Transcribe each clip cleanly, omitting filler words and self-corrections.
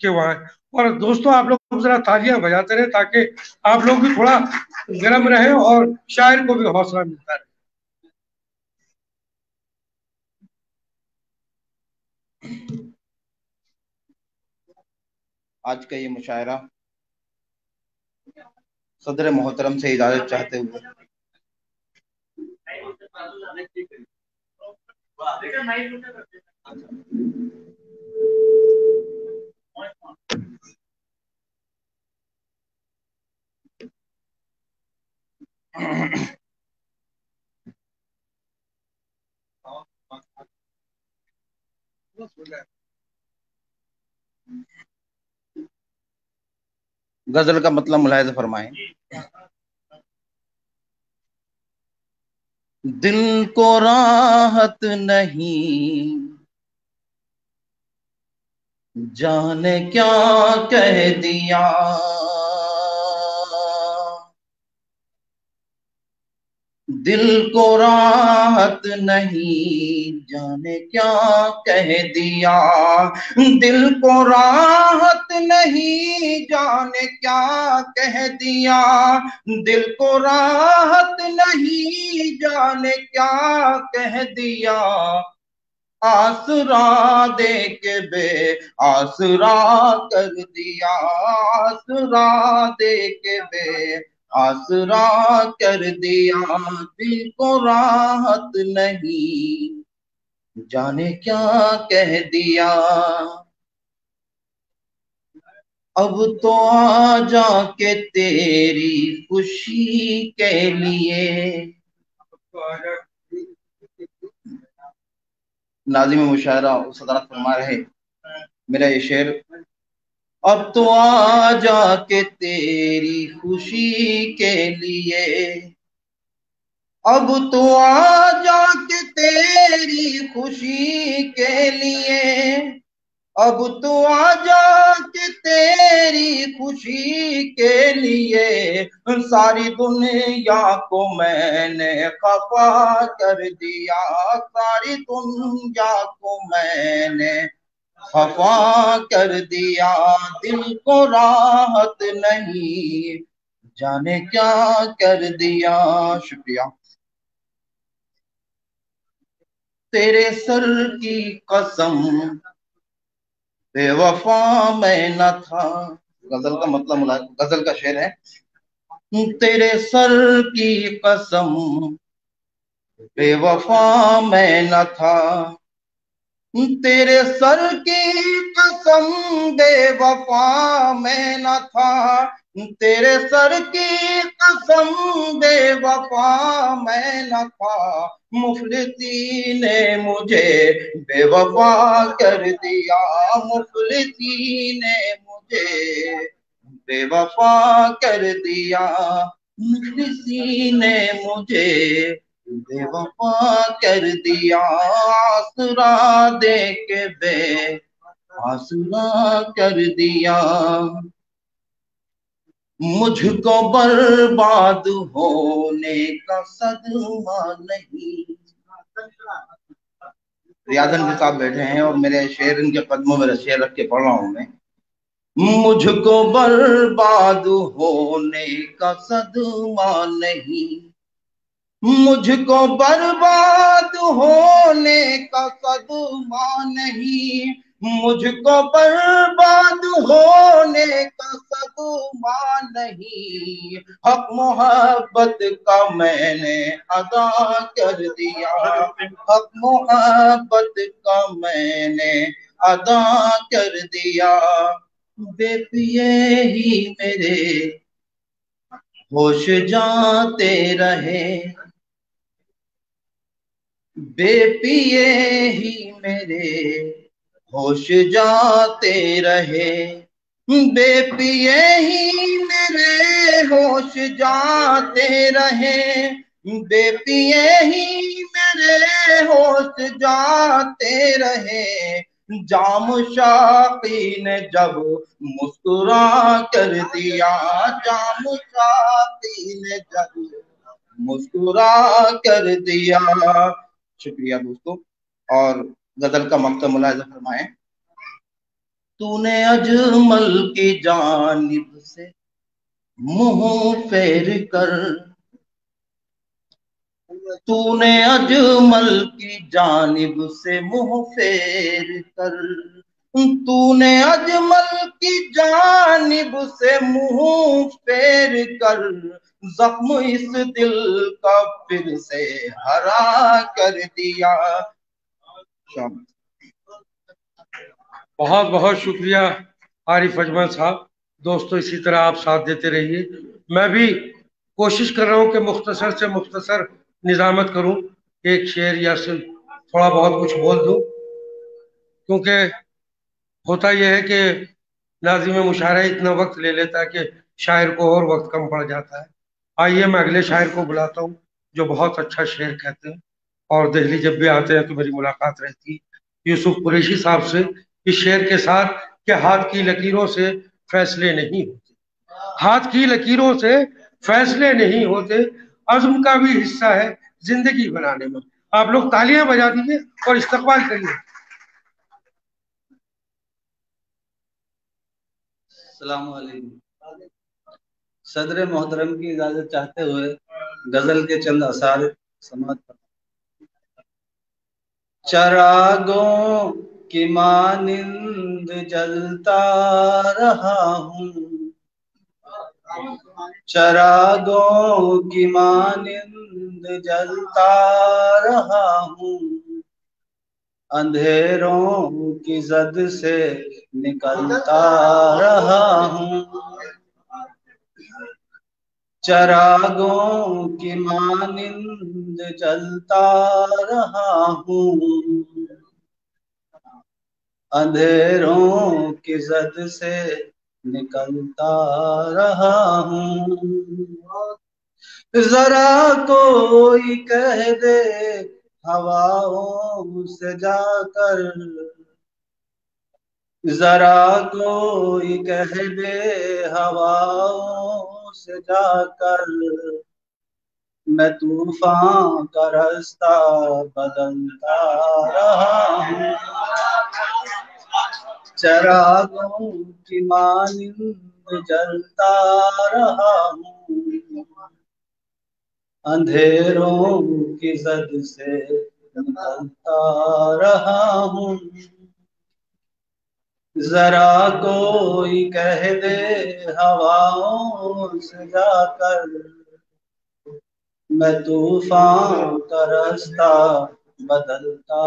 के वहाँ है। और दोस्तों आप लोग जरा तालियां बजाते रहे ताकि आप लोग भी थोड़ा गर्म रहे और शायर को भी हौसला मिलता रहे। आज का ये मुशायरा सदर मोहतरम से इजाजत चाहते हुए गजल का मतलब मुलाहिज़ा फरमाएं। दिल को राहत नहीं जाने क्या कह दिया, दिल को राहत नहीं जाने क्या कह दिया, दिल को राहत नहीं जाने क्या कह दिया, दिल को राहत नहीं जाने क्या कह दिया, आसरा दे के बे आसरा कर दिया, आसरा दे के बे आसरा कर दिया, दिल को राहत नहीं जाने क्या कह दिया। अब तो आ जा के तेरी खुशी के लिए। नाज़िम मुशायरा सदारत फरमा रहे मेरा ये शेर। अब तो आ जा के तेरी खुशी के लिए, अब तो आ जा के तेरी खुशी के लिए, अब तो आ जा के तेरी खुशी के लिए, सारी दुनिया को मैंने खफा कर दिया, सारी दुनिया को मैंने खफा कर दिया, दिल को राहत नहीं जाने क्या कर दिया। शुक्रिया। तेरे सर की कसम बेवफा मैं न था। गजल का मतलब, गजल का शेर है। तेरे सर की कसम बेवफा मैं न था, तेरे सर की कसम बेवफा मैं न था, तेरे सर की कसम बेवफा मैं न था, मुफलती ने मुझे बेवफा कर दिया, मुफलती ने मुझे बेवफा कर दिया, मुफलती ने मुझे बेवफा कर दिया, आसरा दे के बे आसरा कर दिया, मुझको बर्बाद होने का सदमा नहीं। रियाज हनफी साहब बैठे हैं और मेरे शेर इनके कदमों में शेर रख के पढ़ रहा हूँ मैं। मुझको बर्बाद होने का सदमा नहीं, मुझको बर्बाद होने का सदमा नहीं, मुझको बर्बाद होने का सदमा नहीं, हक मोहब्बत का मैंने अदा कर दिया, हक मोहब्बत का मैंने अदा कर दिया, बेपिए ही मेरे होश जाते रहे, बेपिए ही मेरे होश जाते रहे, बेपिए ही मेरे होश जाते रहे, बेपिए ही मेरे होश जाते रहे, जाम शाकी ने जब मुस्कुरा कर दिया, जाम शाकी ने जब मुस्कुरा कर दिया। शुक्रिया दोस्तों। और गजल का मकतब मुलाहिज़ा फरमाएं। तूने अजमल की जानिब से मुंह फेर कर, तूने अजमल की जानिब से मुंह फेर कर, तूने अजमल की जानिब से मुंह फेर कर, जख्म इस दिल का फिर से हरा कर दिया। बहुत बहुत शुक्रिया आरिफ अजमल साहब। दोस्तों इसी तरह आप साथ देते रहिए। मैं भी कोशिश कर रहा हूँ कि मुख्तसर से मुख्तसर निजामत करूँ, एक शेर या से थोड़ा बहुत कुछ बोल दूँ, क्योंकि होता यह है कि नाज़िम मुशायरा इतना वक्त ले लेता है कि शायर को और वक्त कम पड़ जाता है। आइए मैं अगले शायर को बुलाता हूँ जो बहुत अच्छा शेर कहते हैं और दिल्ली जब भी आते हैं तो मेरी मुलाकात रहती है यूसुफ कुरैशी साहब से, इस शेर के साथ कि हाथ की लकीरों से फैसले नहीं होते, हाथ की लकीरों से फैसले नहीं होते, अज़्म का भी हिस्सा है जिंदगी बनाने में। आप लोग तालियां बजा दीजिए और इस्तकबाल करिए। अस्सलामुअलैकुम। सदर मोहतरम की इजाजत चाहते हुए गजल के चंद असार समाअत पर। चरागों की मानिंद जलता रहा हूँ, चरागों की मानिंद जलता रहा हूँ, अंधेरों की जद से निकलता रहा हूँ, चरागों की मानिंद जलता रहा हूँ, अंधेरों की जद से निकलता रहा हूँ। जरा कोई कह दे हवाओं से जाकर, जरा कोई कह दे हवाओं से जाकर, मैं तूफान का रास्ता बदलता रहा हूँ। चरागों की मानिंद जलता रहा हूँ, अंधेरों की जद से निकलता रहा हूँ, जरा कोई कह दे हवाओं से जाकर, मैं तूफान का रास्ता बदलता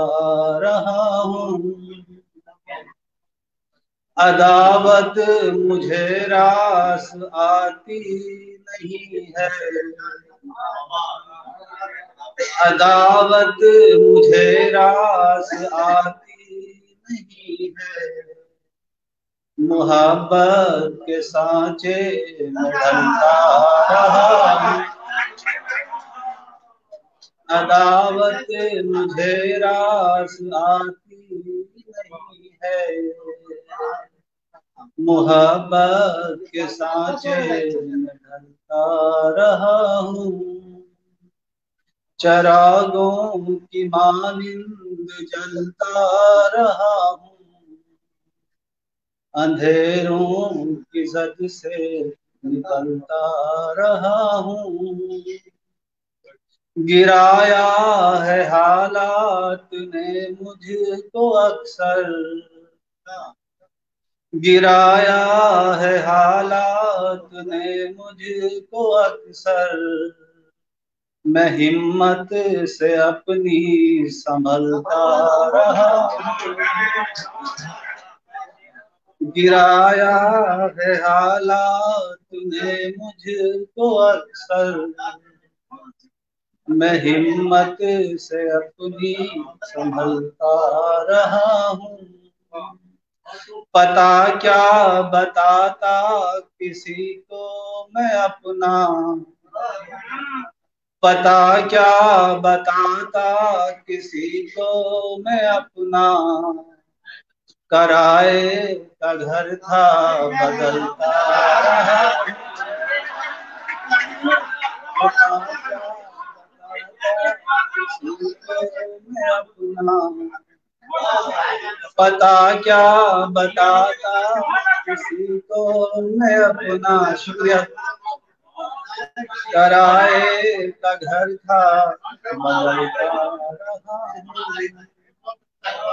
रहा हूँ। अदावत मुझे रास आती नहीं है, अदावत मुझे रास आती नहीं है, मोहब्बत के सांचे में ढलता रहा हूँ। अदावत मुझे रास आती नहीं है, मोहब्बत के सांचे में ढलता रहा हूँ। चरागों की मानिंद जलता रहा हूँ, अंधेरों की जद से निकलता रहा हूँ। गिराया है हालात ने मुझको अक्सर, गिराया है हालात ने मुझको अक्सर, मैं हिम्मत से अपनी संभलता रहा हूँ। गिराया है हालात ने मुझको अक्सर, मैं हिम्मत से अपनी संभलता रहा हूँ। पता क्या बताता किसी को मैं अपना, पता क्या बताता किसी को मैं अपना, कराए का घर था बदलता रहा, पता क्या बताता किसी को मैं अपना। शुक्रिया। कराए का घर था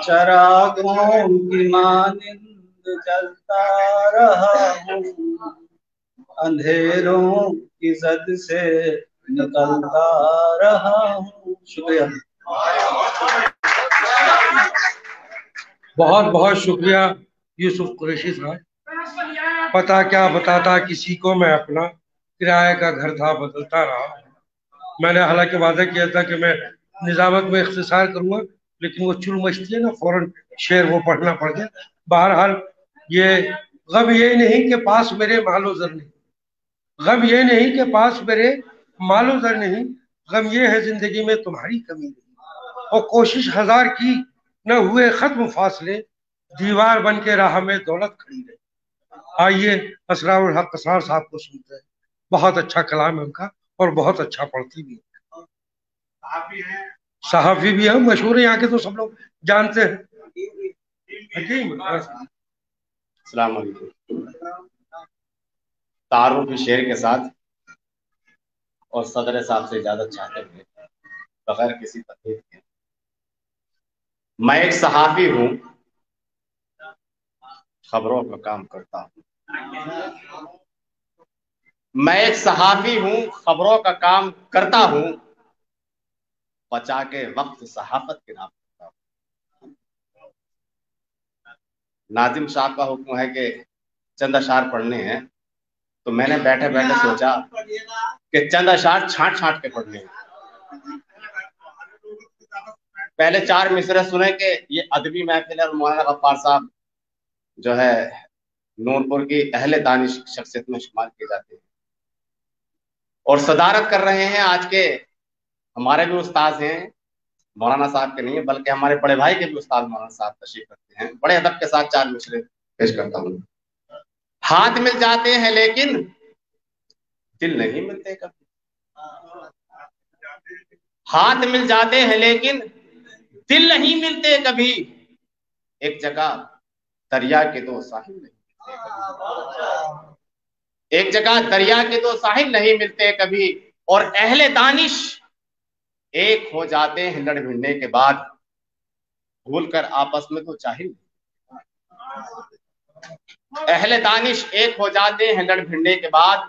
चरागों की मानिंद जलता रहा हूँ, अंधेरों की जद से निकलता रहा हूँ। शुक्रिया, बहुत बहुत शुक्रिया यूसुफ कुरैशी साहब। पता क्या बताता किसी को मैं अपना, किराए का घर था बदलता रहा हूँ। मैंने हालांकि वादा किया था कि मैं निजामत में इख्तिसार करूँगा, लेकिन वो चुल मचती है ना, फौरन शेर वो पढ़ना पड़ गया। बहरहाल ये गम ये नहीं कि पास मेरे मालो जर नहीं, गम ये नहीं कि पास मेरे मालो जर नहीं, गम ये है जिंदगी में तुम्हारी कमी नहीं। और कोशिश हजार की न हुए खत्म फासले, दीवार बन के राह में दौलत खड़ी रही। आइए असराउल हक कसार साहब को सुनते हैं, बहुत अच्छा कलाम है उनका और बहुत अच्छा पढ़ती भी है, सहाफी भी है, मशहूर है, यहाँ के तो सब लोग जानते हैं। अस्सलाम वालेकुम। तारुफ शेर के साथ और सदर साहब से इजाजत चाहते हुए बगैर किसी तकलीफ के, मैं एक सहाफी हूँ, खबरों का काम करता हूँ। मैं एक सहाफी हूँ, खबरों का काम करता हूँ, बचा के वक्त सहाफत के नाम करता हूँ। नाजिम साहब का हुक्म है कि चंद अशार पढ़ने हैं, तो मैंने बैठे बैठे सोचा कि चंद अशार छांट के पढ़ने हैं। पहले चार मिसरे सुने के ये अदबी महफिल और मौलाना गफ्फार साहब जो है नूरपुर की अहले दानिश शख्सियत में शुमार किए जाते हैं और सदारत कर रहे हैं। आज के हमारे भी उस्ताद हैं, मौलाना साहब के नहीं बल्कि हमारे बड़े भाई के भी उस्ताद मौलाना साहब तशरीफ रखते हैं। बड़े अदब के साथ चार मिसरे पेश करता हूँ। हाथ मिल जाते हैं लेकिन दिल नहीं मिलते कभी, हाथ मिल जाते हैं लेकिन दिल नहीं मिलते कभी, एक जगह दरिया के दो साहिल नहीं मिलते, एक जगह दरिया के दो साहिल नहीं मिलते कभी, और अहले दानिश एक हो जाते हैं लड़ भिड़ने के बाद, भूलकर आपस में तो चाहिल। अहले दानिश एक हो जाते हैं लड़ भिड़ने के बाद,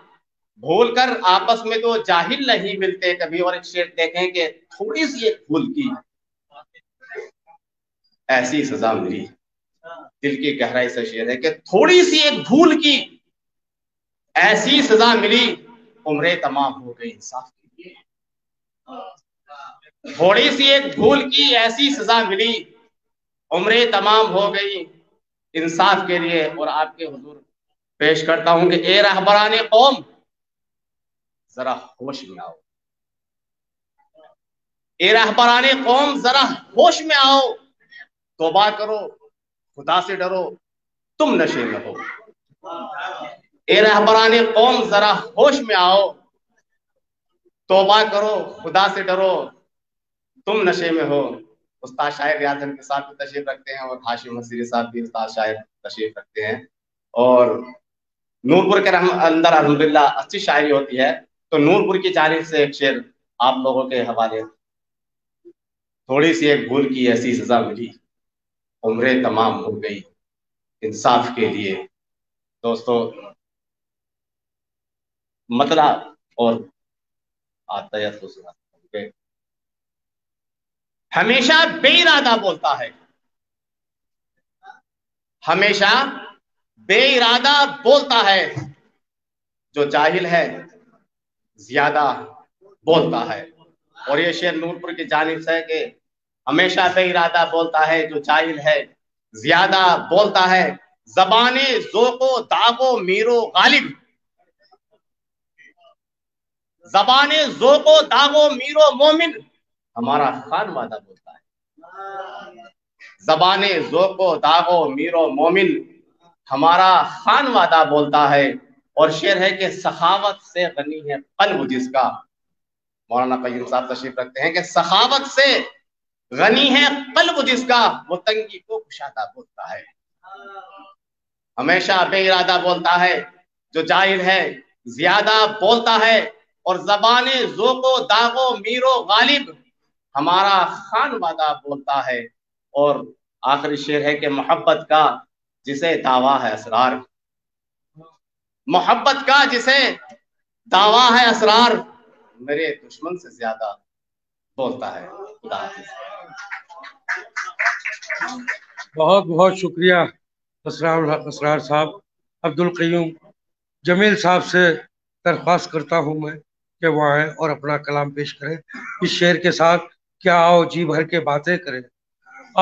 भूलकर आपस में तो जाहिल नहीं मिलते कभी। और एक शेर देखें कि थोड़ी सी एक भूल की ऐसी सजा मिली, दिल की गहराई से शेर है कि थोड़ी सी एक भूल की ऐसी सजा मिली, उम्रे तमाम हो गई इंसाफ के लिए। थोड़ी सी एक भूल की ऐसी सजा मिली, उम्रे तमाम हो गई इंसाफ के लिए। और आपके हुजूर पेश करता हूं कि ए रहबराने कौम जरा होश में आओ, ए रहबराने कौम जरा होश में आओ, तौबा करो खुदा से डरो तुम नशे में हो। ए रहबराने कौम जरा होश में आओ, तौबा करो खुदा से डरो तुम नशे में हो। उस्ताद शायर रियाज हनफी साहब भी तशरीफ रखते हैं और हाशिम नसीरी साहब भी उस्ताद शायर तशरीफ रखते हैं। और नूरपुर के अंदर अल्हम्दुलिल्लाह अच्छी शायरी होती है, तो नूरपुर की जानिब से एक शेर आप लोगों के हवाले। थोड़ी सी एक भूल की ऐसी सजा मिली, उम्रे तमाम हो गई इंसाफ के लिए। दोस्तों मतला और आतायत को हमेशा बेइरादा बोलता है, हमेशा बेइरादा बोलता है, जो जाहिल है ज्यादा बोलता है। और ये शेर नूरपुर की जानिब से है कि हमेशा बेइरादा बोलता है, जो जाहिल है ज्यादा बोलता है, जबाने जोको दागो मीरो गालिब, जबाने जोको दागो मीरो मोमिन, हमारा खान वादा बोलता है। जबाने जोको दागो मीरो मोमिन, हमारा खान वादा बोलता है। और शेर है कि सखावत से गनी है कल्ब जिसका, मौलाना कय्यूम साहब तशरीफ रखते हैं कि सखावत से गनी है कल्ब जिसका, वो तंगी को कुशादा बोलता है। हमेशा बेइरादा बोलता है जो जाहिल है, ज्यादा बोलता है और जबाने जोको दागो मीरो गालिब हमारा खानवादा बोलता है। और आखिरी शेर है कि मोहब्बत का जिसे दावा है असरार, मोहब्बत का जिसे दावा है असरार मेरे दुश्मन से ज्यादा बोलता है। बहुत बहुत शुक्रिया असरार साहब। अब्दुल क़य्यूम जमील साहब से दरख्वास्त करता हूं मैं कि वहाँ आए और अपना कलाम पेश करें इस शेर के साथ, क्या आओ जी भर के बातें करें,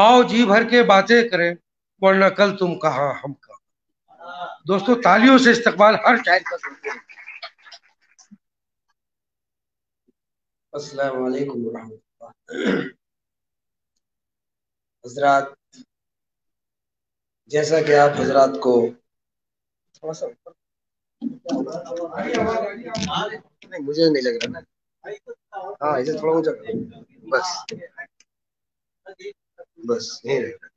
आओ जी भर के बातें करें वरना कल तुम कहाँ हम कहाँ। दोस्तों तालियों से इस्तकबाल हर शायर का करते हैं। अस्सलामु अलैकुम वरहमतुल्लाह। हजरात, जैसा कि आप हजरात को मुझे नहीं लग रहा ना, हाँ इसे थोड़ा ऊंचा बस बस नहीं लग रहा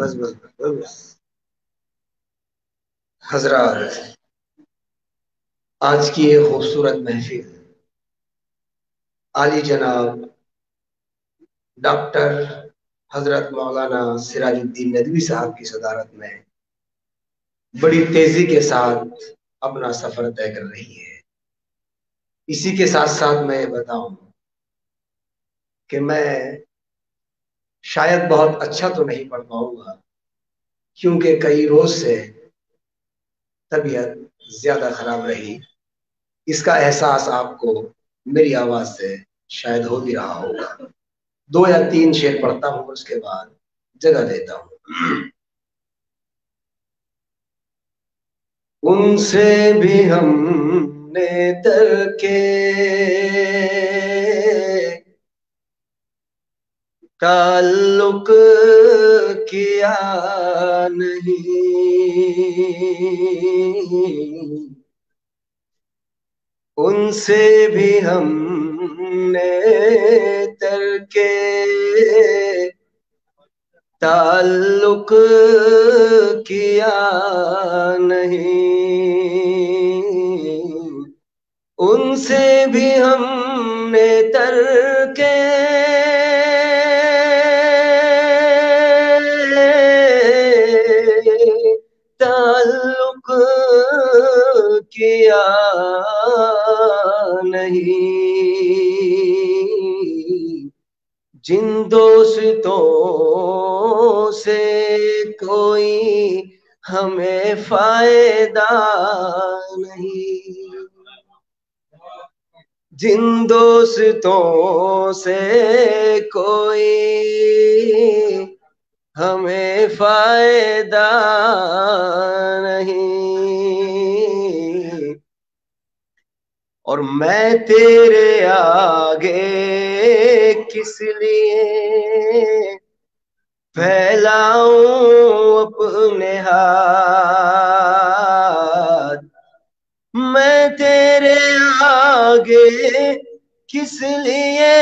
बस बस बस। हजरात, आज की ये खूबसूरत महफिल आली जनाब डॉक्टर हजरत मौलाना सिराजुद्दीन नदवी साहब की सदारत में बड़ी तेजी के साथ अपना सफर तय कर रही है। इसी के साथ साथ मैं ये बताऊं कि मैं शायद बहुत अच्छा तो नहीं पढ़ पाऊंगा क्योंकि कई रोज से तबीयत ज्यादा खराब रही। इसका एहसास आपको मेरी आवाज से शायद हो भी रहा होगा। दो या तीन शेर पढ़ता हूँ उसके बाद जगह देता हूँ। उनसे भी हमने तरके ताल्लुक किया नहीं, उनसे भी हमने तरके ताल्लुक किया नहीं, उनसे भी हमने तरके ताल्लुक किया नहीं। जिन दोस्तों से कोई हमें फायदा नहीं, जिन दोस्तों से कोई हमें फायदा नहीं, और मैं तेरे आगे किस लिए फैलाऊं अपने हाथ, मैं तेरे आगे किस लिए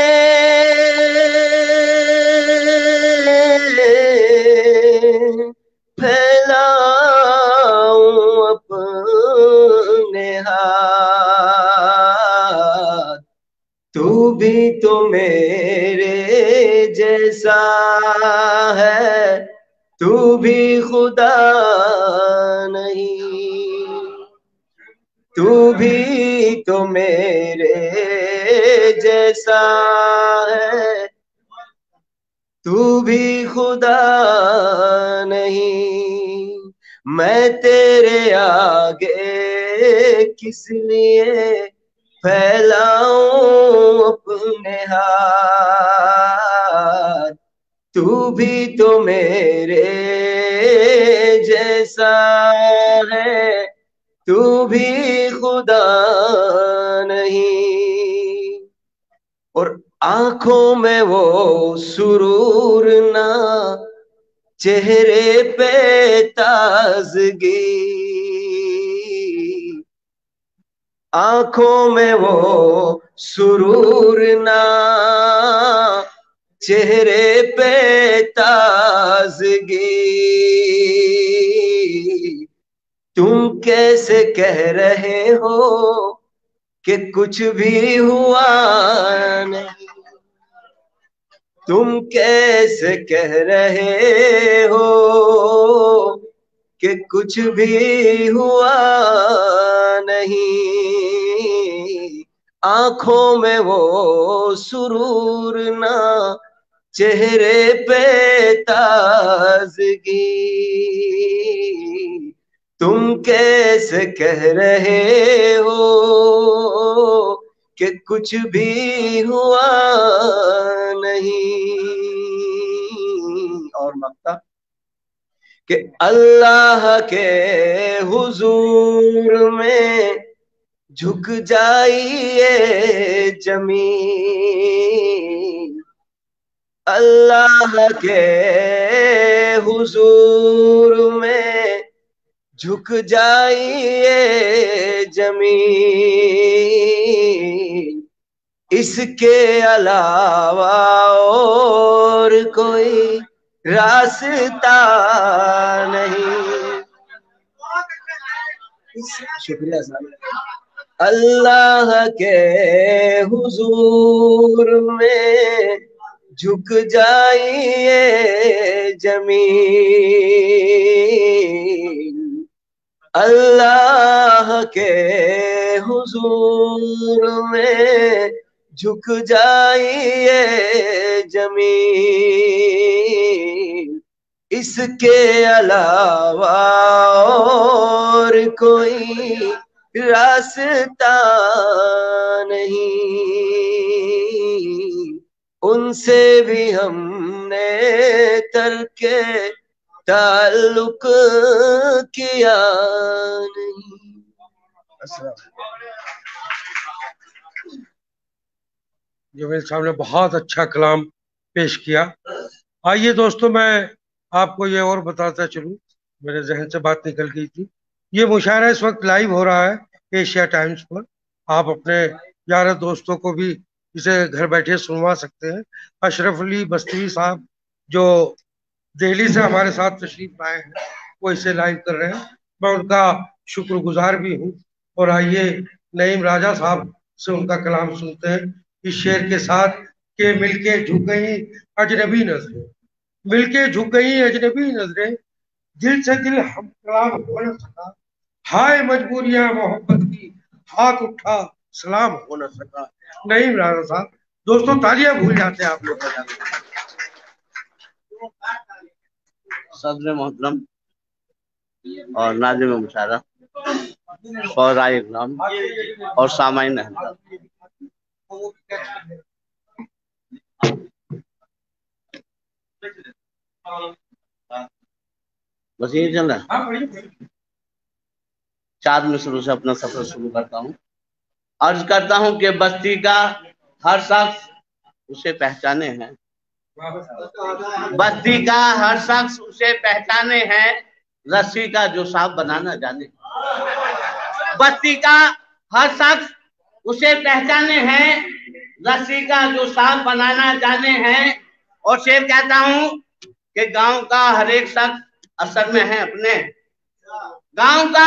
फैलाऊं अपने हाथ, तू भी तो मेरे जैसा है, तू भी खुदा नहीं, तू भी तो मेरे जैसा है, तू भी खुदा नहीं। मैं तेरे आगे किस लिए फैलाऊं अपने हाथ, तू भी तो मेरे जैसा है, तू भी खुदा नहीं। और आंखों में वो सुरूर ना, चेहरे पे ताजगी, आंखों में वो सुरूर ना, चेहरे पे ताजगी। तुम कैसे कह रहे हो कि कुछ भी हुआ नहीं, तुम कैसे कह रहे हो कि कुछ भी हुआ नहीं। आंखों में वो सुरूर ना, चेहरे पे ताजगी। तुम कैसे कह रहे हो कि कुछ भी हुआ नहीं। और मक्ता कि अल्लाह के हुजूर में झुक जाइए जमीन, अल्लाह के हुजूर में झुक जाइए जमीन। इसके अलावा और कोई रास्ता नहीं। शुक्रिया साहब। अल्लाह के हुजूर में झुक जाइए जमीन, अल्लाह के हुजूर में झुक जाइए जमीन। इसके अलावा और कोई रास्ता नहीं। उनसे भी हमने तरके ताल्लुक किया नहीं। जवेद साहब ने बहुत अच्छा कलाम पेश किया। आइए दोस्तों, मैं आपको ये और बताता चलूं, मेरे जहन से बात निकल गई थी। ये मुशायरा इस वक्त लाइव हो रहा है एशिया टाइम्स पर। आप अपने यार दोस्तों को भी इसे घर बैठे सुनवा सकते हैं। अशरफ अली बस्तवी साहब जो दिल्ली से हमारे साथ तशरीफ आए हैं, वो इसे लाइव कर रहे हैं, मैं उनका शुक्रगुजार भी हूँ। और आइए नईम राजा साहब से उनका कलाम सुनते हैं इस शेर के साथ के मिलके झुक गई अजनबी नजरें, मिलके झुक गई अजनबी नजरें, दिल से दिल हम कलाम हो न सका, हाय मजबूरियां मोहब्बत की, हाथ उठा सलाम हो न सका। नईम राजा साहब, दोस्तों तालियां भूल जाते हैं आप लोग। सदर मोहतरम और नाज़िम मुशायरा और आली अकरम और सामाईन, बस यही चल रहा है। चार मिसरों से अपना सफर शुरू करता हूँ। अर्ज करता हूँ कि बस्ती का हर शख्स उसे पहचाने हैं, बस्ती का हर शख्स उसे पहचाने हैं, रस्सी का जो सांप बनाना जाने। बस्ती का हर शख्स उसे पहचाने हैं, रस्सी का जो सांप बनाना जाने हैं। और शेर कहता हूँ कि गांव का हर एक शख्स असल में है अपने, गांव का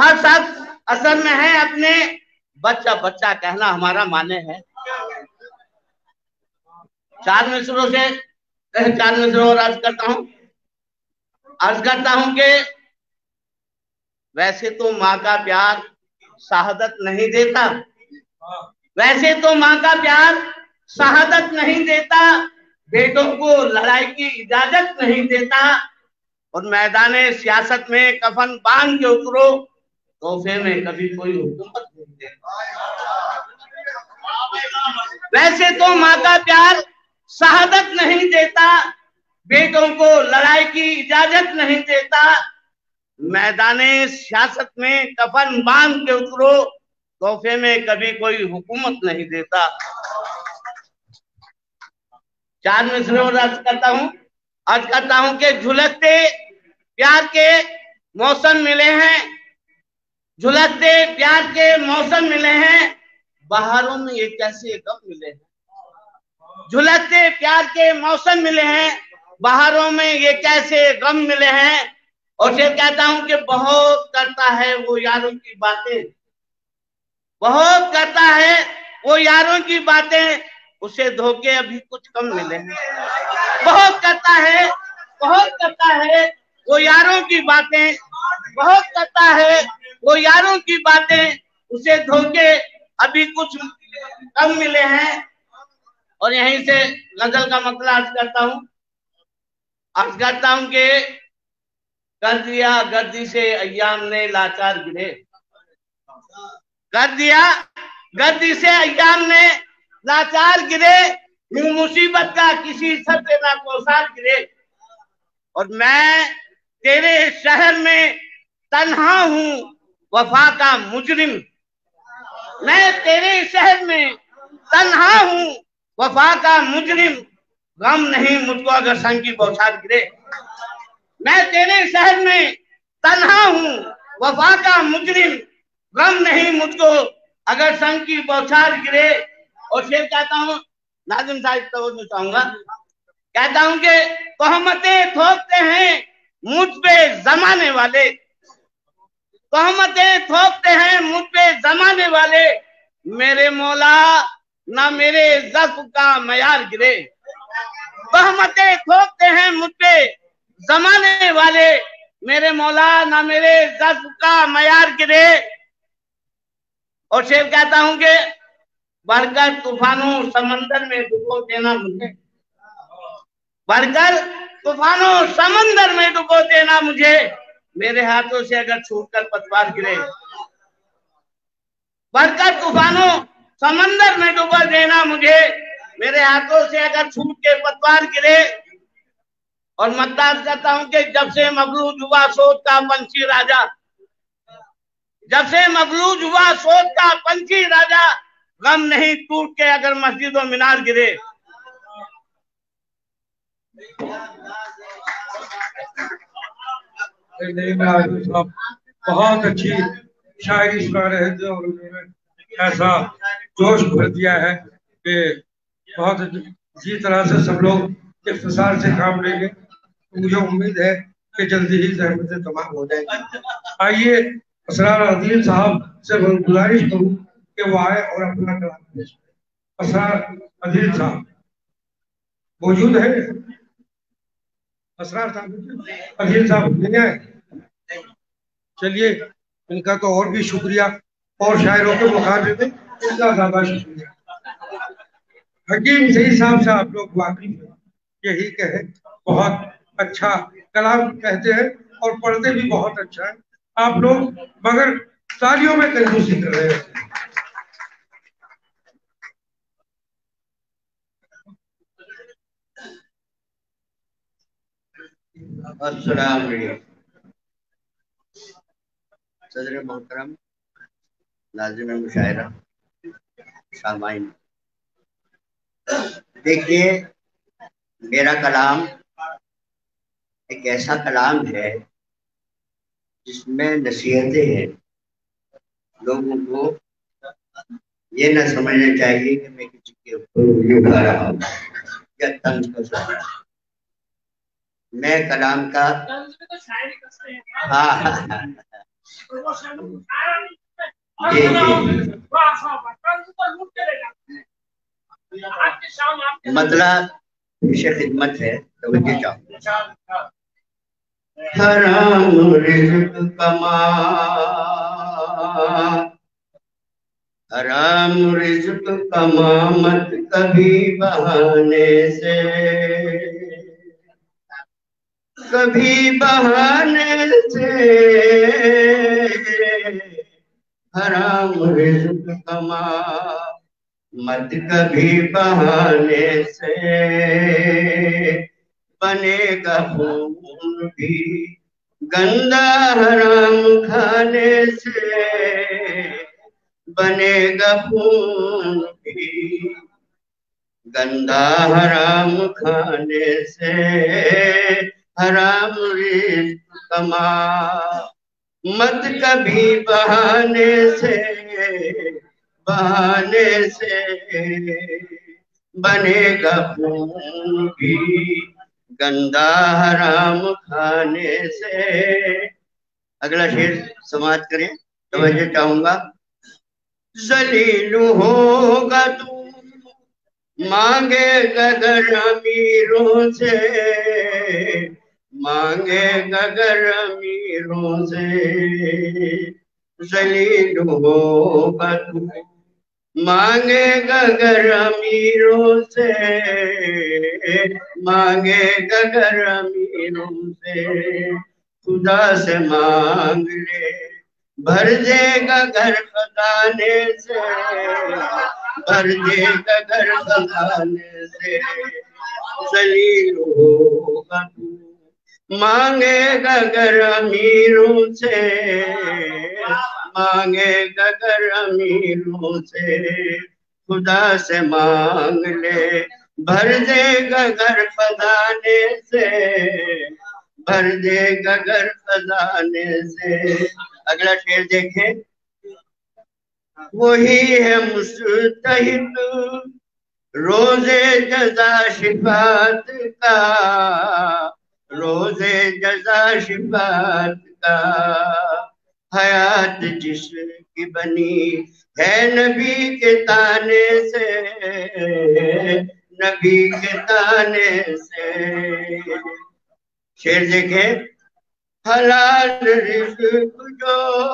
हर शख्स असल में है अपने, बच्चा बच्चा कहना हमारा माने है। चार मिसरों और अर्ज करता हूं कि वैसे तो माँ का प्यार शहादत नहीं देता, वैसे तो माँ का प्यार शहादत नहीं देता, बेटों को लड़ाई की इजाजत नहीं देता। और मैदान सियासत में कफन बांध के उतरो, तोहफे में कभी कोई हुकूमत नहीं देता। वैसे तो माँ का प्यार शहादत नहीं देता, बेटों को लड़ाई की इजाजत नहीं देता, मैदाने सियासत में कफन बांध के उतरो, तोहफे में कभी कोई हुकूमत नहीं देता। चार मिसरे और अर्ज करता हूं कि झुलसते प्यार के मौसम मिले हैं, झुलसते प्यार के मौसम मिले हैं, बहारों में ये कैसे गम मिले हैं। झुलसते प्यार के मौसम मिले हैं, बहारों में ये कैसे गम मिले हैं। और फिर कहता हूं कि बहुत करता है वो यारों की बातें, बहुत करता है वो यारों की बातें, उसे धोखे अभी कुछ कम मिले हैं। बहुत करता है वो यारों की बातें, बहुत करता है वो यारों की बातें, उसे धोखे अभी कुछ कम मिले हैं। और यहीं से गजल का मतला अर्ज करता हूँ कि कर दिया गर्दी से अय्याम ने लाचार गिरे, कर दिया गर्दी से अय्याम ने लाचार गिरे, यूं मुसीबत का किसी सत्य ना कोसार गिरे। और मैं तेरे शहर में तन्हा हूँ वफा का मुजरिम, मैं तेरे शहर में तन्हा हूँ वफा का मुजरिम, गम नहीं मुझको अगर संग की बौछार गिरे। मैं तेरे शहर में तन्हा हूँ वफा का मुजरिम, गम नहीं मुझको अगर संग की बौछार गिरे। और शेर कहता हूँ, नाजिम साहिब तवज्जो चाहूंगा, कहता हूँ कि तोहमतें थोपते हैं मुझ पे जमाने वाले, तोहमतें थोपते हैं मुझ पे जमाने वाले, मेरे मौला ना मेरे ज़ख्म का मयार गिरे। तोहमतें थोपते हैं मुझ पे जमाने वाले, मेरे मौला ना मेरे ज़ख्म का मयार गिरे। और शेर कहता हूँ कि बढ़कर तूफानों समंदर में डुबो देना मुझे, बढ़कर तूफानों समंदर में डुबो देना मुझे, मेरे हाथों से अगर छूटकर पतवार गिरे। बढ़कर तूफानों समंदर में डुबो देना मुझे, मेरे हाथों से अगर छूट के पतवार गिरे। और मतदार कहता हूँ कि जब से मगलूज हुआ सोच का पंछी राजा, जब से मगलूज हुआ सोच का पंछी राजा, गम नहीं टूट के अगर मस्जिद और मीनार गिरे। बहुत अच्छी शायरी सुना रहे थे और उन्होंने ऐसा जोश भर दिया है कि बहुत अच्छी तरह से सब लोग इफ्तिसार से काम लेंगे। मुझे उम्मीद है कि जल्दी ही जहमतें तमाम हो जाएंगी। आइए असरार अदील साहब से गुजारिश करूँ कि वो आए और अपना कलाम पेश करें। असरार अदील साहब मौजूद है? असरार साहब नहीं आए? चलिए, इनका तो और भी शुक्रिया, और शायरों के मुकाबले में इनका ज्यादा शुक्रिया। हकीम सही साहब से आप लोग वाकिफ हैं, यही कहे बहुत अच्छा कलाम कहते हैं और पढ़ते भी बहुत अच्छा है आप लोग, मगर तालियों में कंजूसी कर रहे हैं। सदर मोहतरम, लाज़िम मुशायरा, सामाइन, देखिए मेरा कलाम एक ऐसा कलाम है जिसमें नसीहतें हैं। लोगों को ये ना समझना चाहिए कि मैं किसी के ऊपर उठा रहा हूँ या तंज कर रहा हूँ। मैं कलाम का मतलब विषय खिदमत है, तो हराम रिज़्क़ कमा मत कभी बहाने से, कभी बहाने से हराम रिज़्क़ कमा मत कभी बहाने से, बनेगा खून भी गंदा हराम खाने से, बनेगा खून भी गंदा हराम खाने से। हराम रिज़्क़ कमा मत कभी बहाने से बनेगा खून भी गंदा हराम खाने से। अगला शेर समाप्त करें तो मैं चाहूंगा, जलील होगा तू मांगेगा गर अमीरों से, मांगेगा गर अमीरों से, जलील होगा तू मांगेगा गर अमीरों से, मांगेगा गर अमीरों से। खुदा से मांग ले भर देगा घर खजाने से, भर देगा घर खजाने से। जलील होगा तू मांगेगा घर अमीरों से, मांगेगा घर अमीरों से। खुदा से मांग ले भर देगा घर खजाने से, भर देगा घर खजाने से। अगला शेर देखें, वही है मुस्तहिक़ रोज़े जज़ा शिफ़ाअत का, रोज़े जज़ा शिफ़ाअत का। हयात जिसकी बनी है नबी के ताने से, नबी के ताने से। शेर देखें, हलाल रिज़्क़ जो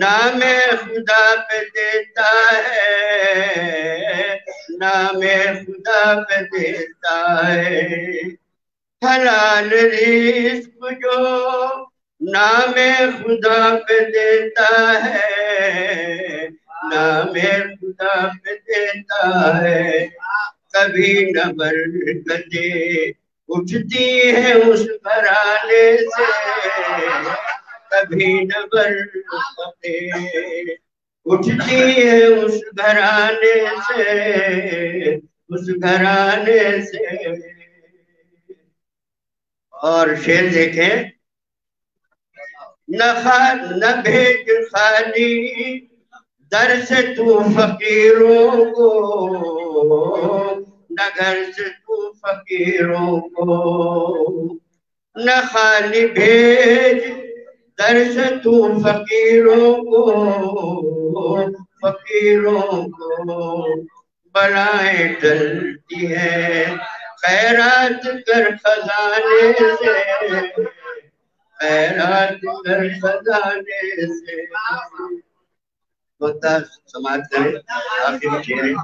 नामे खुदा पे देता है, नामे खुदा पे देता है। हलाल रिज़्क़ जो नामे खुदा पे देता है, नामे खुदा पे देता है। कभी न बरकते उठती है उस घराने से, कभी न बरकते उठती है उस घराने से, उस घराने से। और शेर देखें, न भेज खाली दर से तू फकीरों को, न घर से तू फकीरों को। न खाली भेज दर से तू फकीरों को, फकीरों को। बलाएं टलती है खैरात कर खजाने से, खैरात कर खजाने से। बता समाप्त करें आखिरी शेर।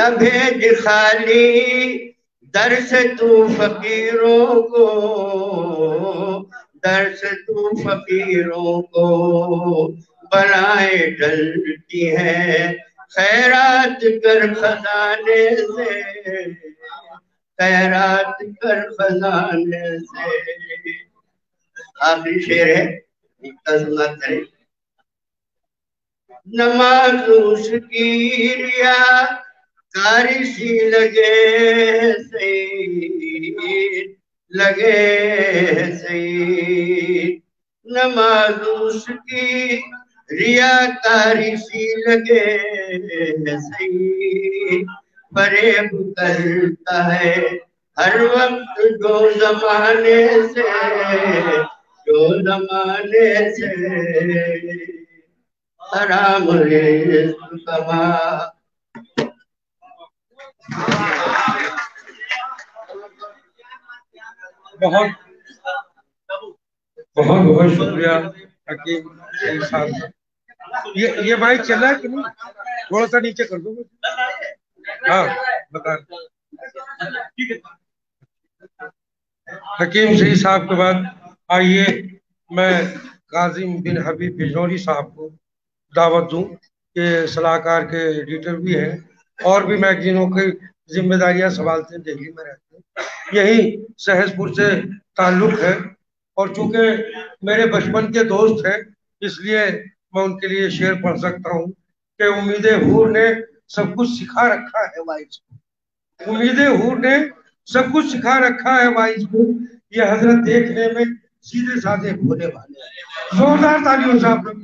न भेज खाली दर से तू फकीरों को, दर से तू फकीरों को। बलाएं डलती है खैरात कर खजाने से, खैरात कर खजाने से। आखिरी शेर है, नमाज उसकी रिया कारी सी लगे सही, लगे सही। नमाज उसकी रिया कारी सी लगे सही। फरेब करता है हर वक्त जो जमाने से, जो जमाने से। हराम रिज़्क़ कमा, बहुत बहुत बहुत शुक्रिया हकीम साहब। ये माइक चल रहा है कि नहीं? थोड़ा सा नीचे कर दो। हाँ बता, हकीम सही साहब के बाद आइए मैं काजिम बिन हबीब बिजनौरी साहब को दावत दूं के सलाहकार के एडिटर भी हैं और भी मैगजीनों की जिम्मेदारियां संभालते हैं, दिल्ली में रहते हैं, यही सहजपुर से ताल्लुक़ है। और चूँकि मेरे बचपन के दोस्त हैं इसलिए मैं उनके लिए शेर पढ़ सकता हूँ कि उम्मीद हूर ने सब कुछ सिखा रखा है वाइज को, उम्मीद हूर ने सब कुछ सिखा रखा है वाइज को। ये हजरत देखने में सीधे साधे भोले भाले, जोरदार तालियों से आप लोग।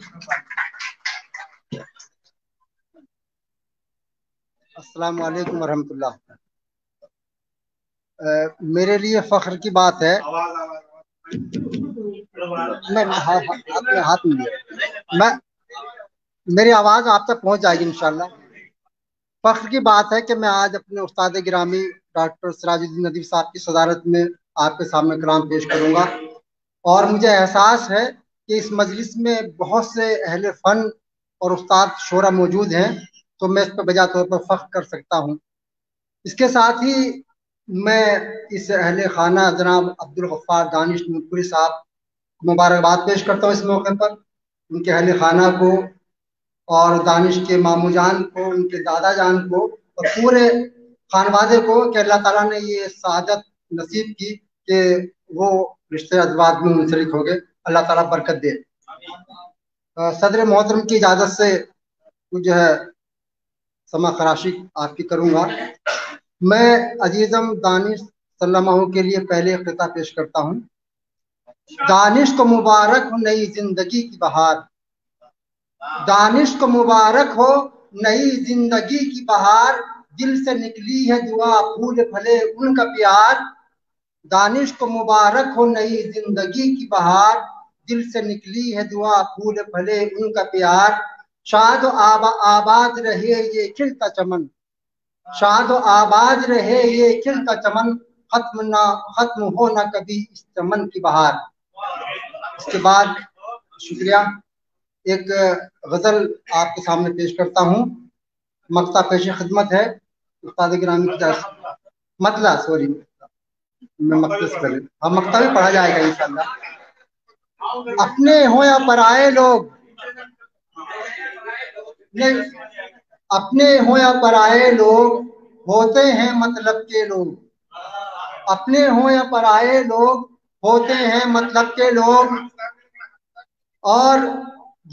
अस्सलाम वालेकुम वरहमतुल्लाह। मेरे लिए फख्र की बात है, मैं अपने हाथ में लिया, मैं मेरी आवाज आप तक पहुंच जाएगी इंशाल्लाह। फख्र की बात है कि मैं आज अपने उस्ताद गिरामी डॉक्टर सिराजुद्दीन नदवी साहब की सदारत में आपके सामने कलाम पेश करूंगा। और मुझे एहसास है कि इस मजलिस में बहुत से अहले फन और उस्ताद शोरा मौजूद हैं, तो मैं इस पर बजा तौर पर फख्र कर सकता हूँ। इसके साथ ही मैं इस अहले खाना जनाब अब्दुल गफ्फार दानिश नूरपुरी साहब मुबारकबाद पेश करता हूँ इस मौके पर, उनके अहले खाना को और दानिश के मामूजान को, उनके दादा जान को और पूरे खानवादे को कि अल्लाह ताला ने ये सआदत नसीब की कि वो रिश्ते अदवाद में मुंसलिक हो गए। अल्लाह ताला बरकत दे। सदर मोहतरम की इजाज़त से कुछ है समा खराशी आपकी करूँगा। मैं अजीज़म दानिश सल्लल्लाहु के लिए पहले क़िता पेश करता हूँ। दानिश को मुबारक हो नई जिंदगी की बहार, दानिश को मुबारक हो नई जिंदगी की बहार, दिल से निकली है दुआ फूल फले उनका प्यार। दानिश को मुबारक हो नई जिंदगी की बहार, दिल से निकली है दुआ फूल फले उनका प्यार। शाद आबाद रहे ये खिलता चमन, शाद आबाद रहे ये खिलता चमन, खत्म हो ना कभी इस चमन की बहार। इसके बाद शुक्रिया, एक गजल आपके सामने पेश करता हूँ। मक्ता पेश खिदमत है उस्ताद गिरामी की मतला, सॉरी मैं मक्ता से पहले, हाँ मक्ता भी पढ़ा जाएगा इंशाल्लाह। अपने हो या पराए लोग, अपने हो या पराए लोग होते हैं मतलब के लोग, अपने हो या पराए लोग होते हैं मतलब के लोग, और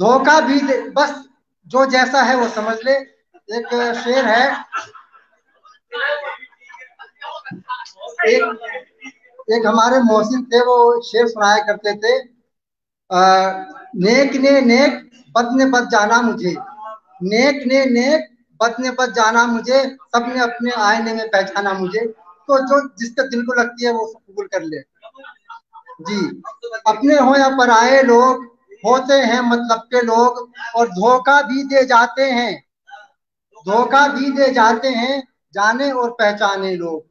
धोखा भी दे बस जो जैसा है वो समझ ले। एक शेर है, एक हमारे मोहसिन थे, वो शेर सुनाया करते थे, नेक ने नेक बद ने बद जाना मुझे, नेक ने नेक बद ने बद जाना मुझे, सबने अपने आईने में पहचाना मुझे। तो जो जिसका दिल को लगती है वो कबूल कर ले जी। अपने हो या पराए लोग होते हैं मतलब के लोग, और धोखा भी दे जाते हैं, धोखा भी दे जाते हैं जाने और पहचाने लोग,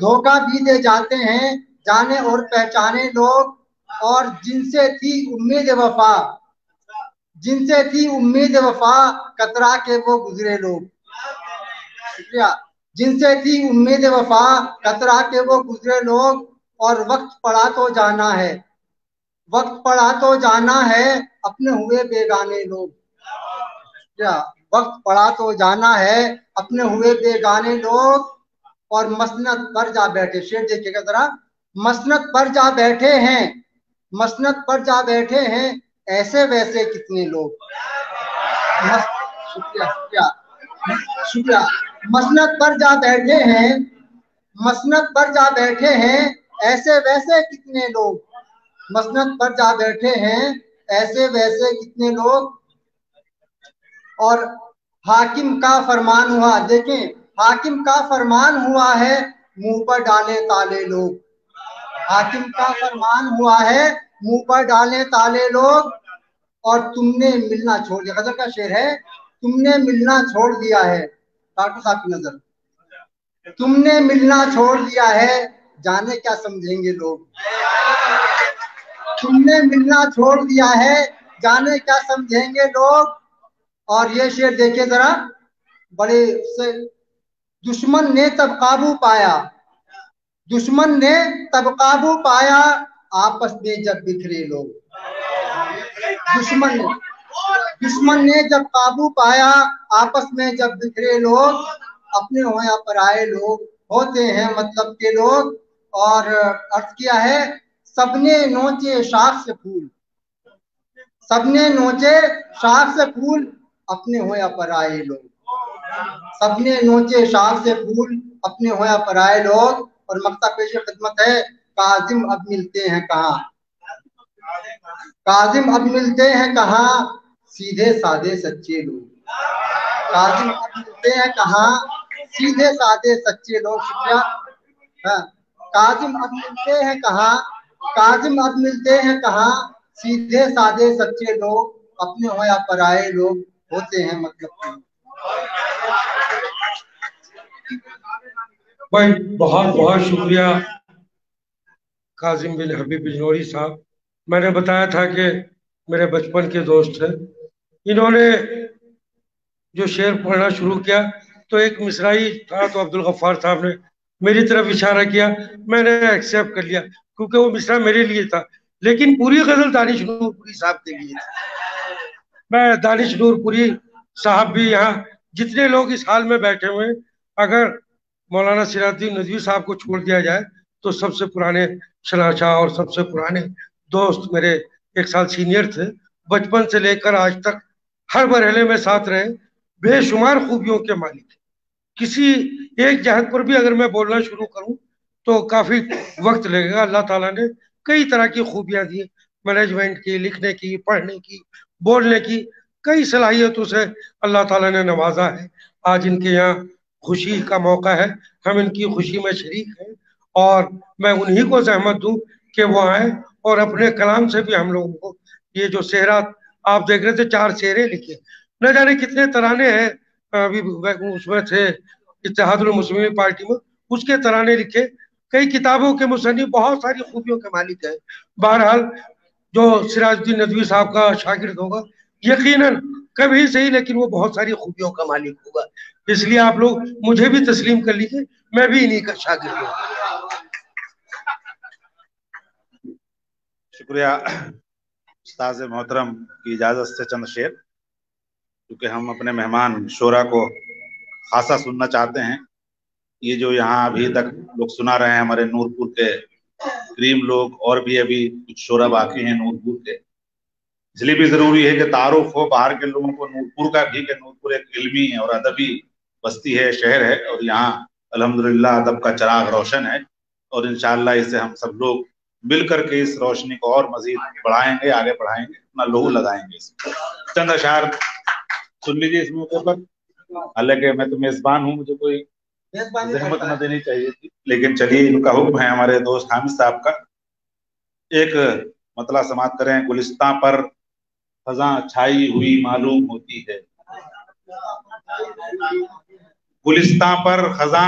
धोखा भी दे जाते हैं जाने और पहचाने लोग। और जिनसे थी उम्मीद वफा, जिनसे थी उम्मीद वफा, कतरा के वो गुजरे लोग, शुक्रिया। जिनसे थी उम्मीद वफा, कतरा के वो गुजरे लोग। और वक्त पड़ा तो जाना है, वक्त पड़ा तो जाना है, अपने हुए बेगाने लोग, या वक्त पड़ा तो जाना है, अपने हुए बेगाने लोग। और मसनत पर जा बैठे, शेर देखिएगा जरा, मसनत पर जा बैठे हैं, मसनत पर जा बैठे हैं ऐसे वैसे कितने लोग, शुक्रिया शुक्रिया शुक्रिया। मसनत पर जा बैठे हैं, मसनत पर जा बैठे हैं ऐसे वैसे कितने लोग, मसनत पर जा बैठे हैं ऐसे वैसे कितने लोग। और हाकिम का फरमान हुआ, देखें हाकिम का फरमान हुआ है मुंह पर डाले ताले लोग, हाकिम का फरमान हुआ है मुंह पर डाले ताले लोग। और तुमने मिलना छोड़ दिया, गजब का शेर है, तुमने मिलना छोड़ दिया है, डॉक्टर साहब की नजर, तुमने मिलना छोड़ दिया है जाने क्या समझेंगे लोग, तुमने मिलना छोड़ दिया है जाने क्या समझेंगे लोग। और ये शेर देखिए जरा, बड़े से, दुश्मन ने तब काबू पाया, दुश्मन ने तब काबू पाया आपस में जब बिखरे लोग, दुश्मन ने, दुश्मन ने जब काबू पाया आपस में जब बिखरे लोग। अपने हो या पराए लोग होते हैं मतलब के लोग। और अर्थ किया है, सबने नोचे शाख से फूल, सबने नोचे शाख से फूल, अपने हो या पराए लोग, सबने नोचे शाख से फूल, अपने हो या पराए लोग। और मक्ता पेश खिदमत है काजिम अब मिलते हैं कहाँ, काजिम अब मिलते हैं कहाँ सीधे साधे सच्चे लोग, काजिम अब मिलते हैं कहाँ सीधे साधे सच्चे लोग। शुक्रिया। काजिम अब मिलते हैं कहाँ, काजिम अब मिलते हैं कहाँ सीधे साधे सच्चे लोग, अपने हो या पराये लोग होते हैं मतलब। भाई बहुत बहुत शुक्रिया काजिम बिन हबीब बिजनौरी साहब। मैंने बताया था कि मेरे बचपन के दोस्त हैं, इन्होंने जो शेर पढ़ना शुरू किया तो एक मिसराई था, तो अब्दुल गफ्फार साहब ने मेरी तरफ इशारा किया, मैंने एक्सेप्ट कर लिया क्योंकि वो मिसरा मेरे लिए था, लेकिन पूरी गजल दानिश नूरपुरी साहब के लिए थी। मैं दानिश नूरपुरी साहब भी यहाँ जितने लोग इस हाल में बैठे हुए, अगर मौलाना सिराजुद्दीन नदवी साहब को छोड़ दिया जाए तो सबसे पुराने शनाशा और सबसे पुराने दोस्त, मेरे एक साल सीनियर थे, बचपन से लेकर आज तक हर मरहले में साथ रहे, बेशुमार खूबियों के मालिक। किसी एक जहत पर भी अगर मैं बोलना शुरू करूं तो काफ़ी वक्त लगेगा। अल्लाह ताला ने कई तरह की खूबियाँ दी, मैनेजमेंट की, लिखने की, पढ़ने की, बोलने की, कई सलाहियतों से अल्लाह ताला ने नवाजा है। आज इनके यहाँ खुशी का मौका है, हम इनकी खुशी में शरीक हैं और मैं उन्हीं को जहमत दूं कि वो आए और अपने कलाम से भी हम लोगों को ये जो सेहरा आप देख रहे थे, चार शेरे लिखे, न जाने कितने तराने हैं, अभी उसमें थे इत्तेहादुल मुस्लिमीन पार्टी में, उसके तराने लिखे, कई किताबों के मुसन्निफ, बहुत सारी खूबियों के मालिक हैं। बहरहाल जो सिराजुद्दीन नदवी साहब का शागिर्द होगा यकीनन कभी सही, लेकिन वो बहुत सारी खूबियों का मालिक होगा, इसलिए आप लोग मुझे भी तस्लीम कर लीजिए, मैं भी इन्हीं का शागिर्द हूं। शुक्रिया उस्ताद मोहतरम की इजाजत से चंद शेर, क्योंकि हम अपने मेहमान शोरा को खासा सुनना चाहते हैं। ये जो यहाँ अभी तक लोग सुना रहे हैं हमारे नूरपुर के करीम लोग, और भी अभी कुछ शोरा बाकी हैं नूरपुर के, इसलिए भी जरूरी है कि तारुफ हो बाहर के लोगों को नूरपुर का भी, कि नूरपुर एक इल्मी और अदबी बस्ती है, शहर है, और यहाँ अल्हम्दुलिल्लाह अदब का चिराग रोशन है, और इंशाअल्लाह इसे हम सब लोग मिलकर के इस रोशनी को और मजीद बढ़ाएंगे, आगे बढ़ाएंगे, अपना लोहू लगाएंगे। चंद अशार सुन लीजिए इस मौके पर, हालांकि मैं तो मेजबान हूँ, मुझे कोई जहमत न देनी चाहिए थी, लेकिन चलिए इनका हुक्म है हमारे दोस्त हामिद साहब का। एक मतला समाप्त करें। गुलिस्तां पर खजा छाई हुई मालूम होती है, गुलिस्तां पर खजा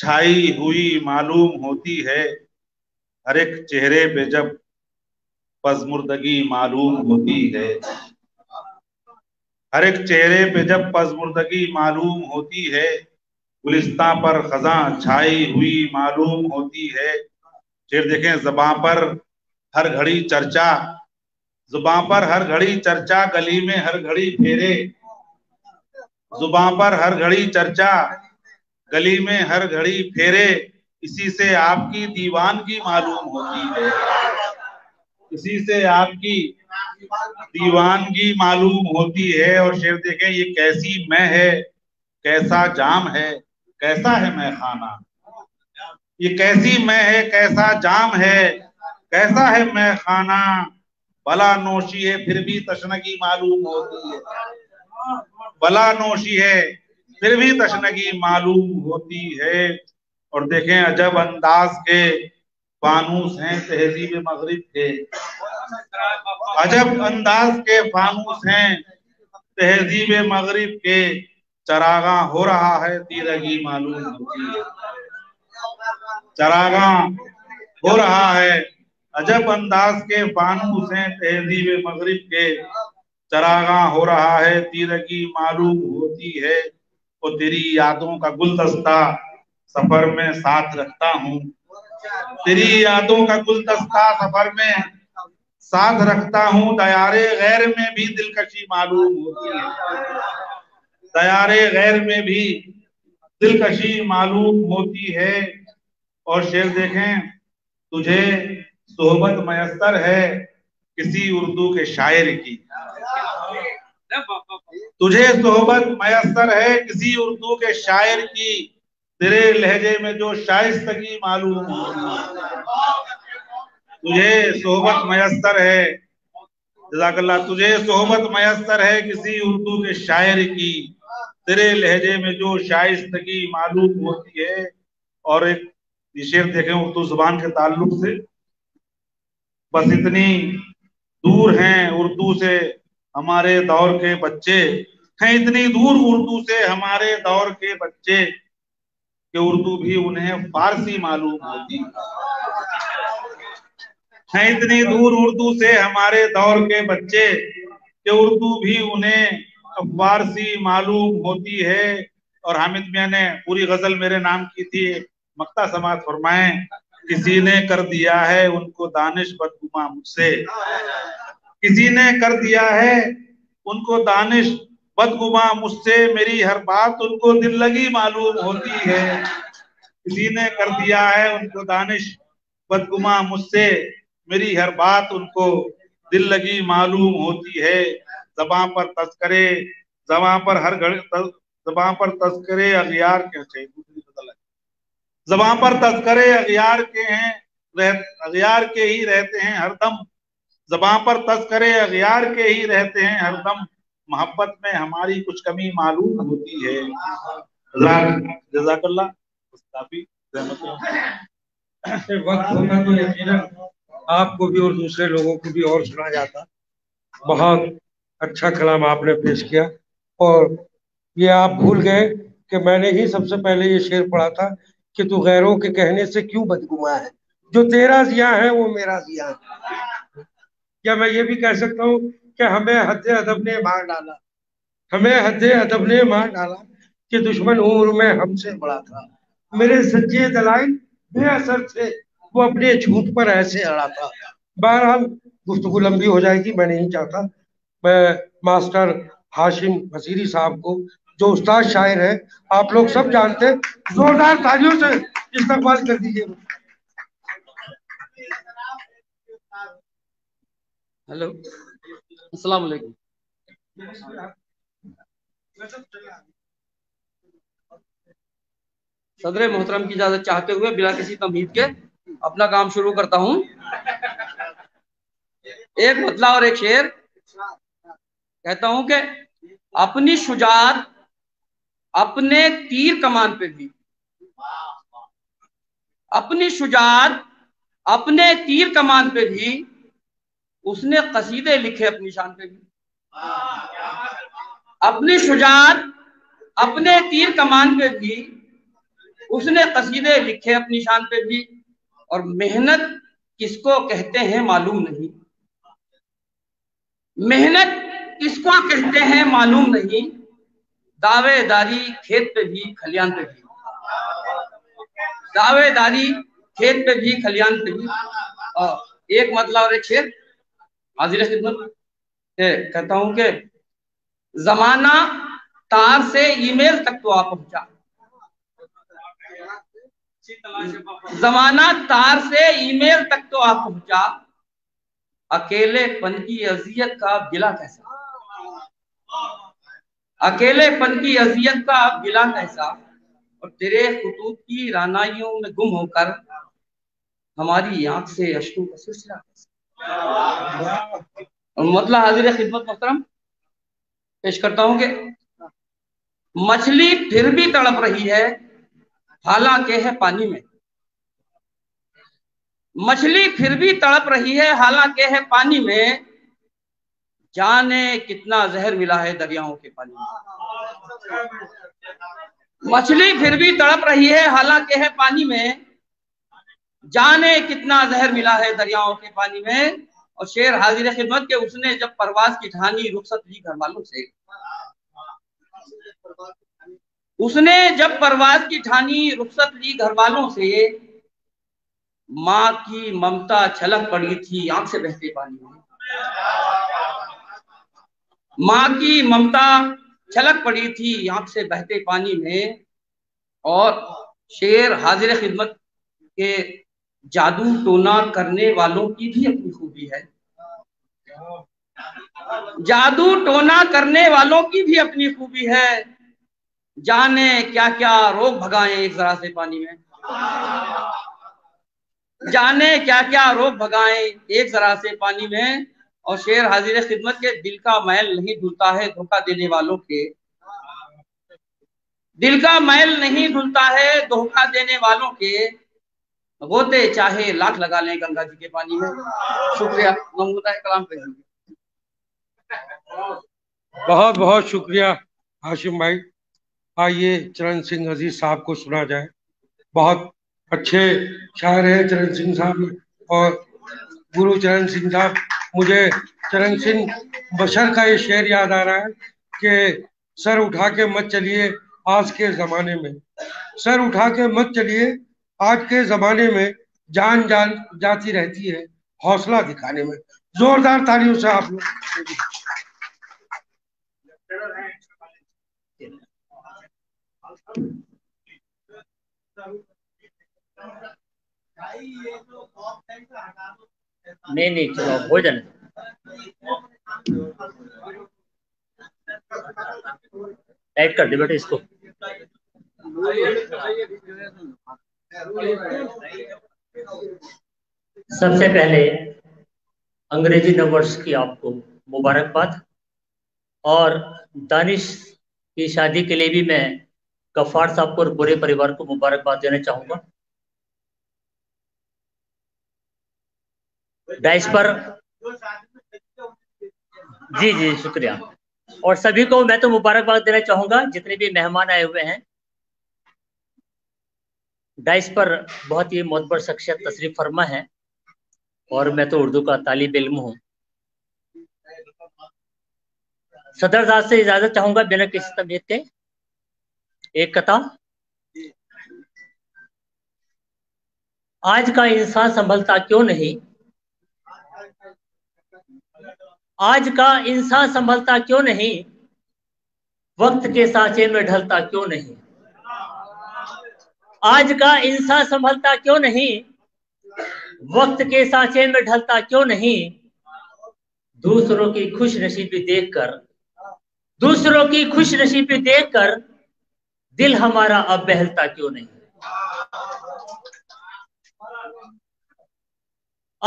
छाई हुई मालूम होती है, हर एक चेहरे पे जब पजमुर्दगी मालूम होती है, हर एक चेहरे पे जब पजमुर्दगी मालूम होती है, गुलिस्तां पर खजा छाई हुई मालूम होती है। फिर देखें, ज़बां पर हर घड़ी चर्चा, जुबां पर हर घड़ी चर्चा, गली में हर घड़ी फेरे, जुबां पर हर घड़ी चर्चा, गली में हर घड़ी फेरे, इसी से आपकी दीवानगी मालूम होती है, इसी से आपकी दीवानगी मालूम होती है। और शेर देखें, ये कैसी मैं है, कैसा जाम है, कैसा है मैं खाना, ये कैसी मैं है, कैसा जाम है, कैसा है मैं खाना, भला नोशी है फिर भी तशनगी मालूम होती है, भला नोशी है फिर भी तशनगी मालूम होती है। और देखें, अजब अंदाज के फानूस हैं तहजीब मगरिब के, अजब अंदाज के फानूस हैं तहजीब मगरिब के, चरागा हो रहा है तीरगी मालूम होती है, चरागा हो रहा है, अजब अंदाज के फानूस हैं तहजीब मगरिब के, चरागा हो रहा है तीरगी मालूम होती है। वो तेरी यादों का गुलदस्ता सफर में साथ रखता हूँ, तेरी यादों का गुलदस्ता सफर में साथ रखता हूँ, दयारे गैर में भी दिलकशी मालूम होती है, दयारे गैर में भी दिलकशी मालूम होती है। और शेर देखें, तुझे सोहबत मयस्तर है किसी उर्दू के शायर की, तुझे सोहबत मयस्तर है किसी उर्दू के शायर की, तेरे लहजे में जो शाइस्तगी मालूम तुझे सोहबत मयस्तर है, जज़ाकल्लाह, तुझे सोहबत मयस्तर है किसी उर्दू के शायर की, तेरे लहजे में जो शाइस्तगी मालूम होती है। और एक शेर देखें उर्दू जुबान के ताल्लुक से, बस इतनी दूर हैं उर्दू से हमारे दौर के बच्चे, हैं इतनी दूर उर्दू से हमारे दौर के बच्चे कि उर्दू भी उन्हें फारसी मालूम होती है। इतनी दूर उर्दू से हमारे दौर के बच्चे कि उर्दू भी उन्हें फारसी मालूम होती है। और हामिद मियां ने पूरी गजल मेरे नाम की थी, मक्ता समात फरमाए, किसी ने कर दिया है उनको दानिश बदगुमा मुझसे, किसी ने कर दिया है उनको दानिश बदगुमा मुझसे, मेरी हर बात उनको दिल लगी मालूम होती है। किसी ने कर दिया है उनको दानिश बदगुमा मुझसे, मेरी हर बात उनको दिल लगी मालूम होती है। जबां पर तस्करे, जबां पर हर घड़ी, जबां पर तस्करे अगियार के हैं, जबां पर तस्करे अगियार के हैं, अगियार के ही रहते हैं हरदम, जबां पर तस्करे अगियार के ही रहते हैं हरदम, मोहब्बत में हमारी कुछ कमी मालूम होती है। जज़ाकल्लाह। वक्त होता तो यकीनन आपको भी और दूसरे लोगों को भी और सुना जाता। बहुत अच्छा कलाम आपने पेश किया। और ये आप भूल गए कि मैंने ही सबसे पहले ये शेर पढ़ा था कि तू गैरों के कहने से क्यों बदगुमा है, जो तेरा जिया है वो मेरा जिया है। या मैं ये भी कह सकता हूँ कि हमें हद अदब ने मार डाला, हमें हद अदब ने मार डाला कि दुश्मन उम्र में हमसे बड़ा था, मेरे सच्चे दलाइल बेअसर थे, वो अपने झूठ पर ऐसे अड़ा था। बहरहाल गुफ्तगू लंबी हो जाएगी, मैं नहीं चाहता। मैं मास्टर हाशिम वजीरी साहब को, जो उस्ताद शायर है, आप लोग सब जानते हैं, जोरदार तालियों से इस्तकबाल कर दीजिए। हेलो, अस्सलाम वालेकुम। सदरे मोहतरम की इजाजत चाहते हुए बिना किसी तमहीद के अपना काम शुरू करता हूँ। एक मतला और एक शेर कहता हूँ कि अपनी शुजात अपने तीर कमान पे भी, अपनी शुजात अपने तीर कमान पे भी उसने कसीदे लिखे अपनी शान पे भी। अपनी शुजात अपने तीर कमान पे भी उसने कसीदे लिखे अपनी शान पे भी, और मेहनत किसको कहते हैं मालूम नहीं, मेहनत किसको कहते हैं मालूम नहीं, दावेदारी खेत पे भी खलियान पे भी, दावेदारी खेत पे भी खलियान पे भी। और एक मतलब और एक शेर हाजिर कहता हूं कि जमाना तार से ईमेल तक तो आ पहुंचा, जमाना तार से ईमेल तक तो आ पहुंचा, अकेलेपन की अजियत का गिला कैसा, अकेलेपन की अजियत का गिला कैसा, और तेरे खुतूत की रानाइयों में गुम होकर हमारी आंख से अश्रू का सिलसिला कैसा। और मतलब हाजिर खिदमत मोहतरम पेश करता हूं कि मछली फिर भी तड़प रही है हालांकि है पानी में, मछली फिर भी तड़प रही है हालांकि है पानी में, जाने कितना जहर मिला है दरियाओं के पानी में। मछली फिर भी तड़प रही है हालांकि है पानी में, जाने कितना जहर मिला है दरियाओं के पानी में। और शेर हाजिर खिदमत के, उसने जब परवाज की ठानी रुखसत ली घर वालों से, उसने जब परवाज की ठानी रुखसत ली घर वालों से, माँ की ममता छलक पड़ी थी आंख से बहते पानी में, माँ की ममता छलक पड़ी थी आंख से बहते पानी में। और शेर हाजिर खिदमत के, जादू टोना करने वालों की भी अपनी खूबी है, जादू टोना करने वालों की भी अपनी खूबी है, जाने क्या क्या रोग भगाए एक जरा से पानी में, जाने क्या क्या रोग भगाए एक जरा से पानी में। और शेर हाजिर खिदमत के, दिल का मैल नहीं धुलता है धोखा देने वालों के, दिल का मैल नहीं धुलता है धोखा देने वालों के, गोते चाहे लाख लगा लें गंगा जी के पानी में। शुक्रिया, ममूदा कलाम पे बहुत बहुत शुक्रिया हाशिम भाई। आइए चरण सिंह अजीज साहब को सुना जाए, बहुत अच्छे शायर हैं चरण सिंह साहब और गुरु चरण सिंह साहब। मुझे चरण सिंह बशर का ये शेर याद आ रहा है कि सर उठा के मत चलिए आज के जमाने में, सर उठा के मत चलिए आज के जमाने में, जान जान जाती रहती है हौसला दिखाने में। जोरदार तालियों से आप लोग। नहीं चलो भोजन ऐड कर दे बेटे इसको। सबसे पहले अंग्रेजी नववर्ष की आपको मुबारकबाद, और दानिश की शादी के लिए भी मैं गफ्फार साहब को और पूरे परिवार को मुबारकबाद देना चाहूँगा। डाइस पर जी जी शुक्रिया, और सभी को मैं तो मुबारकबाद देना चाहूँगा जितने भी मेहमान आए हुए हैं। डाइस पर बहुत ही मोतबर शख्सियत तशरीफ फरमा है, और मैं तो उर्दू का तालिब इल्म हूँ। सदरजात से इजाजत चाहूंगा बिना किसी तबीयत के, एक कथा। आज का इंसान संभलता क्यों नहीं, आज का इंसान संभलता क्यों नहीं, वक्त के सांचे में ढलता क्यों नहीं, आज का इंसान संभलता क्यों नहीं, वक्त के सांचे में ढलता क्यों नहीं। दूसरों की खुशनसीबी देखकर, दूसरों की खुशनसीबी देखकर दिल हमारा अब बहलता क्यों नहीं।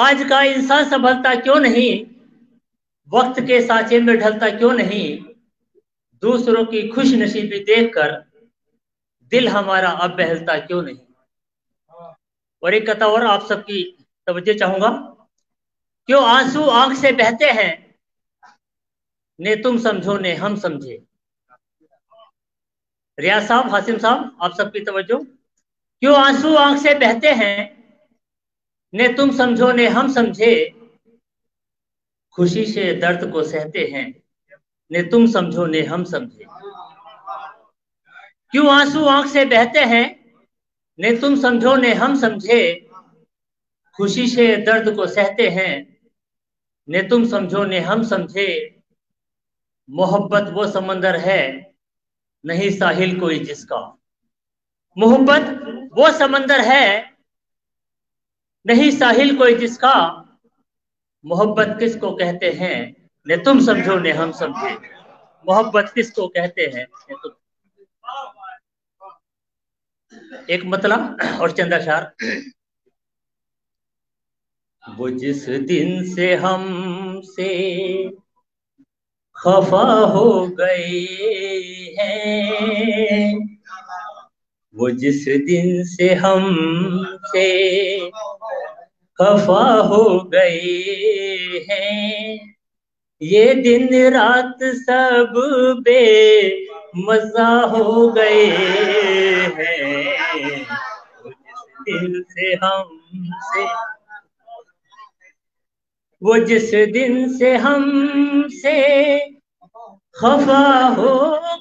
आज का इंसान संभलता क्यों नहीं, वक्त के सांचे में ढलता क्यों नहीं, दूसरों की खुशनसीबी देखकर दिल हमारा अब बहलता क्यों नहीं। और एक कथा और आप सबकी तवज्जो चाहूंगा। क्यों आंसू आंख से बहते हैं, ने तुम समझो ने हम समझे। रियाज साहब, हासिम साहब, आप सबकी तवज्जो। क्यों आंसू आंख से बहते हैं, ने तुम समझो ने हम समझे, खुशी से दर्द को सहते हैं, ने तुम समझो ने हम समझे। क्यों आंसू आंख से बहते हैं, ने तुम समझो ने हम समझे, खुशी से दर्द को सहते हैं, ने तुम समझो ने हम समझे। मोहब्बत वो समंदर है नहीं साहिल कोई जिसका, मोहब्बत वो समंदर है नहीं साहिल कोई जिसका, मोहब्बत किसको कहते हैं ने तुम समझो ने हम समझे, मोहब्बत किसको कहते हैं ने तुम। एक मतलब और चंदा शार। वो जिस दिन से हमसे खफा हो गए हैं, वो जिस दिन से हमसे खफा हो गए हैं, ये दिन रात सब बे मजा हो गए हैं, दिल से हमसे, वो जिस दिन से हमसे खफा हो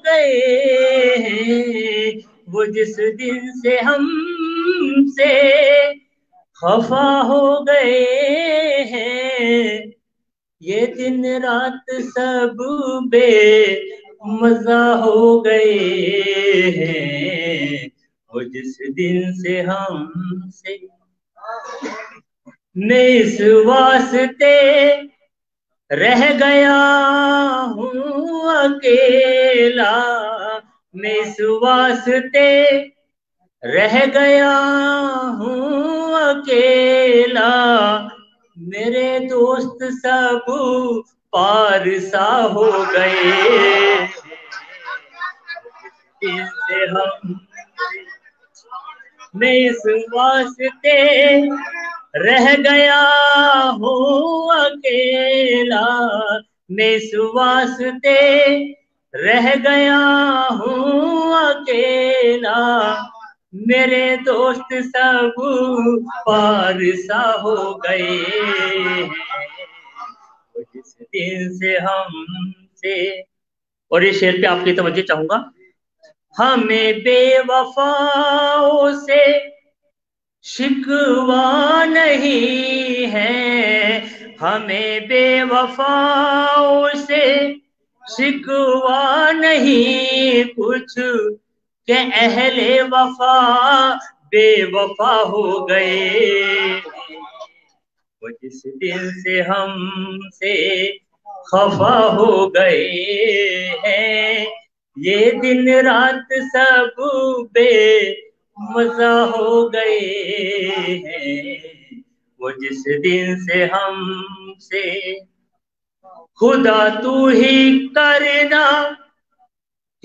गए हैं, वो जिस दिन से हमसे खफा हो गए हैं, ये दिन रात सब बे मजा हो गए हैं, वो जिस दिन से हमसे। मैं इस वास्ते रह गया हूँ अकेला, मैं इस वास्ते रह गया हूँ अकेला, मेरे दोस्त सब पार सा हो गए। इससे हम मैं इस वास्ते रह गया हूँ अकेला, मैं इस वास्ते रह गया हूँ अकेला, मेरे दोस्त सब पार सा हो गए। जिस दिन से हमसे, और ये शेर पे आपकी तवज्जो चाहूंगा, हमें बेवफाओं से शिकवा नहीं है, हमें बेवफाओं से शिकवा नहीं, कुछ के अहले वफा बेवफा हो गए। वो जिस दिन से हमसे खफा हो गए हैं, ये दिन रात सब बेमजा हो गए हैं। वो जिस दिन से हमसे खुदा तू ही करना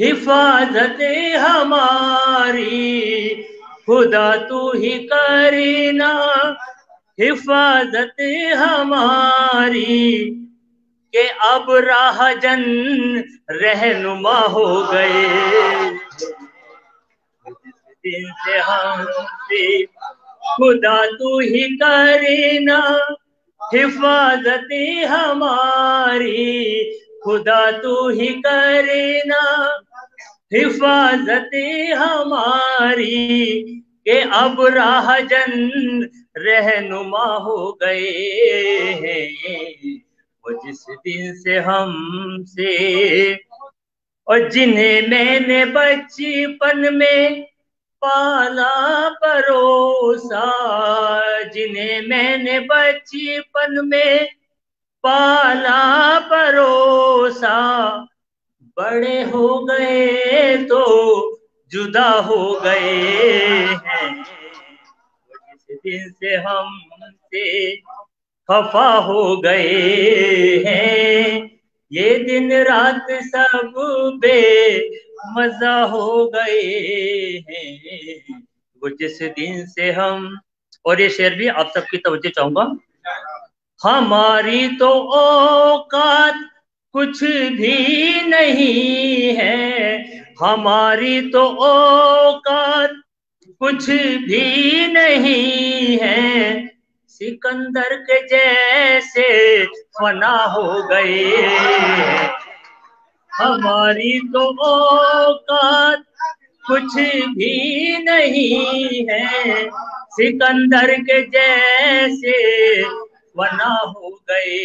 हिफाजत हमारी, खुदा तू ही करना हिफाजत हमारी, के अब राह जन रहनुमा हो गए। दिल से हमसे खुदा तू ही करना हिफाजत हमारी, खुदा तू ही करना हिफाजत हमारी, के अब राह जन रहनुमा हो गए हैं। और जिस दिन से हमसे, और जिन्हें मैंने बचपन में पाला परोसा, जिन्हें मैंने बचपन में पाला परोसा, बड़े हो गए तो जुदा हो गए हैं। जिस दिन से हमसे खफा हो गए हैं, ये दिन रात सब बेमजा हो गए हैं। वो जिस दिन से हम, और ये शेर भी आप सबकी तवज्जो चाहूंगा, हमारी तो औकात कुछ भी नहीं है, हमारी तो औकात कुछ भी नहीं है, सिकंदर के जैसे फना हो गए। हमारी तो औकात कुछ भी नहीं है, सिकंदर के जैसे वना हो गए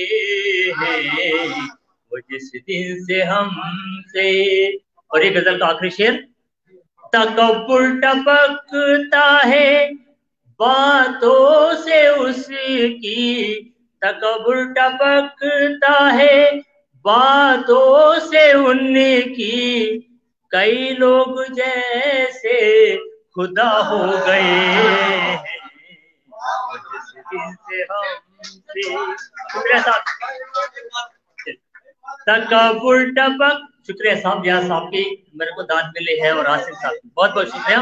हैं। वो जिस दिन से हमसे, और एक गजल का आखिरी शेर, तकब्बुर टपकता है बातों से उसकी, तकब्बुर टपकता है बातों से उनकी, कई लोग जैसे खुदा हो गए। से तकब्बुर टपक, शुक्रिया साहब, यहाँ साहब की मेरे को दाद मिले है, और आसिफ साहब बहुत बहुत शुक्रिया।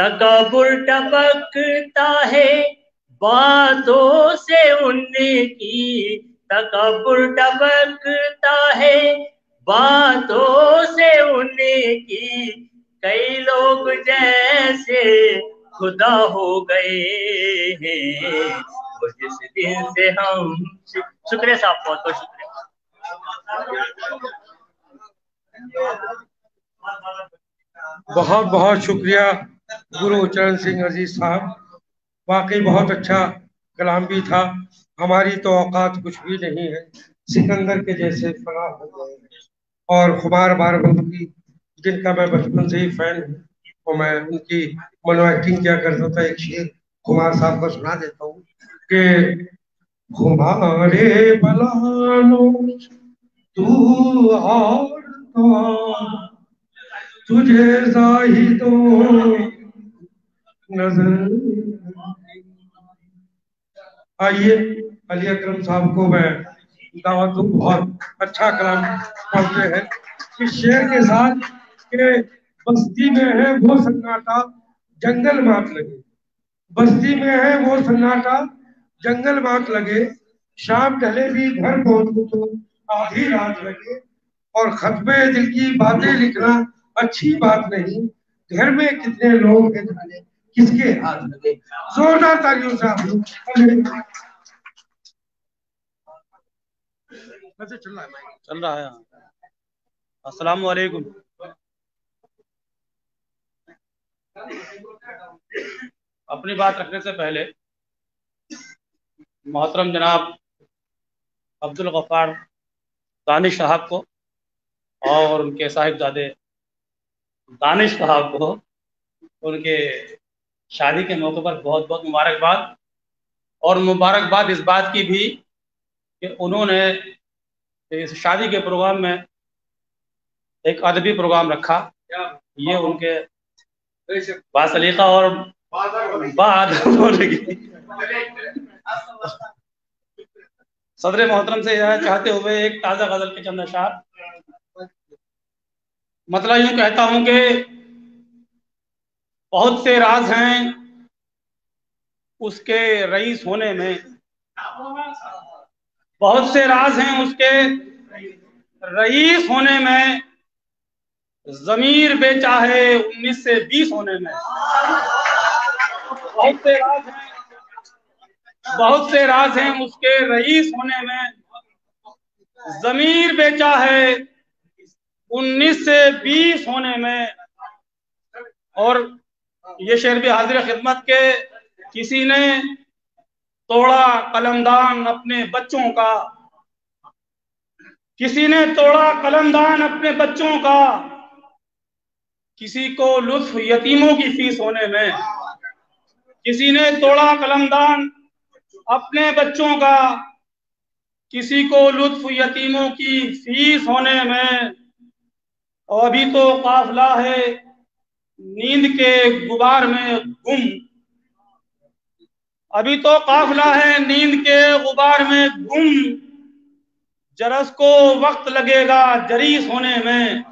तकब्बुर टपकता है बातों से उनकी, तकब्बुर टपकता है बातों से उनकी, कई लोग जैसे खुदा हो गए हैं। और जिस दिन से हम, शुक्रिया साहब बहुत बहुत शुक्रिया, बहुत बहुत शुक्रिया गुरु चरण सिंह अजीज साहब, वाकई बहुत अच्छा कलाम भी था। हमारी तो औकात कुछ भी नहीं है, सिकंदर के जैसे फना हो गए हैं। और खुमार बारबंकी, जिनका मैं बचपन से ही फैन हूँ, और मैं उनकी मनो एक्टिंग क्या करता था, एक शेर कुमार साहब को सुना देता हूँ कि हमारे बलानो तू और तुझे साहितों नजर। आइए अली अकरम साहब को मैं दावत दूं, बहुत अच्छा कलाम पढ़ते हैं इस शेर के साथ के बस्ती में है वो सन्नाटा जंगल मात लगे, बस्ती में है वो सन्नाटा जंगल मात लगे, शाम ढले भी घर पहुंचू तो आधी रात लगे, और खतबे दिल की बातें लिखना अच्छी बात नहीं, घर में कितने लोग हैं जाने किसके हाथ लगे। जोरदार तालियों से चल रहा है। अस्सलाम वालेकुम। अपनी बात रखने से पहले मोहतरम जनाब अब्दुल गफ्फार दानिश साहब को और उनके साहिबजादे दानिश साहब को उनके शादी के मौके पर बहुत बहुत मुबारकबाद, और मुबारकबाद इस बात की भी कि उन्होंने इस शादी के प्रोग्राम में एक अदबी प्रोग्राम रखा। ये उनके बासलीका और बाद सदर मोहतरम से यह चाहते हुए एक ताज़ा गजल के चंद अशार, मतलब यूं कहता हूं कि बहुत से राज हैं उसके रईस होने में, बहुत से राज हैं उसके रईस होने में, जमीर बेचाहे 19 से 20 होने में, बहुत से राज हैं उसके रईस होने में, जमीर बेचाहे 19 से 20 होने में। और ये शेर भी हाजिर खिदमत के, किसी ने तोड़ा कलमदान अपने बच्चों का, किसी ने तोड़ा कलमदान अपने बच्चों का, किसी को लुत्फ यतीमों की फीस होने में, किसी ने तोड़ा कलमदान अपने बच्चों का, किसी को लुत्फ यतीमों की फीस होने में। और अभी तो काफिला है नींद के गुबार में गुम, अभी तो काफिला है नींद के गुबार में गुम, जरस को वक्त लगेगा जरीस होने में,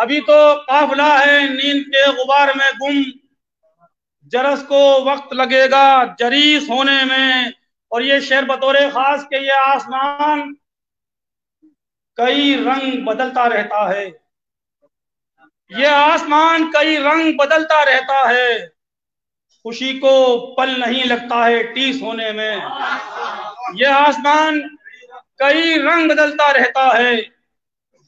अभी तो काफिला है नींद के गुबार में गुम, जरस को वक्त लगेगा जरीस होने में। और ये शेर बतौरे खास के, ये आसमान कई रंग बदलता रहता है, ये आसमान कई रंग बदलता रहता है, खुशी को पल नहीं लगता है टीस होने में, ये आसमान कई रंग बदलता रहता है,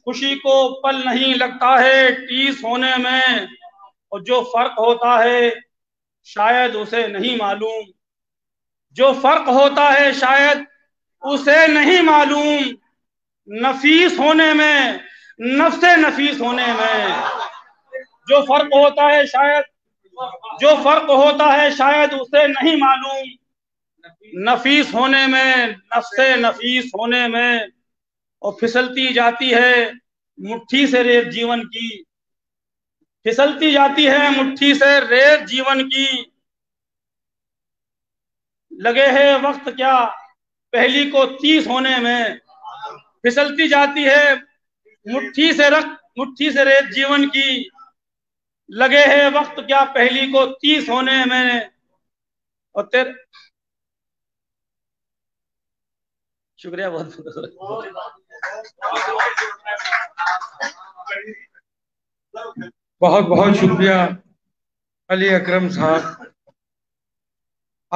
खुशी को पल नहीं लगता है टीस होने में। और जो फर्क होता है शायद उसे नहीं मालूम, जो फर्क होता है शायद उसे नहीं मालूम, नफीस होने में नफ्से नफीस होने में, जो फर्क होता है शायद, जो फर्क होता है शायद उसे नहीं मालूम, नफीस होने में नफ्से नफीस होने में। और फिसलती जाती है मुट्ठी से रेत जीवन की, फिसलती जाती है मुट्ठी से रेत जीवन की, लगे है वक्त क्या पहली को 30 होने में, फिसलती जाती है मुट्ठी से रेत जीवन की, लगे है वक्त क्या पहली को 30 होने में। और तेरे शुक्रिया बहुत बहुत बहुत बहुत शुक्रिया अली अकरम साहब।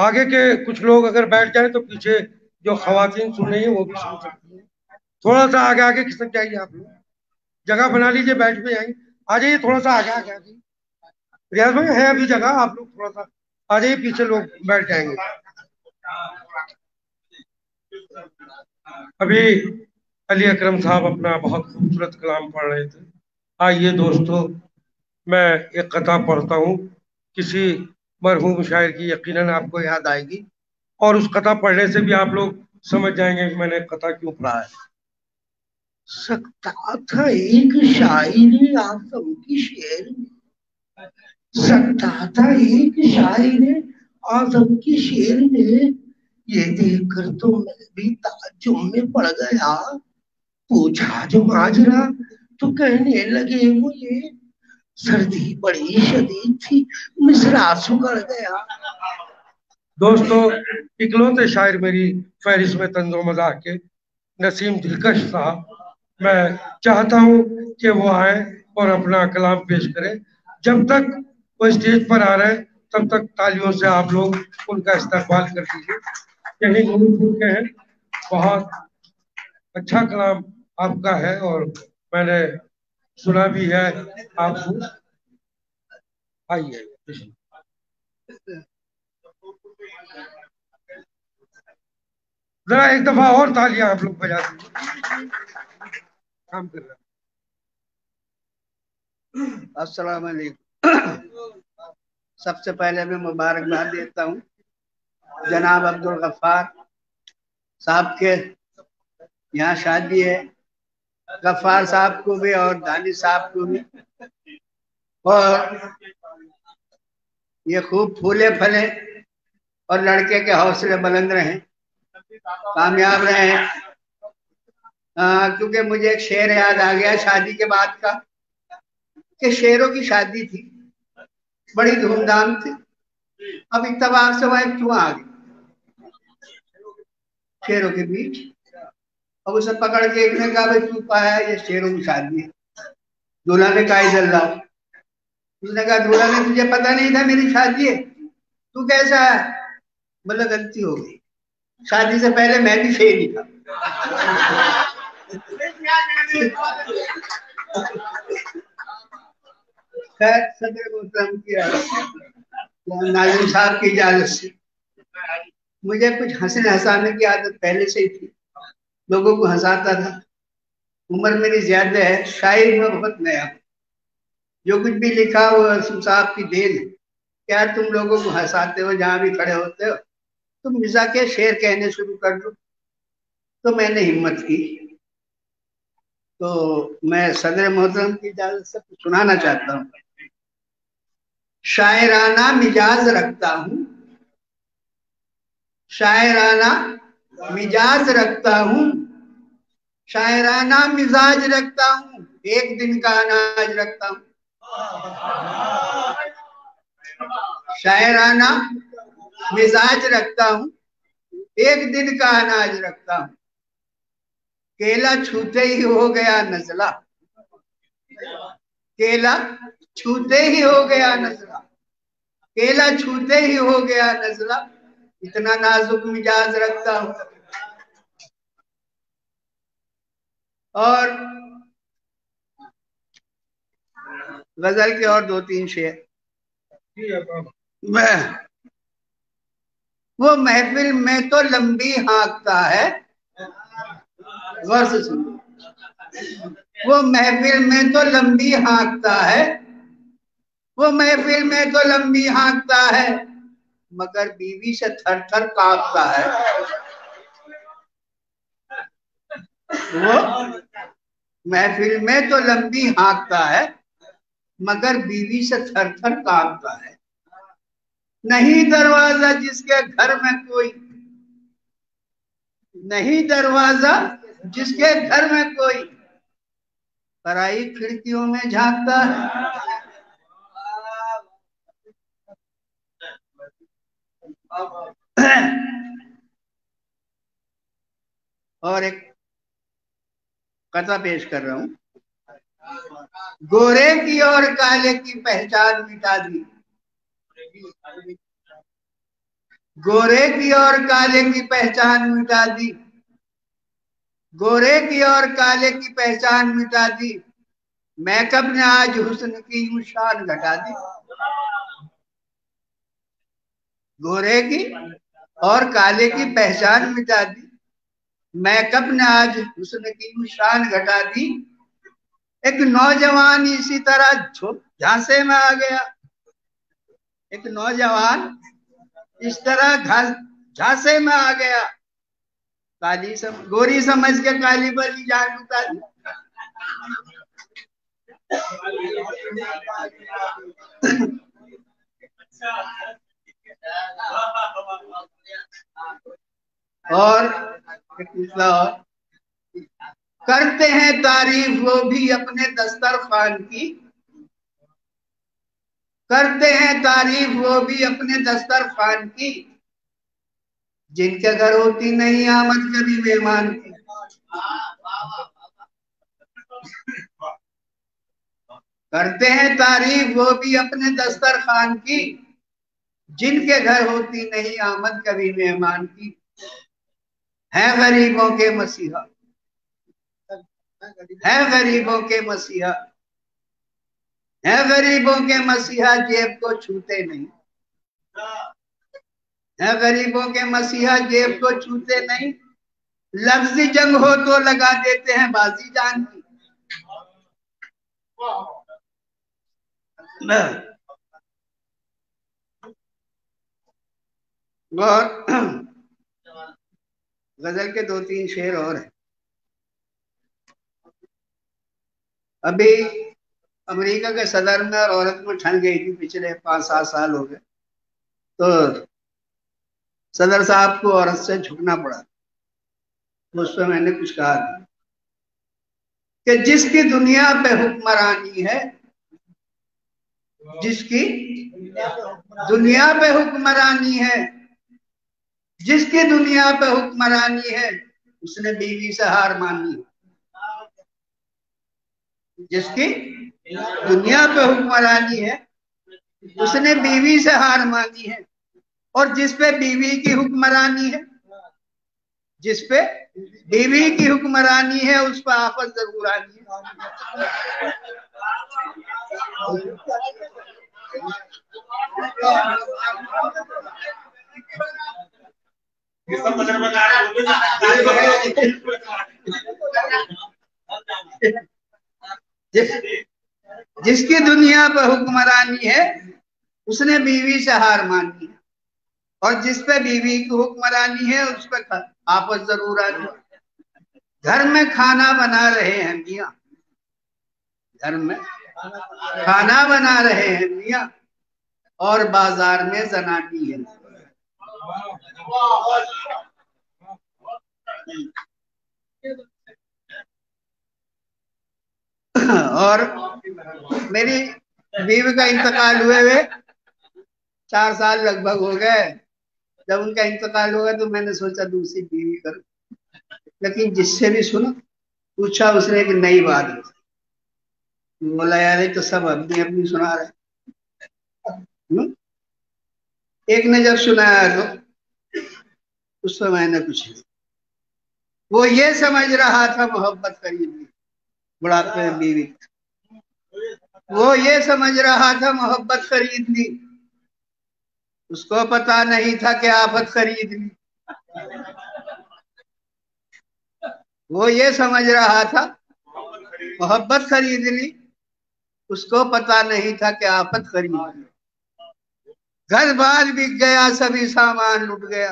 आगे के कुछ लोग अगर बैठ जाए तो पीछे जो खवातीन सुन रही है वो भी सुन सकती है। थोड़ा सा आगे आगे खिसक जाइए, आप लोग जगह बना लीजिए, बैठ भी जाइए, आ जाइए थोड़ा सा आगे आगे आगे। रियाज भाई है अभी जगह, आप लोग थोड़ा सा आ जाइए, पीछे लोग बैठ जाएंगे। अभी अली अकरम साहब अपना बहुत खूबसूरत कलाम पढ़ रहे थे। आइए दोस्तों, मैं एक कथा पढ़ता हूँ किसी मरहूम शायर की, यकीनन आपको याद आएगी, और उस कथा पढ़ने से भी आप लोग समझ जाएंगे कि मैंने कथा क्यों पढ़ा है। सकता था एक शायरी आप सबकी शेर में, सकता था एक शायरी आप सबकी शेर में। ये देख कर तो मैं भी ताज्जुब में पड़ गया। पूछा जो माजरा तो कहने लगे वो ये सर्दी बड़ी शदीद थी, मिस्र आंसू कर गया। दोस्तों, इकलौते शायर मेरी फहरिस्त में तंज़ो मज़ाक के नसीम दिलकश साहब, मैं चाहता हूँ कि वो आए और अपना कलाम पेश करें। जब तक वो स्टेज पर आ रहे हैं तब तक तालियों से आप लोग उनका इस्तकबाल कर दीजिए। यही नूरपुर के हैं, बहुत अच्छा कलाम आपका है और मैंने सुना भी है आपको। आइए। जरा एक दफा और तालियां आप लोग बजा दीजिए। काम कर रहा है। अस्सलाम वालेकुम। सबसे पहले मैं मुबारकबाद देता हूँ जनाब अब्दुल गफ्फार साहब के, यहाँ शादी है, गफ्फार साहब को भी और दानिश साहब को भी, और ये खूब फूले फले और लड़के के हौसले बुलंद रहें, कामयाब रहें। क्योंकि मुझे एक शेर याद आ गया शादी के बाद का, कि शेरों की शादी थी, बड़ी धूमधाम थी, अब इत्तेफाक से वह क्यों आ गई शेरों के बीच। अब उसे पकड़ के एक ने कहा तू पाया ये शेरों की शादी है। दूल्हा ने कहा इधर लाओ। उसने कहा दूल्हा ने तुझे पता नहीं था मेरी शादी है, तू कैसा है? मतलब गलती हो गई, शादी से पहले मैं भी शेर ही था। खैर, सदर मोहतरम की नाजिम साहब की इजाजत से मुझे कुछ हंसने हंसाने की आदत पहले से ही थी, लोगों को हंसाता था। उम्र मेरी ज्यादा है, शायरी में बहुत नया, जो कुछ भी लिखा वो नाजिम साहब की देन है। क्या तुम लोगों को हंसाते हो जहाँ भी खड़े होते हो। तुम मिजा के शेर कहने शुरू कर दो तो मैंने हिम्मत की, तो मैं सदर मोहतरम की इजाजत से सुनाना चाहता हूँ। शायराना मिजाज रखता हूँ, शायराना मिजाज रखता हूँ, शायराना मिजाज रखता हूँ, एक दिन का अनाज रखता हूँ। शायराना मिजाज रखता हूँ, एक दिन का अनाज रखता हूँ। केला छूते ही हो गया नजला, केला छूते ही हो गया नजला, केला छूते ही हो गया नजला, इतना नाजुक मिजाज रखता हूँ। और गजल के और दो तीन शेर। वो महफिल में तो लंबी हाँकता है, गौर से सुनो। वो महफिल में तो लंबी हाँकता है, वो महफिल में तो लंबी हाँकता है, मगर बीवी से थर थर कांपता है। वो महफिल में तो लंबी हाँकता है, मगर बीवी से थर थर कांपता है। नहीं दरवाजा जिसके घर में कोई, नहीं दरवाजा जिसके घर में कोई, पराई खिड़कियों में झांकता है। और एक कथा पेश कर रहा हूं। गोरे की और काले की पहचान मिटा दी, गोरे की और काले की पहचान मिटा दी, गोरे की और काले की पहचान मिटा दी, मेकअप ने आज हुस्न की यूं शान घटा दी। गोरे की और काले की पहचान मिटा दी, मेकअप ने आज हुस्न की शान घटा दी। एक नौजवान इसी तरह झांसे में आ गया, एक नौजवान इस तरह झांसे में आ गया, काली गोरी समझ के काली पर भी जान लुटा दी। और करते हैं तारीफ वो भी अपने दस्तरखान की, करते हैं तारीफ वो भी अपने दस्तरखान की, जिनके घर होती नहीं आमद कभी मेहमान की। करते हैं तारीफ वो भी अपने दस्तरखान की, जिनके घर होती नहीं आमद कभी मेहमान की। है गरीबों के मसीहा, है गरीबों के मसीहा, है गरीबों के मसीहा, जेब को छूते नहीं। है गरीबों के मसीहा, जेब को छूते नहीं, लफ्जी जंग हो तो लगा देते हैं बाजी जान की। और गजल के दो तीन शेर और हैं। अभी अमेरिका के सदर में औरत में ठन गई थी, पिछले 5-7 साल हो गए, तो सदर साहब को औरत से झुकना पड़ा। उस पर मैंने कुछ कहा कि जिसकी दुनिया पे हुक्मरानी है, जिसकी दुनिया पे हुक्मरानी है, जिसकी दुनिया पे हुक्मरानी है, उसने बीवी से हार मानी। जिसकी दुनिया पे हुक्मरानी है, उसने बीवी से हार मानी है, और जिस पे बीवी की हुक्मरानी है, जिस पे बीवी की हुक्मरानी है, उस पर आफत जरूर आनी है। जिसकी दुनिया पर हुक्मरानी है, उसने बीवी से हार मानी है, और जिस पे बीवी की हुक्मरानी है, उस पे आपस जरूर आनी। घर में खाना बना रहे हैं मियाँ, घर में खाना बना रहे हैं मियाँ, और बाजार में जनानी है। और मेरी बीवी का इंतकाल हुए हुए 4 साल लगभग हो गए। जब उनका इंतकाल हो गया तो मैंने सोचा दूसरी बीवी करूं, लेकिन जिससे भी सुना पूछा उसने कि नई बात है। बोला यार तो सब अपनी अपनी सुना रहे। एक ने जब सुनाया तो उस समय मैंने कुछ, वो ये समझ रहा था मोहब्बत करीब, बुढ़ापे में बीवी, वो ये समझ रहा था मोहब्बत खरीद ली, उसको पता नहीं था कि आफत खरीद ली। वो ये समझ रहा था मोहब्बत खरीद ली, उसको पता नहीं था कि आफत खरीद ली। घर बार बिक गया सभी सामान लूट गया,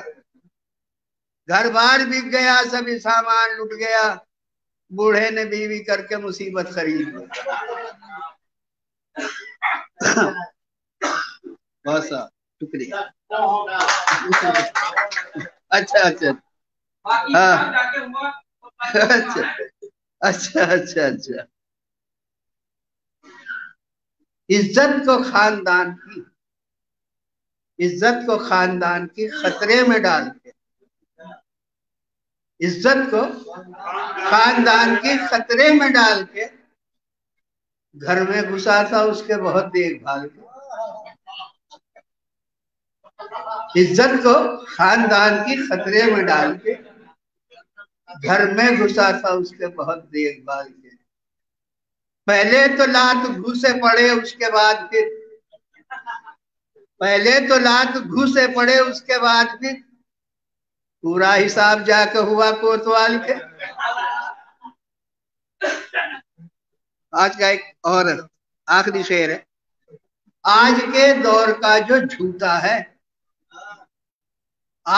घर बार बिक गया सभी सामान लूट गया, बूढ़े ने बीवी करके मुसीबत खरीद। बहुत सा शुक्रिया। अच्छा, हाँ अच्छा। इज्जत को खानदान की, इज्जत को खानदान की खतरे में डाल के, इज्जत को खानदान के खतरे में डाल के घर में घुसा था, उसके बहुत देखभाल की। इज्जत को खानदान की खतरे में डाल के घर में घुसा था, उसके बहुत देखभाल के। पहले तो लात घुसे पड़े, उसके बाद फिर, पहले तो लात घुसे पड़े, उसके बाद फिर पूरा हिसाब जाके हुआ कोतवाल के। आज का एक और आखिरी शेर है। आज के दौर का जो झूठा है,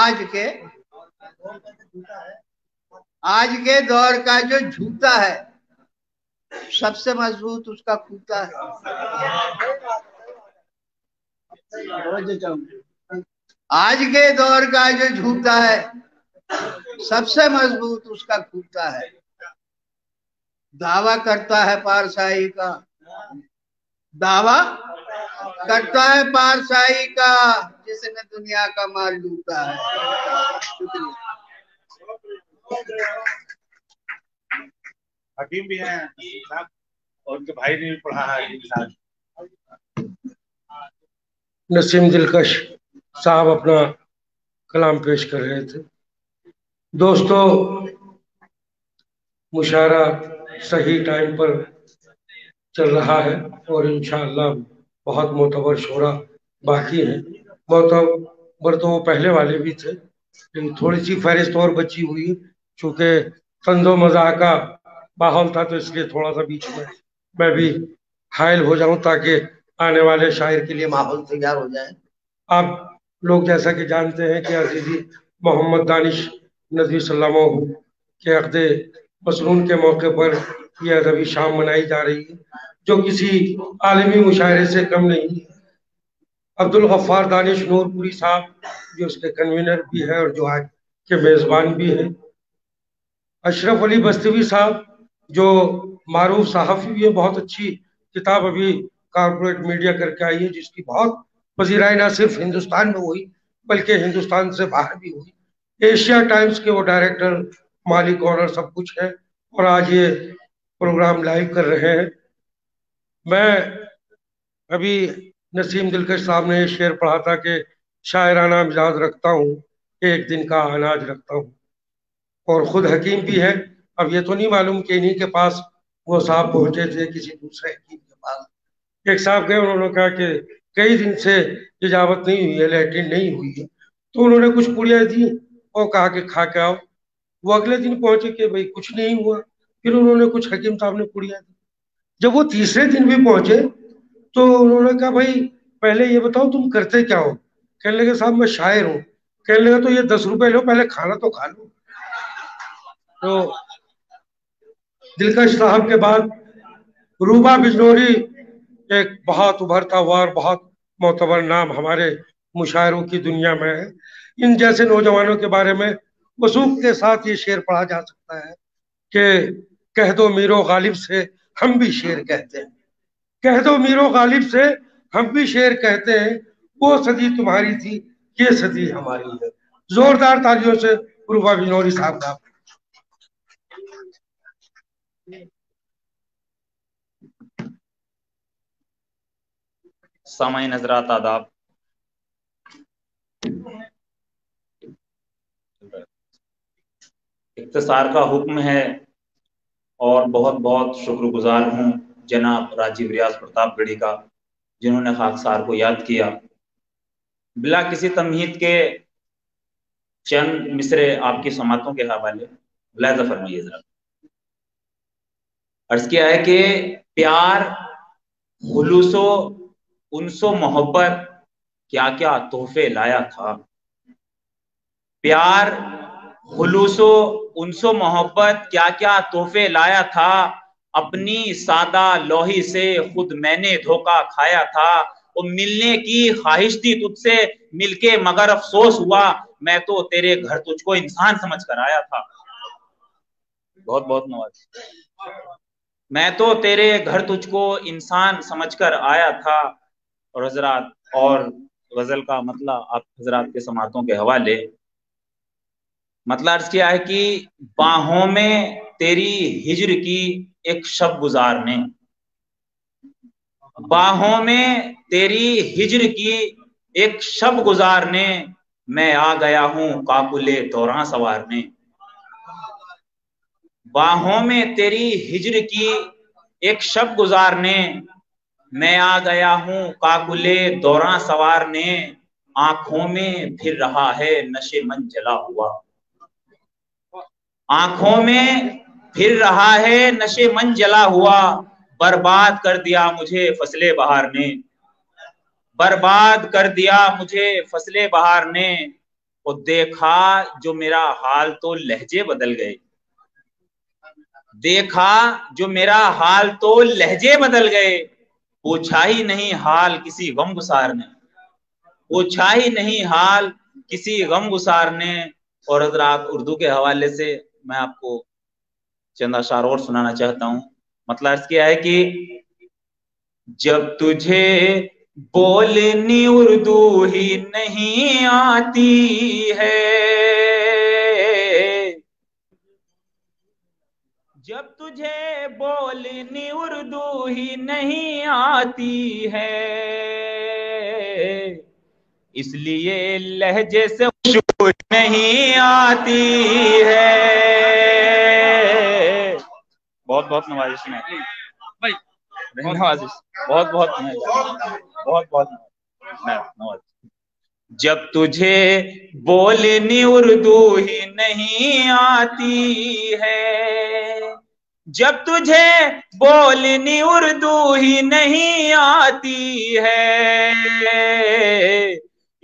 आज के दौर का जो झूठा है, सबसे मजबूत उसका खूटा है। आज के दौर का जो झूठा है सबसे मजबूत उसका खूटा है। दावा करता है पारसाई का, दावा करता है पारसाई का जिसने दुनिया का माल लूटा है। हकीम भी हैं और उनके भाई ने भी पढ़ा है। नसीम दिलकश साहब अपना कलाम पेश कर रहे थे। दोस्तों, मुशायरा सही टाइम पर चल रहा है और इंशाअल्लाह बहुत मोतबर शोरा बाकी है। मोतबर तो वो पहले वाले भी थे, लेकिन थोड़ी सी फहरिस्त और बची हुई है चूँकि तंजो मजाक का माहौल था, तो इसलिए थोड़ा सा बीच में मैं भी हायल हो जाऊं ताकि आने वाले शायर के लिए माहौल तैयार हो जाए। आप लोग जैसा कि जानते हैं कि अजीज़ी मोहम्मद दानिश नदवी सल्लल्लाहु के अक़्दे मसनून के मौके पर यह अदबी शाम मनाई जा रही है जो किसी आलमी मुशायरे से कम नहीं है। अब्दुल गफ्फार दानिश नूरपुरी साहब जो उसके कन्वीनर भी है और जो आज के मेज़बान भी हैं, अशरफ अली बस्तवी साहब जो मारूफ सहाफ़ी भी है, बहुत अच्छी किताब अभी कॉर्पोरेट मीडिया करके आई है जिसकी बहुत पजीराई ना सिर्फ हिंदुस्तान में हुई बल्कि हिंदुस्तान से बाहर भी हुई। एशिया टाइम्स के वो डायरेक्टर, मालिक, ऑनर सब कुछ है और आज ये प्रोग्राम लाइव कर रहे हैं। मैं अभी नसीम दिलकश साहब ने शेर पढ़ा था कि शायराना मिजाज रखता हूँ, एक दिन का अनाज रखता हूँ, और ख़ुद हकीम भी है। अब ये तो नहीं मालूम कि इन्हीं के पास वो साहब पहुँचे थे किसी दूसरे हकीम के पास। एक साहब गए, उन्होंने कहा कि कई दिन से इजाज़त नहीं हुई है, लैट्रिन नहीं हुई है, तो उन्होंने कुछ पुड़ियाँ दी और कहा कि खा के आओ। वो अगले दिन पहुँचे कि भाई कुछ नहीं हुआ, फिर उन्होंने कुछ हकीम साहब ने पुड़ियाँ दी। जब वो तीसरे दिन भी पहुँचे तो उन्होंने कहा भाई पहले ये बताओ तुम करते क्या हो। कहने लगे साहब मैं शायर हूँ। कहने लगा तो ये 10 रुपये लो, पहले खाना तो खा लो। तो दिलकश साहब के बाद रूबा बिजनौरी एक बहुत उभरता हुआ और बहुत मोतबर नाम हमारे मुशायरों की दुनिया में है। इन जैसे नौजवानों के बारे में वसूख के साथ ये शेर पढ़ा जा सकता है कि कह दो मीरो गालिब से हम भी शेर कहते हैं, कह दो मीरो गालिब से हम भी शेर कहते हैं, वो सदी तुम्हारी थी ये सदी हमारी है। जोरदार तालियों से रूबा बिजनौरी साहब का। सामाईन हज़रात आदाब। इख्तिसार का हुक्म है और बहुत बहुत शुक्रगुजार हूँ जनाब राजीव रियाज प्रतापगढ़ी का जिन्होंने खाकसार को याद किया। बिला किसी तमहीद के चंद मिसरे आपकी समातों के हवाले मुलाहिज़ा फरमाइए। ज़रा अर्ज किया है कि प्यार, खुलूसो उनसो मोहब्बत, क्या क्या तोहफे लाया था। प्यार, खुलूसो उनसो मोहब्बत, क्या क्या तोहफे लाया था। अपनी सादा लोही से खुद मैंने धोखा खाया था। वो मिलने की ख्वाहिश थी तुझसे मिलके, मगर अफसोस हुआ मैं तो तेरे घर तुझको इंसान समझ कर आया था। बहुत बहुत नवाज, मैं तो तेरे घर तुझको इंसान समझकर आया था। और हजरात, और गजल का मतला आप हजरात के समातों के हवाले। मतला अर्ज किया है कि बाहों में तेरी हिजर की एक शब गुजार में, बाहों में तेरी हिजर की एक शब गुजारने मैं आ गया हूँ काकुले दौरां सवारने। बाहों में तेरी हिजर की एक शब गुजारने मैं आ गया हूँ काकुले दौरां सवारने। आंखों में फिर रहा है नशे मन जला हुआ, आंखों में फिर रहा है नशे मन जला हुआ। बर्बाद कर दिया मुझे फसले बहार ने, बर्बाद कर दिया मुझे फसले बहार ने। और देखा जो मेरा हाल तो लहजे बदल गए, देखा जो मेरा हाल तो लहजे बदल गए, पूछा ही नहीं हाल किसी गमगुसार ने, पूछा ही नहीं हाल किसी गमगुसार ने। और अगर आप उर्दू के हवाले से मैं आपको चंद अशार और सुनाना चाहता हूँ। मतलब क्या है कि जब तुझे बोलनी उर्दू ही नहीं आती है, जब तुझे बोलनी उर्दू ही नहीं आती है, इसलिए लहजे से खुशबू नहीं आती है। बहुत बहुत नवाजिश है भाई, नवाजिश, बहुत बहुत नवाजिश, बहुत बहुत नवाजिश। जब तुझे बोलनी उर्दू ही नहीं आती है, जब तुझे बोलनी उर्दू ही नहीं आती है,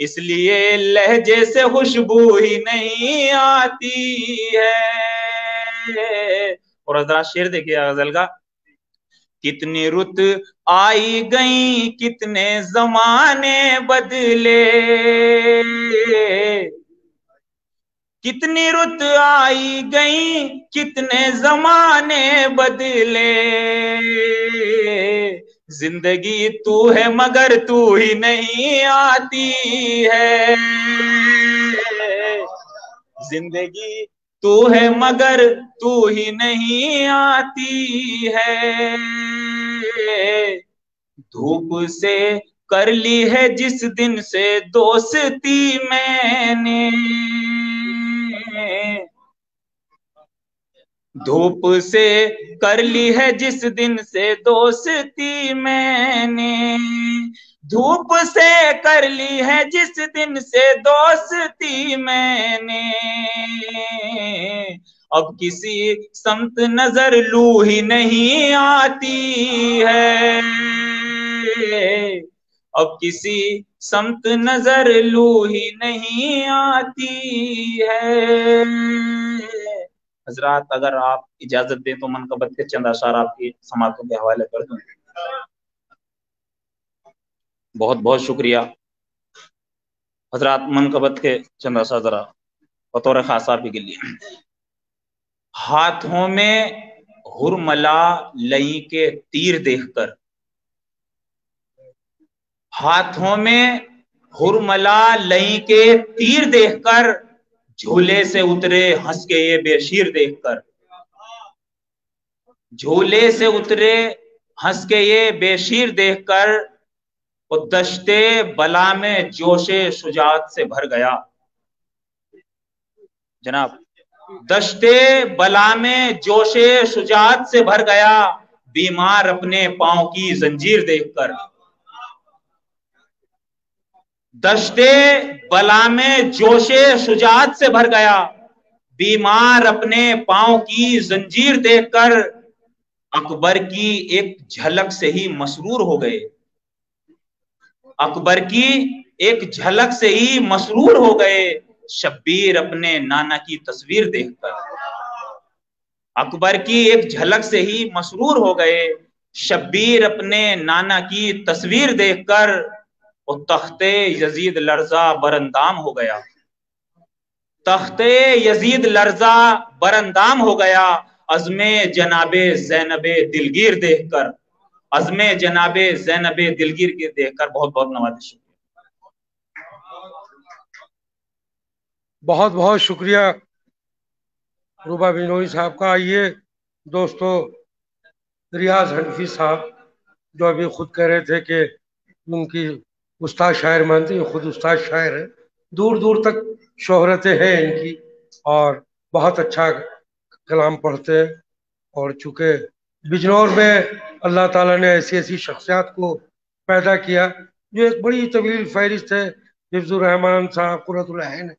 इसलिए लहजे से खुशबू ही नहीं आती है। और जरा शेर देखिए गजल का, कितनी रुत आई गई कितने जमाने बदले, कितनी रुत आई गई कितने जमाने बदले, जिंदगी तू है मगर तू ही नहीं आती है, जिंदगी तू है मगर तू ही नहीं आती है। धूप से कर ली है जिस दिन से दोस्ती मैंने, धूप से कर ली है जिस दिन से दोस्ती मैंने, धूप से कर ली है जिस दिन से दोस्ती मैंने, अब किसी समत नजर लू ही नहीं आती है, अब किसी समत नजर लू ही नहीं आती है। हजरात अगर आप इजाजत दें तो मनकबत के चंद अशार आपकी समातों के हवाले कर दूं। बहुत बहुत शुक्रिया हजरात। मनकबत के चंदासा जरा बतौर खास आप के लिए। हाथों में हुरमला लई के तीर देखकर, हाथों में हुरमला लई के तीर देखकर, झूले से उतरे हंस के ये बेशीर देखकर, झूले से उतरे हंस के ये बेशीर देखकर, दश्ते बला में जोशे शुजात से भर गया। जनाब दश्ते बला में जोशे शुजात से भर गया, बीमार अपने पांव की जंजीर देखकर, दश्ते बला में जोशे शुजात से भर गया, बीमार अपने पांव की जंजीर देखकर, अकबर की एक झलक से ही मसरूर हो गए, अकबर की एक झलक से ही मसरूर हो गए, शब्बीर अपने नाना की तस्वीर देखकर, अकबर की एक झलक से ही मसरूर हो गए, शब्बीर अपने नाना की तस्वीर देखकर, वो तख्ते यजीद लर्जा बरंदाम हो गया, तख्ते यजीद लर्जा बरंदाम हो गया, अज़्मे जनाबे ज़ैनबे दिलगीर देखकर, अज़्मे जनाबे ज़ैनबे दिलगीर के देखकर। बहुत बहुत नवाजिश, बहुत बहुत शुक्रिया रूबा बिजनौरी साहब का। आइए दोस्तों, रियाज हनफी साहब जो अभी खुद कह रहे थे कि उनकी उस्ताद शायर मानते हैं, खुद उस्ताद शायर हैं, दूर दूर तक शोहरतें हैं इनकी और बहुत अच्छा कलाम पढ़ते हैं। और चूँकि बिजनौर में अल्लाह ताला ने ऐसी ऐसी शख्सियात को पैदा किया जो एक बड़ी तवील फहरिस्त है। हिफ्ज़ुर्रहमान साहब, कुर्रतुल ऐन,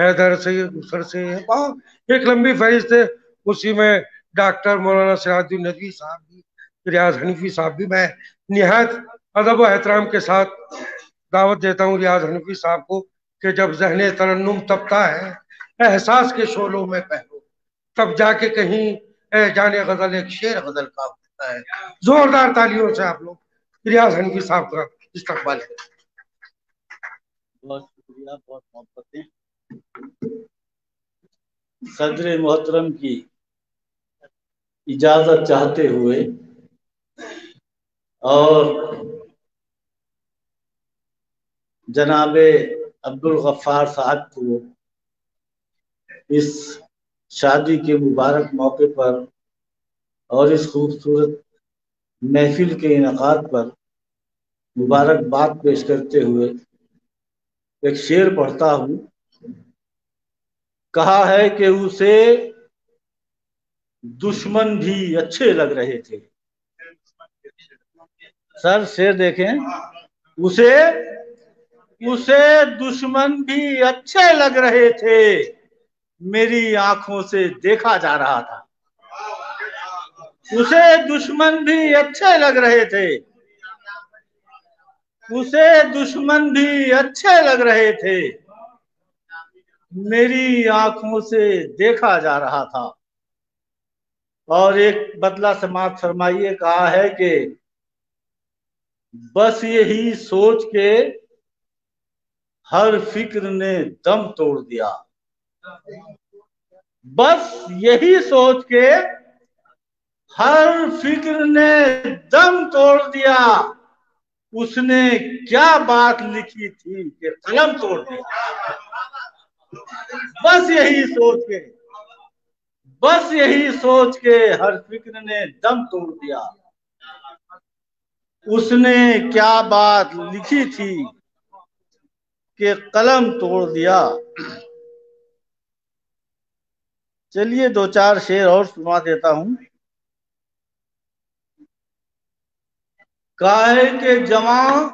हैदर सैयद, सर सैयद, बहुत एक लंबी फहरिस्त है। उसी में डॉक्टर मौलाना सिराजुद्दीन नदवी साहब भी, रियाज हनीफी साहब भी। मैं निहायत अदब व एहतराम के साथ दावत देता हूँ रियाज हनीफी साहब को कि जब ज़हने तरन्नुम तपता है एहसास के शोलों में पहनो, तब जाके कहीं जाने गजल एक शेर गजल का होता है। जोरदार तालियों से आप लोग रियाज हनफी साहब का इस्तकबाल है। बहुत शुक्रिया, बहुत मोहब्बतें। सदर मोहतरम की इजाजत चाहते हुए और जनाबे अब्दुल गफ्फार साहब को इस शादी के मुबारक मौके पर और इस खूबसूरत महफिल के इनकाद पर मुबारकबाद पेश करते हुए एक शेर पढ़ता हूँ। कहा है कि उसे दुश्मन भी अच्छे लग रहे थे। सर शेर देखें, उसे दुश्मन भी अच्छे लग रहे थे, मेरी आंखों से देखा जा रहा था। उसे दुश्मन भी अच्छे लग रहे थे, उसे दुश्मन भी अच्छे लग रहे थे, मेरी आंखों से देखा जा रहा था। और एक बदला समाप्त फरमाइए, कहा है कि बस यही सोच के हर फिक्र ने दम तोड़ दिया। बस यही सोच के हर फिक्र ने दम तोड़ दिया, उसने क्या बात लिखी थी कि कलम तोड़ दिया। बस यही सोच के हर फिक्र ने दम तोड़ दिया, उसने क्या बात लिखी थी कि कलम तोड़ दिया। चलिए दो चार शेर और सुना देता हूँ। काहे के जवां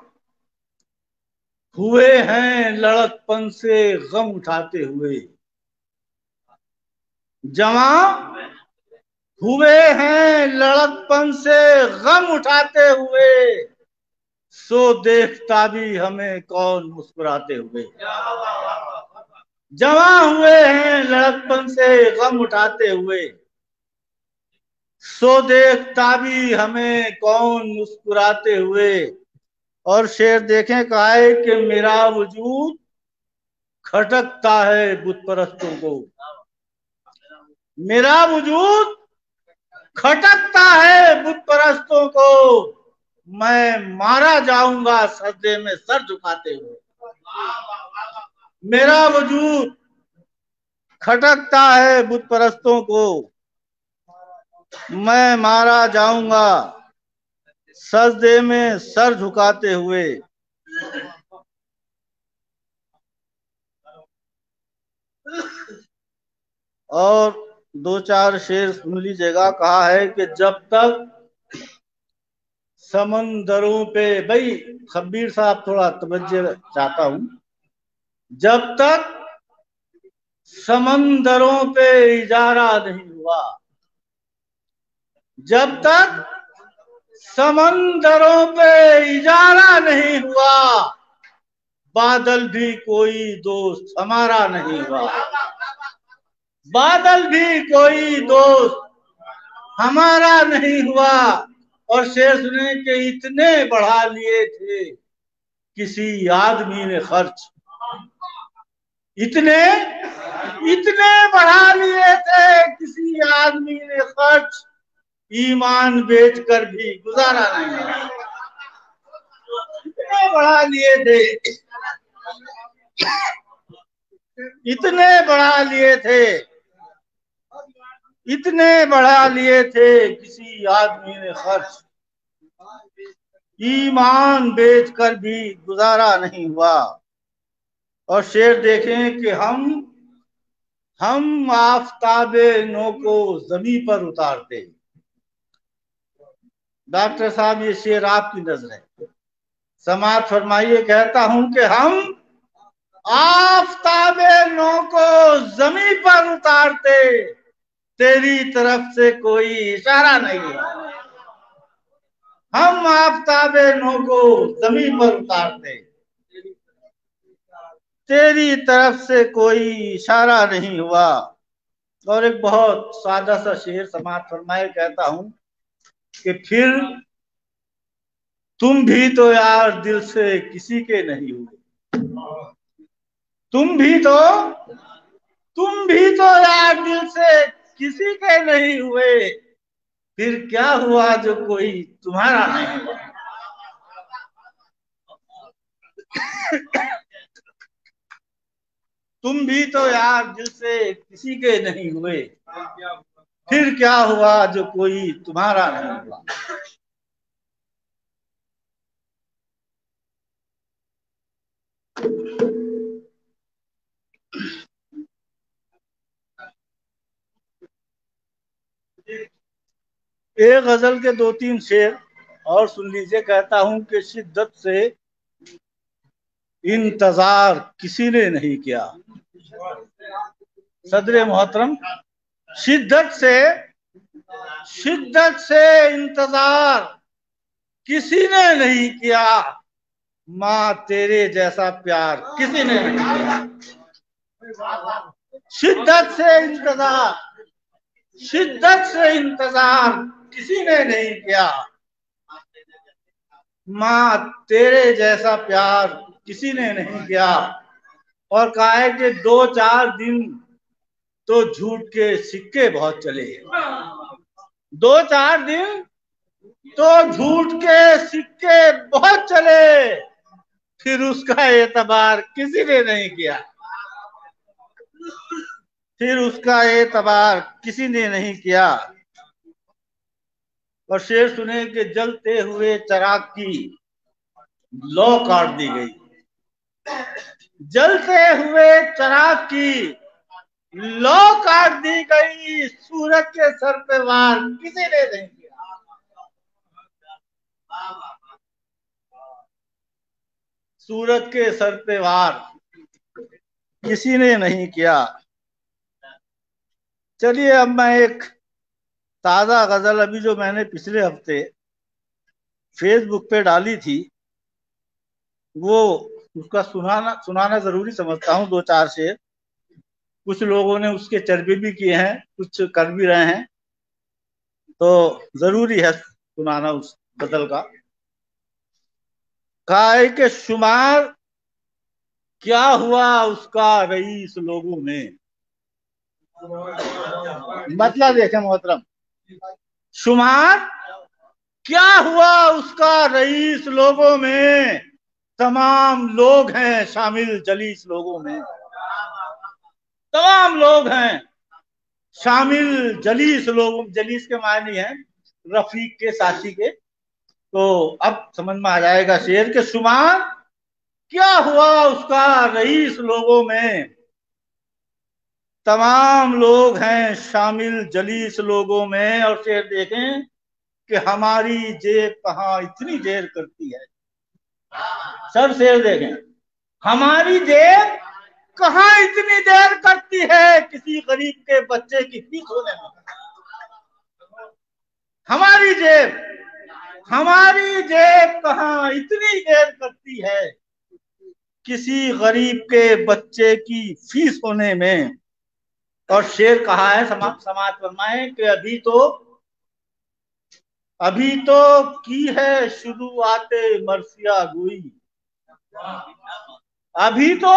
हुए हैं लड़कपन से गम उठाते हुए, जवां हुए हैं लड़कपन से गम उठाते हुए, सो देखता भी हमें कौन मुस्कुराते हुए। जवां हुए हैं लड़कपन से गम उठाते हुए, सो देखता भी हमें कौन मुस्कुराते हुए। और शेर देखें, कहा है कि मेरा वजूद खटकता है बुत परस्तों को, मेरा वजूद खटकता है बुत परस्तों को, मैं मारा जाऊंगा सजदे में सर झुकाते हुए। मेरा वजूद खटकता है बुत परस्तों को, मैं मारा जाऊंगा सजदे में सर झुकाते हुए। और दो चार शेर सुन लीजिएगा। कहा है कि जब तक समंदरों पे, भाई खब्बीर साहब थोड़ा तवज्जो चाहता हूँ, जब तक समंदरों पे इजारा नहीं हुआ, जब तक समंदरों पे इजारा नहीं हुआ, बादल भी कोई दोस्त हमारा नहीं हुआ, बादल भी कोई दोस्त हमारा नहीं हुआ। और शेर सुने के इतने बढ़ा लिए थे किसी आदमी ने खर्च, इतने बढ़ा लिए थे किसी आदमी ने खर्च, ईमान बेचकर भी गुजारा नहीं। इतने बढ़ा लिए थे किसी आदमी ने खर्च, ईमान बेचकर भी गुजारा नहीं हुआ। और शेर देखें कि हम आफताबे नो को जमी पर उतारते। डॉक्टर साहब ये शेर आपकी नजर है, समाज फरमाइए। कहता हूं कि हम आफताबे नो को जमी पर उतारते, तेरी तरफ से कोई इशारा नहीं हुआ। हम आफताबे नो को जमी पर उतारते, तेरी तरफ से कोई इशारा नहीं हुआ। और एक बहुत सादा सा शेर समाप्त फरमाए, कहता हूं कि फिर तुम भी तो यार दिल से किसी के नहीं हुए, तुम भी तो यार दिल से किसी के नहीं हुए, फिर क्या हुआ जो कोई तुम्हारा नहीं हुआ। तुम भी तो यार दिल से किसी के नहीं हुए, फिर क्या हुआ जो कोई तुम्हारा नहीं हुआ। एक गजल के दो तीन शेर और सुन लीजिए। कहता हूं कि शिद्दत से इंतजार किसी ने नहीं किया, सदर मोहतरम, शिद्दत से इंतजार किसी ने नहीं किया, माँ तेरे जैसा प्यार किसी ने नहीं किया। शिद्दत से इंतजार किसी ने नहीं किया, माँ तेरे जैसा प्यार किसी ने नहीं किया। और कहा है कि दो चार दिन तो झूठ के सिक्के बहुत चले, दो चार दिन तो झूठ के सिक्के बहुत चले, फिर उसका एतबार किसी ने नहीं किया, फिर उसका एतबार किसी ने नहीं किया। और शेर सुने कि जलते हुए चराग की लौ काट दी गई, जलते हुए चराग की लौ काट दी गई, सूरज के सर पे वार किसी ने नहीं किया, सूरज के सर पे वार किसी ने नहीं किया। चलिए अब मैं एक ताज़ा गज़ल, अभी जो मैंने पिछले हफ्ते फेसबुक पे डाली थी, वो उसका सुनाना जरूरी समझता हूँ। दो चार शेर कुछ लोगों ने उसके चर्बे भी किए हैं, कुछ कर भी रहे हैं, तो जरूरी है सुनाना उस गज़ल का। कहा है कि शुमार क्या हुआ उसका रईस लोगों में, मतलब देखें मोहतरम, शुमार क्या हुआ उसका रईस लोगों में, तमाम लोग हैं शामिल जलीस लोगों में, तमाम लोग हैं शामिल जलीस लोगों। जलीस के मायने हैं रफीक के, साथी के। तो अब समझ में आ जाएगा शेर के, शुमार क्या हुआ उसका रईस लोगों में, तमाम लोग हैं शामिल जलीस लोगों में। और शेर देखें कि हमारी जेब कहाँ इतनी देर करती है, सर शेर देखें, हमारी जेब कहाँ इतनी देर करती है, किसी गरीब के बच्चे की फीस होने में। हमारी जेब कहाँ इतनी देर करती है, किसी गरीब के बच्चे की फीस होने में। और शेर कहा है, समाप्त फरमाए कि अभी तो की है शुरुआते मर्सिया गोई, अभी तो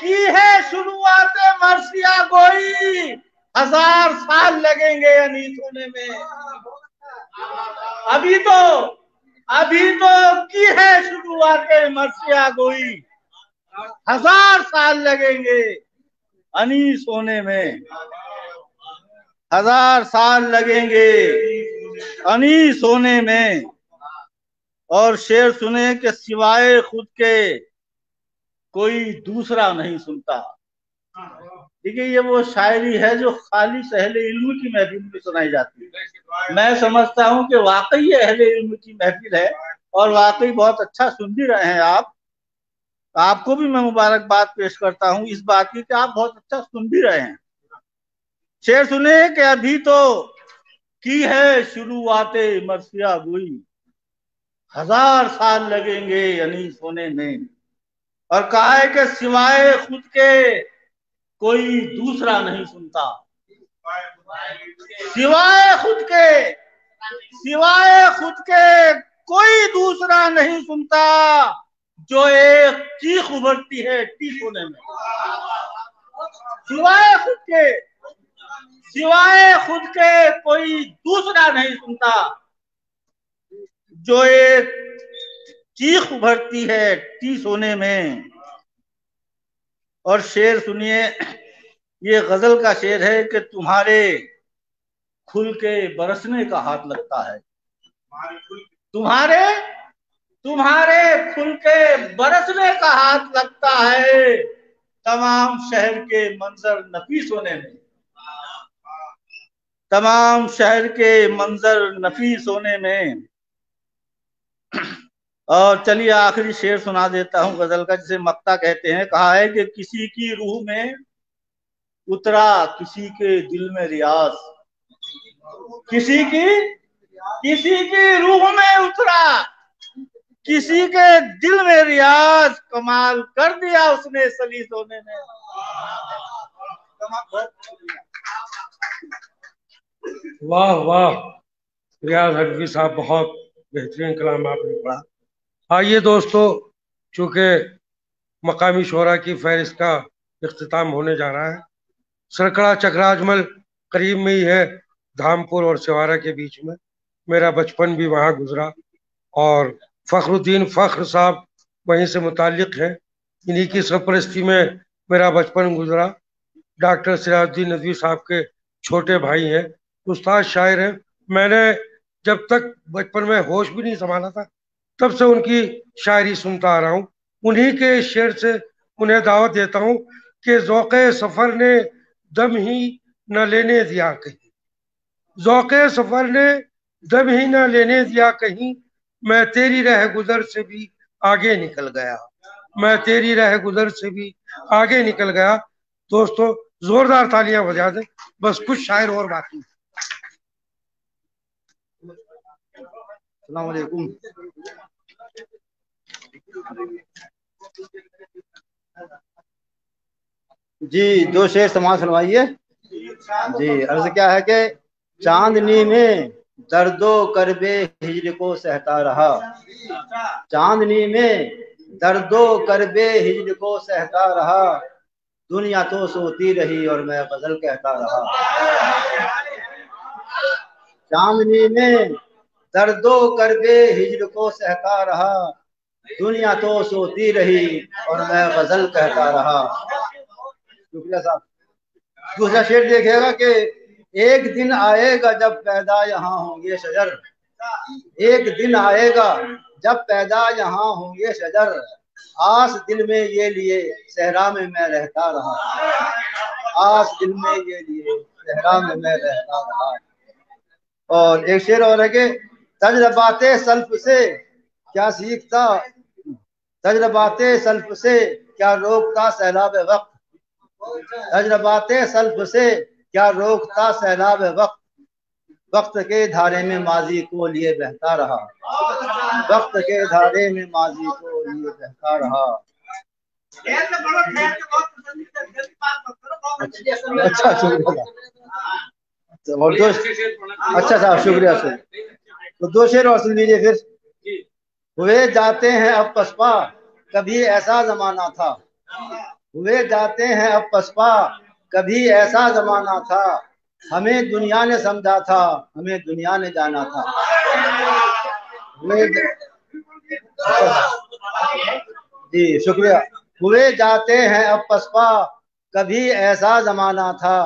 की है शुरुआते मर्सिया गोई, 1000 साल लगेंगे अनीस होने में। अभी तो की है शुरुआते मर्सिया गोई, 1000 साल लगेंगे अनीस होने में, 1000 साल लगेंगे अनीस होने में। और शेर सुने के सिवाय खुद के कोई दूसरा नहीं सुनता। ठीक है, ये वो शायरी है जो खाली अहले इल्म की महफिल में सुनाई जाती है। मैं समझता हूँ कि वाकई अहले इल्म की महफिल है और वाकई बहुत अच्छा सुन भी रहे हैं आप। आपको भी मैं मुबारकबाद पेश करता हूं इस बात की कि आप बहुत अच्छा सुन भी रहे हैं। शेर सुने कि अभी तो की है शुरुआते मर्सिया गोई, 1000 साल लगेंगे अनीस होने में। और कहा है कि सिवाय खुद के कोई दूसरा नहीं सुनता सिवाय खुद के, सिवाय खुद के कोई दूसरा नहीं सुनता, जो एक चीख उभरती है ठीक होने में, सिवाय खुद के, सिवाय खुद के कोई दूसरा नहीं सुनता, जो एक चीख उभरती है ठीक होने में। और शेर सुनिए, ये गजल का शेर है कि तुम्हारे खुल के बरसने का हाथ लगता है, तुम्हारे खुल के बरसने का हाथ लगता है, तमाम शहर के मंजर नफीस होने में, तमाम शहर के मंजर नफीस होने में। और चलिए आखिरी शेर सुना देता हूँ गजल का, जिसे मक्ता कहते हैं। कहा है कि किसी की रूह में उतरा किसी के दिल में रियाज, किसी की रूह में उतरा किसी के दिल में रियाज, कमाल कर दिया उसने सलीस होने में। वाह वाह, रियाज हनफी साहब बहुत बेहतरीन कलाम आपने पढ़ा। आइए दोस्तों, चूंकि मकामी शोरा की फहरिस्त का इख्तिताम होने जा रहा है, सरकड़ा चक्राजमल करीब में ही है, धामपुर और सेवारा के बीच में, मेरा बचपन भी वहाँ गुजरा और फखरुद्दीन फख्र साहब वहीं से मुतालिक हैं, इन्हीं की सरपरस्ती में मेरा बचपन गुजरा। डॉक्टर सिराजुद्दीन नदवी साहब के छोटे भाई हैं, उस्ताद शायर हैं। मैंने जब तक बचपन में होश भी नहीं संभाला था तब से उनकी शायरी सुनता आ रहा हूँ। उन्हीं के शेर से उन्हें दावत देता हूँ कि ज़ौक़े सफ़र ने दम ही न लेने दिया कहीं, ज़ौक़े सफ़र ने दम ही न लेने दिया कहीं, मैं तेरी रह गुजर से भी आगे निकल गया, मैं तेरी रह गुजर से भी आगे निकल गया। दोस्तों जोरदार तालियां बजा दें, बस कुछ शायर और बाकी। अस्सलाम वालेकुम। जी दो शेर समाज सुनवाइए। जी अर्ज क्या है कि चांदनी में दर्दो करबे हिजर को सहता रहा, चांदनी में दर्दो करबे हिजर को सहता रहा, दुनिया तो सोती रही और मैं गजल कहता रहा। चांदनी में दर्दो करबे हिजर को सहता रहा, दुनिया तो सोती रही और मैं गजल कहता रहा। शुक्रिया साहब। दूसरा शेर देखिएगा कि एक दिन आएगा जब पैदा यहाँ होंगे शजर, एक दिन आएगा जब पैदा यहाँ होंगे शजर, आस दिल में ये लिए सहरा में मैं रहता रहा, आस दिल में ये लिए सहरा में मैं रहता रहा। और एक शेर और है कि तजरबाते सल्फ से क्या सीखता, तजरबाते सल्फ से क्या रोकता सहराब वक्त, तजरबाते सल्फ से क्या रोकता सैलाब वक्त, वक्त के धारे में माजी को लिए बहता रहा, वक्त के धारे में माजी को लिए बहता रहा। अच्छा शुक्रिया। और दो, अच्छा साहब शुक्रिया सर। तो दो शेर और सुन लीजिए फिर। हुए जाते हैं अब पसपा कभी ऐसा जमाना था, हुए जाते हैं अब पसपा कभी ऐसा जमाना था, हमें दुनिया ने समझा था हमें दुनिया ने जाना था। जी शुक्रिया। हुए जाते हैं अब पसपा कभी ऐसा जमाना था,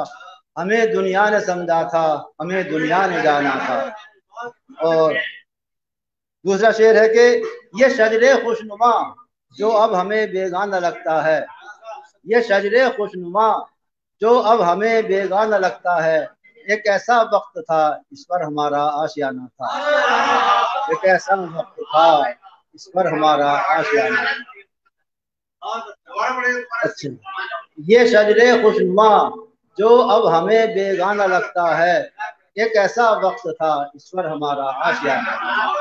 हमें दुनिया ने समझा था हमें दुनिया ने जाना था। और दूसरा शेर है कि ये शजरे खुशनुमा जो अब हमें बेगाना लगता है, ये शजरे खुशनुमा जो अब हमें बेगाना लगता है, एक ऐसा वक्त था इस पर हमारा आशियाना था, एक ऐसा वक्त था इस पर हमारा आशियाना। अच्छा, ये शजरे खुशनुमा जो अब हमें बेगाना लगता है, एक ऐसा वक्त था इस पर हमारा आशियाना।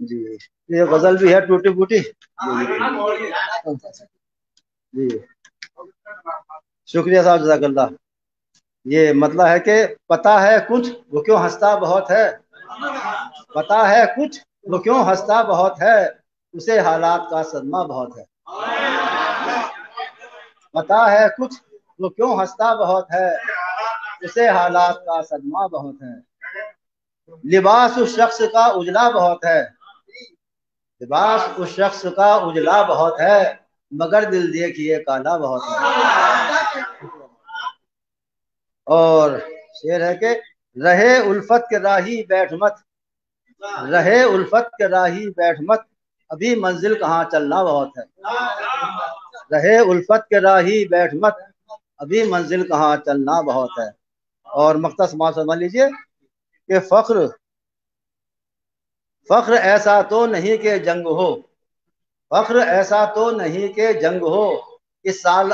जी ये गजल भी है टूटी फूटी। जी शुक्रिया साहब, जजाकल्ला। ये मतलब है कि पता है कुछ वो क्यों हंसता बहुत है, पता है कुछ वो क्यों हंसता बहुत है, उसे हालात का सदमा बहुत है। पता है कुछ वो क्यों हंसता बहुत है, उसे हालात का सदमा बहुत है। लिबास उस शख्स का उजला बहुत है, लिबास उस शख्स का उजला बहुत है, मगर दिल देखिए काला बहुत है। और शेर है कि रहे उल्फत के राही बैठ मत, रहे उल्फत के राही बैठ मत, अभी मंजिल कहाँ चलना बहुत है। रहे उल्फत के राही बैठ मत, अभी मंजिल कहाँ चलना बहुत है। और मकता समाज समझ लीजिए कि फख्र, फख्र ऐसा तो नहीं कि जंग हो, फख्र ऐसा तो नहीं कि जंग हो, इस साल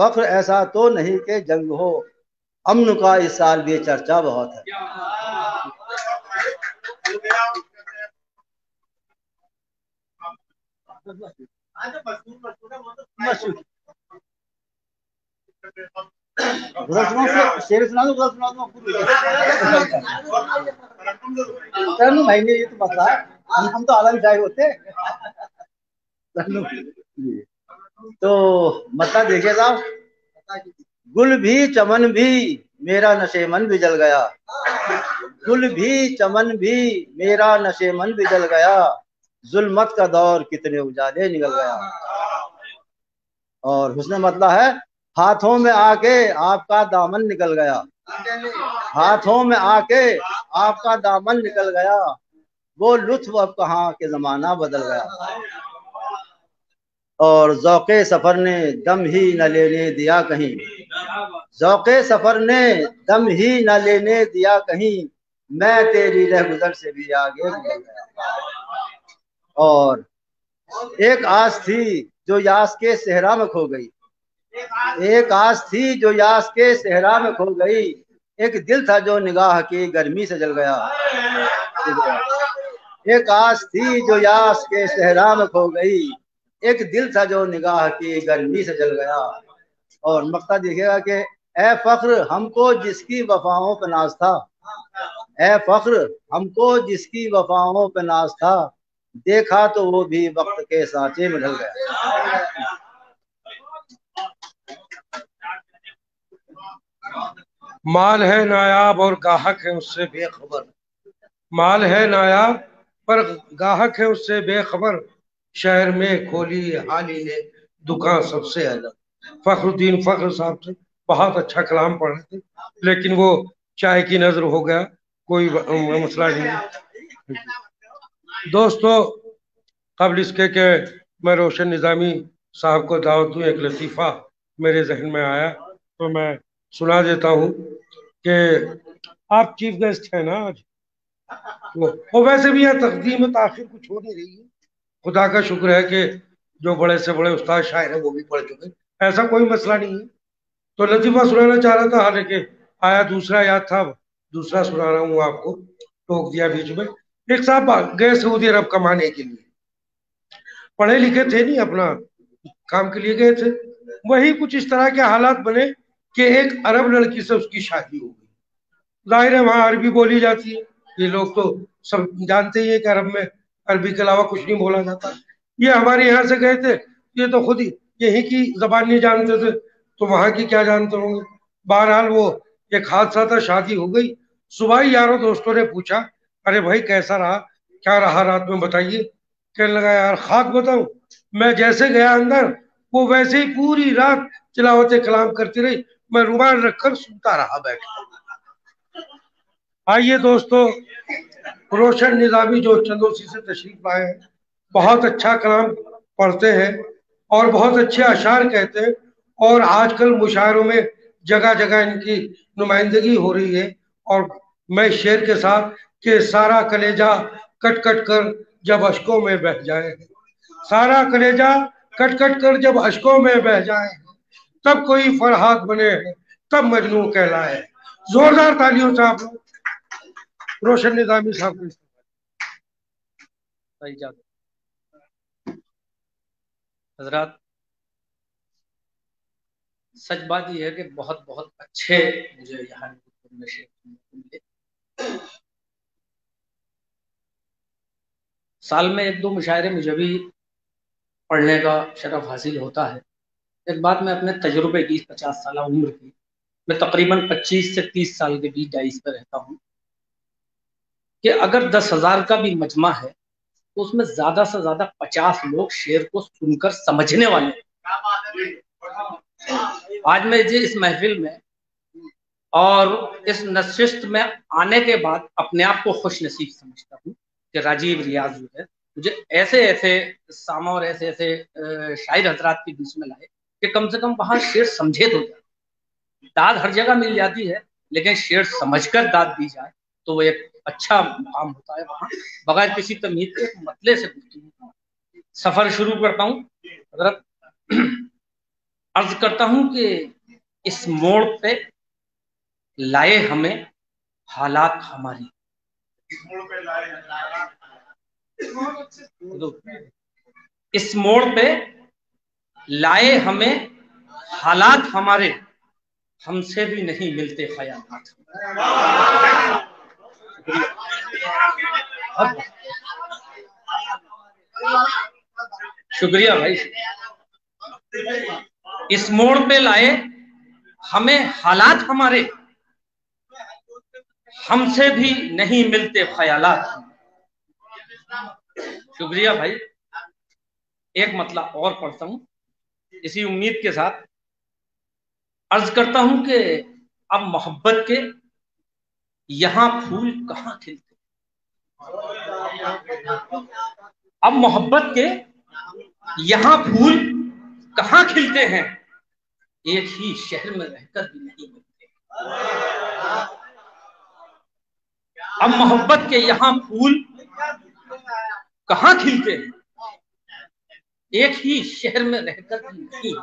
फख्र ऐसा तो नहीं कि जंग हो, अमन का इस साल भी चर्चा बहुत है। शेर सुना दो, सुना दो भाई ने, ये तो बता हम तो आधा मिठाई होते। तो मतलब देखिए साहब, गुल भी चमन भी मेरा नशेमन भी जल गया, गुल भी चमन भी मेरा नशेमन भी जल गया, जुल्मत का दौर कितने उजाले निकल गया। और हुस्न मतलब है हाथों में आके आपका दामन निकल गया, हाथों में आके आपका दामन निकल गया, वो लुत्फ अब कहाँ के जमाना बदल गया। और ज़ौक़े सफर ने दम ही न लेने दिया कहीं, ज़ौक़े सफर ने दम ही न लेने दिया कहीं, मैं तेरी रह गुजर से भी आगे निकल गया। और एक आस थी जो यास के सहरा में खो गई, एक आस थी जो यास के सहरा में खो गई, एक दिल था जो निगाह की गर्मी से जल गया। एक आस थी जो यास के सहरा में खो गई, एक दिल था जो निगाह की गर्मी से जल गया। और मक्ता देखिएगा कि ऐ फख्र हमको जिसकी वफाओं पे नाज था, ऐ फख्र हमको जिसकी वफाओं पे नाज था, देखा तो वो भी वक्त के सांचे में ढल गया। माल है नायाब और गाहक है उससे बेखबर, माल है नायाब पर गाहक है उससे बेखबर, शहर में खोली हाली ने दुकान सबसे अलग। फखरुद्दीन फख्र साहब से बहुत अच्छा कलाम पढ़ रहे थे, लेकिन वो चाय की नजर हो गया, कोई मसला नहीं। दोस्तों, कबल इसके कि मैं रोशन निज़ामी साहब को दावत दूँ, एक लतीफ़ा मेरे जहन में आया तो मैं सुना देता हूँ कि आप चीफ गेस्ट हैं ना आज, वो वैसे भी यहाँ तकदीम ताखिर कुछ हो नहीं रही है। खुदा का शुक्र है कि जो बड़े से बड़े उस्ताद शायर हैं वो भी पढ़ चुके, ऐसा कोई मसला नहीं है। तो लतीफ़ा सुनाना चाह रहा था, हाल के आया दूसरा याद था, दूसरा सुना रहा हूँ आपको, टोक दिया बीच में। एक साहब गए सऊदी अरब कमाने के लिए, पढ़े लिखे थे नहीं, अपना काम के लिए गए थे, वही कुछ इस तरह के हालात बने कि एक अरब लड़की से उसकी शादी हो गई। जाहिर है वहाँ अरबी बोली जाती है, ये लोग तो सब जानते ही है कि अरब में अरबी के अलावा कुछ नहीं बोला जाता। ये हमारे यहाँ से गए थे, ये तो खुद ही यहीं की जबान नहीं जानते थे, तो वहाँ की क्या जानते होंगे। बहरहाल वो एक हादसा था, शादी हो गई। सुबह ही यारों दोस्तों ने पूछा, अरे भाई कैसा रहा, क्या रहा रात में, बताइए। कहने लगा, यार खाक बताऊँ, मैं जैसे गया अंदर वो वैसे ही पूरी रात तिलावत कलाम करती रही, मैं रुमाल रखकर सुनता रहा बैठा। आइए दोस्तों, रोशन निज़ामी जो चंदोसी से तशरीफ लाए हैं, बहुत अच्छा कलाम पढ़ते हैं और बहुत अच्छे अशार कहते हैं, और आजकल मुशायरों में जगह जगह इनकी नुमाइंदगी हो रही है। और मैं शेर के साथ कि सारा कलेजा कट कट कर जब अशकों में बह जाए, सारा कलेजा कट कट कर जब अशकों में बह जाए, तब कोई फरहाद बने, तब मजनू कहलाए। जोरदार तालियों से आप लोग रोशन निज़ामी साहब को इस्तेमाल हजरात। सच बात यह है कि बहुत बहुत अच्छे मुझे यहाँ मिले। साल में 1-2 मुशायरे मुझे भी पढ़ने का शरफ हासिल होता है। एक बात मैं अपने तजुर्बे की 50 साल उम्र की, मैं तकरीबन 25 से 30 साल के बीच दाइस पर रहता हूँ कि अगर 10,000 का भी मजमा है तो उसमें ज्यादा से ज्यादा 50 लोग शेर को सुनकर समझने वाले हैं। आज मैं जी इस महफिल में और इस नशिस्त में आने के बाद अपने आप को खुश नसीब समझता हूँ कि राजीव रियाज जो है मुझे ऐसे ऐसे सामा और ऐसे ऐसे शायर हजरात के बीच में लाए कि कम से कम वहाँ शेर समझे तो जाए। दाद हर जगह मिल जाती है लेकिन शेर समझकर दाद दी जाए तो वो एक अच्छा मुकाम होता है। वहाँ बगैर किसी तमीज के मतले से सफर शुरू करता हूँ। अर्ज करता हूँ कि इस मोड़ पे लाए हमें हालात हमारी, इस मोड़ पे लाए हमें हालात हमारे, हमसे भी नहीं मिलते ख्यालात। शुक्रिया भाई। इस मोड़ पे लाए हमें हालात हमारे, हमसे भी नहीं मिलते ख्यालात। शुक्रिया भाई। एक मतला और पढ़ता हूँ इसी उम्मीद के साथ। अर्ज करता हूँ कि अब मोहब्बत के यहाँ फूल कहाँ खिलते, अब मोहब्बत के यहाँ फूल कहाँ खिलते हैं, एक ही शहर में रहकर भी नहीं मिलते। अब मोहब्बत के यहाँ फूल कहाँ खिलते हैं, एक ही शहर में रहकर भी नहीं,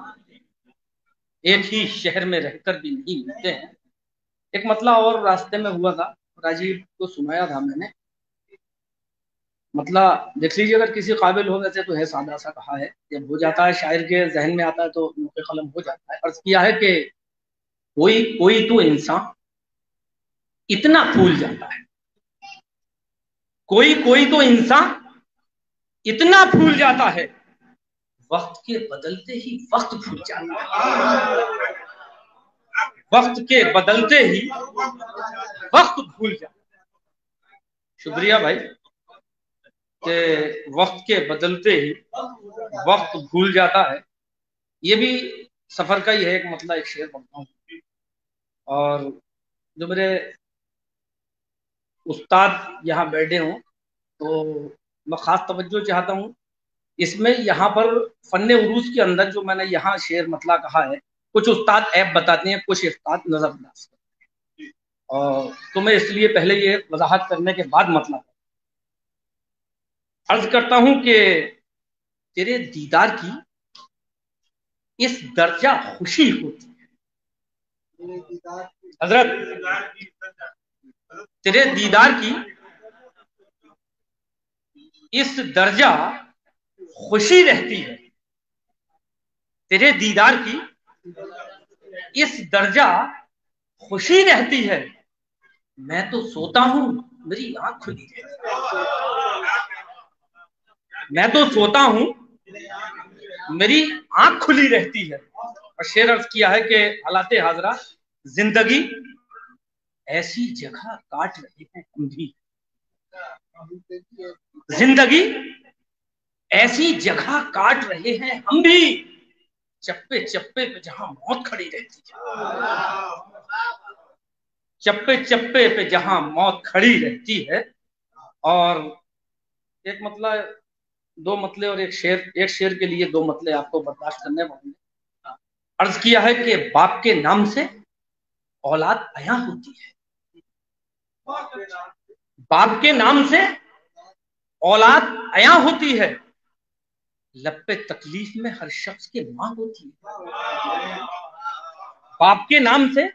एक ही शहर में रहकर भी नहीं मिलते हैं। एक मतला और रास्ते में हुआ था, राजीव को सुनाया था मैंने। मतला देख लीजिए अगर किसी काबिल हो। वैसे तो है सादा सा कहा है, जब हो जाता है शायर के जहन में आता है तो नुक्ते कलम हो जाता है। अर्ज किया है कि कोई तो इंसान इतना फूल जाता है, कोई तो इंसान इतना फूल जाता है, वक्त के बदलते ही वक्त फूल जाता है, वक्त के बदलते ही वक्त भूल जाता। शुक्रिया भाई। के वक्त के बदलते ही वक्त भूल जाता है, ये भी सफर का ही है एक मतलब। एक शेर पढ़ता हूँ और जो मेरे उस्ताद यहाँ बैठे हों तो मैं खास तवज्जो चाहता हूँ इसमें। यहाँ पर फन उरूज के अंदर जो मैंने यहाँ शेर मतला कहा है, कुछ उस्ताद ऐप बताते हैं, कुछ उस्ताद नजरअंदाज करते हैं, और तो मैं इसलिए पहले ये वजाहत करने के बाद मतलब अर्ज करता हूं कि तेरे दीदार की इस दर्जा खुशी होती है हजरत, तेरे दीदार की इस दर्जा खुशी रहती है, तेरे दीदार की इस दर्जा खुशी रहती है, मैं तो सोता हूं मेरी आंख खुली रहती, मैं तो सोता हूं मेरी आंख खुली रहती है। और शेर अर्ज किया है कि हालात हाजरा जिंदगी ऐसी जगह काट रहे हैं हम भी, जिंदगी ऐसी जगह काट रहे हैं हम भी, चप्पे चप्पे पे जहां मौत खड़ी रहती है, चप्पे चप्पे पे जहां मौत खड़ी रहती है। और एक मतलब, दो मतले और एक शेर, एक शेर के लिए 2 मतले आपको बर्दाश्त करने पड़ेंगे। अर्ज किया है कि बाप के नाम से औलाद अयां होती है, बाप के नाम से औलाद अयां होती है, लब्बे तकलीफ में हर शख्स की माँ होती है, बाप के नाम से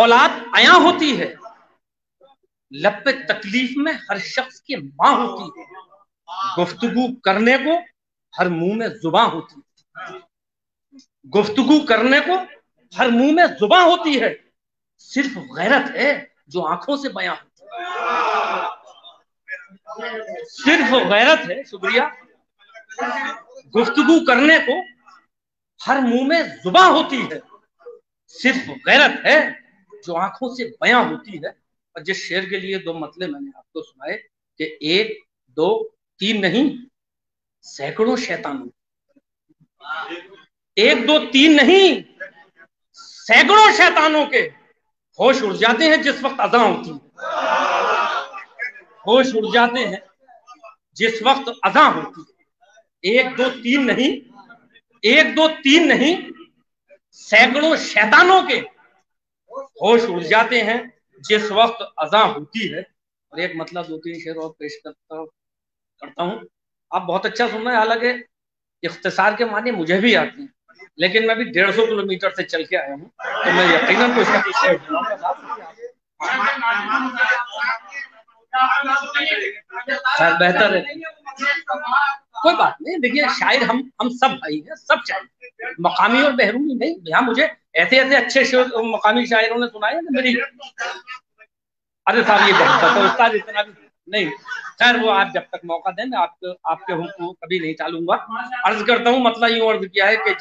औलाद आया होती है, लब्बे तकलीफ में हर शख्स की माँ होती है, गुफ्तगू करने को हर मुंह में जुबान होती है, गुफ्तगू करने को हर मुंह में जुबां होती है, सिर्फ गैरत है जो आंखों से बयां होती है। सिर्फ गैरत है, शुक्रिया, गुफ्तगू करने को हर मुंह में जुबां होती है, सिर्फ गैरत है जो आंखों से बयां होती है। और जिस शेर के लिए दो मतले मैंने आपको सुनाए कि एक दो तीन नहीं सैकड़ों शैतानों, एक दो तीन नहीं सैकड़ों शैतानों के होश उड़ जाते हैं जिस वक्त अज़ां होती है, होश उड़ जाते हैं जिस वक्त अज़ां होती है। एक दो तीन नहीं, एक दो तीन नहीं सैकड़ों शैतानों के होश उड़ जाते हैं जिस वक्त अज़ां होती है। और एक मतलब दो तीन शेर और पेश करता हूँ। आप बहुत अच्छा सुन रहे हैं, हालांकि इख्तिसार के माने मुझे भी आते हैं, लेकिन मैं भी 150 किलोमीटर से चल के आया हूँ तो मैं यकीनन कोई शेर बनाऊंगा। बेहतर है, कोई बात नहीं। देखिए शायर हम सब भाई हैं, सब शायर मकामी और बहरूमी नहीं। यहाँ मुझे ऐसे ऐसे अच्छे शेर मकामी शायरों ने सुनाए ना मेरी। अरे साहब ये उस्ताद इतना भी नहीं, खैर वो आप जब तक मौका दें मैं आपके हुक्म को कभी नहीं टालूंगा। अर्ज करता हूँ, मतलब यूं अर्ज किया है कि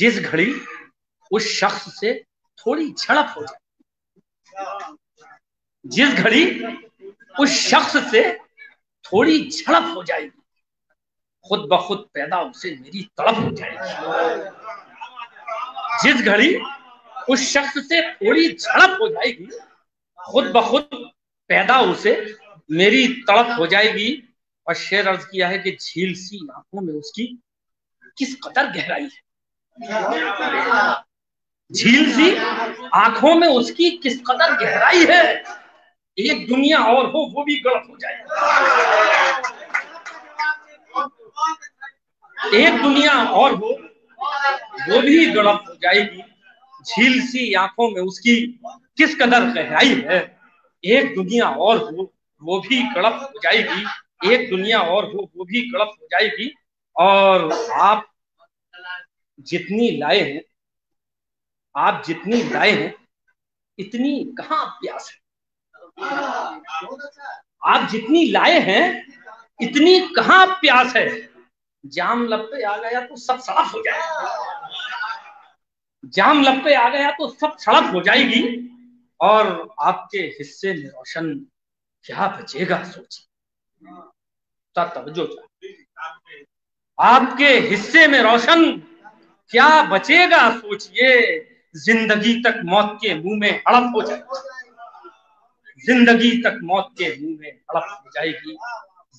जिस घड़ी उस शख्स से थोड़ी झड़प हो जाती, जिस घड़ी उस शख्स से थोड़ी झड़प हो जाएगी, खुद ब खुद पैदा उसे मेरी तड़प हो जाएगी। जिस घड़ी उस शख्स से थोड़ी झड़प हो जाएगी, खुद ब खुद पैदा उसे मेरी तड़प हो जाएगी। और शेर अर्ज किया है कि झील सी आंखों में उसकी किस कदर गहराई है, झील सी आंखों में उसकी किस कदर गहराई है, एक दुनिया और हो वो भी गलत हो जाएगी, एक दुनिया और हो वो भी गलत हो जाएगी। झील सी आंखों में उसकी किस कदर गहराई है, एक दुनिया और हो वो भी गड़प हो जाएगी, एक दुनिया और हो वो भी गड़प हो जाएगी। और आप जितनी लाए हैं, आप जितनी लाए हैं इतनी कहाँ प्यास है, आप जितनी लाए हैं इतनी कहाँ प्यास है, जाम लब पे आ गया तो सब सड़प हो जाएगी, जाम लब पे आ गया तो सब सड़प हो जाएगी। और आपके हिस्से में रोशन क्या बचेगा सोचिए, तवज्जो चाहिए। आपके हिस्से में रोशन क्या बचेगा सोचिए, जिंदगी तक मौत के मुंह में हड़प हो जाएगी, जिंदगी तक मौत के मुंह में हड़प हो जाएगी,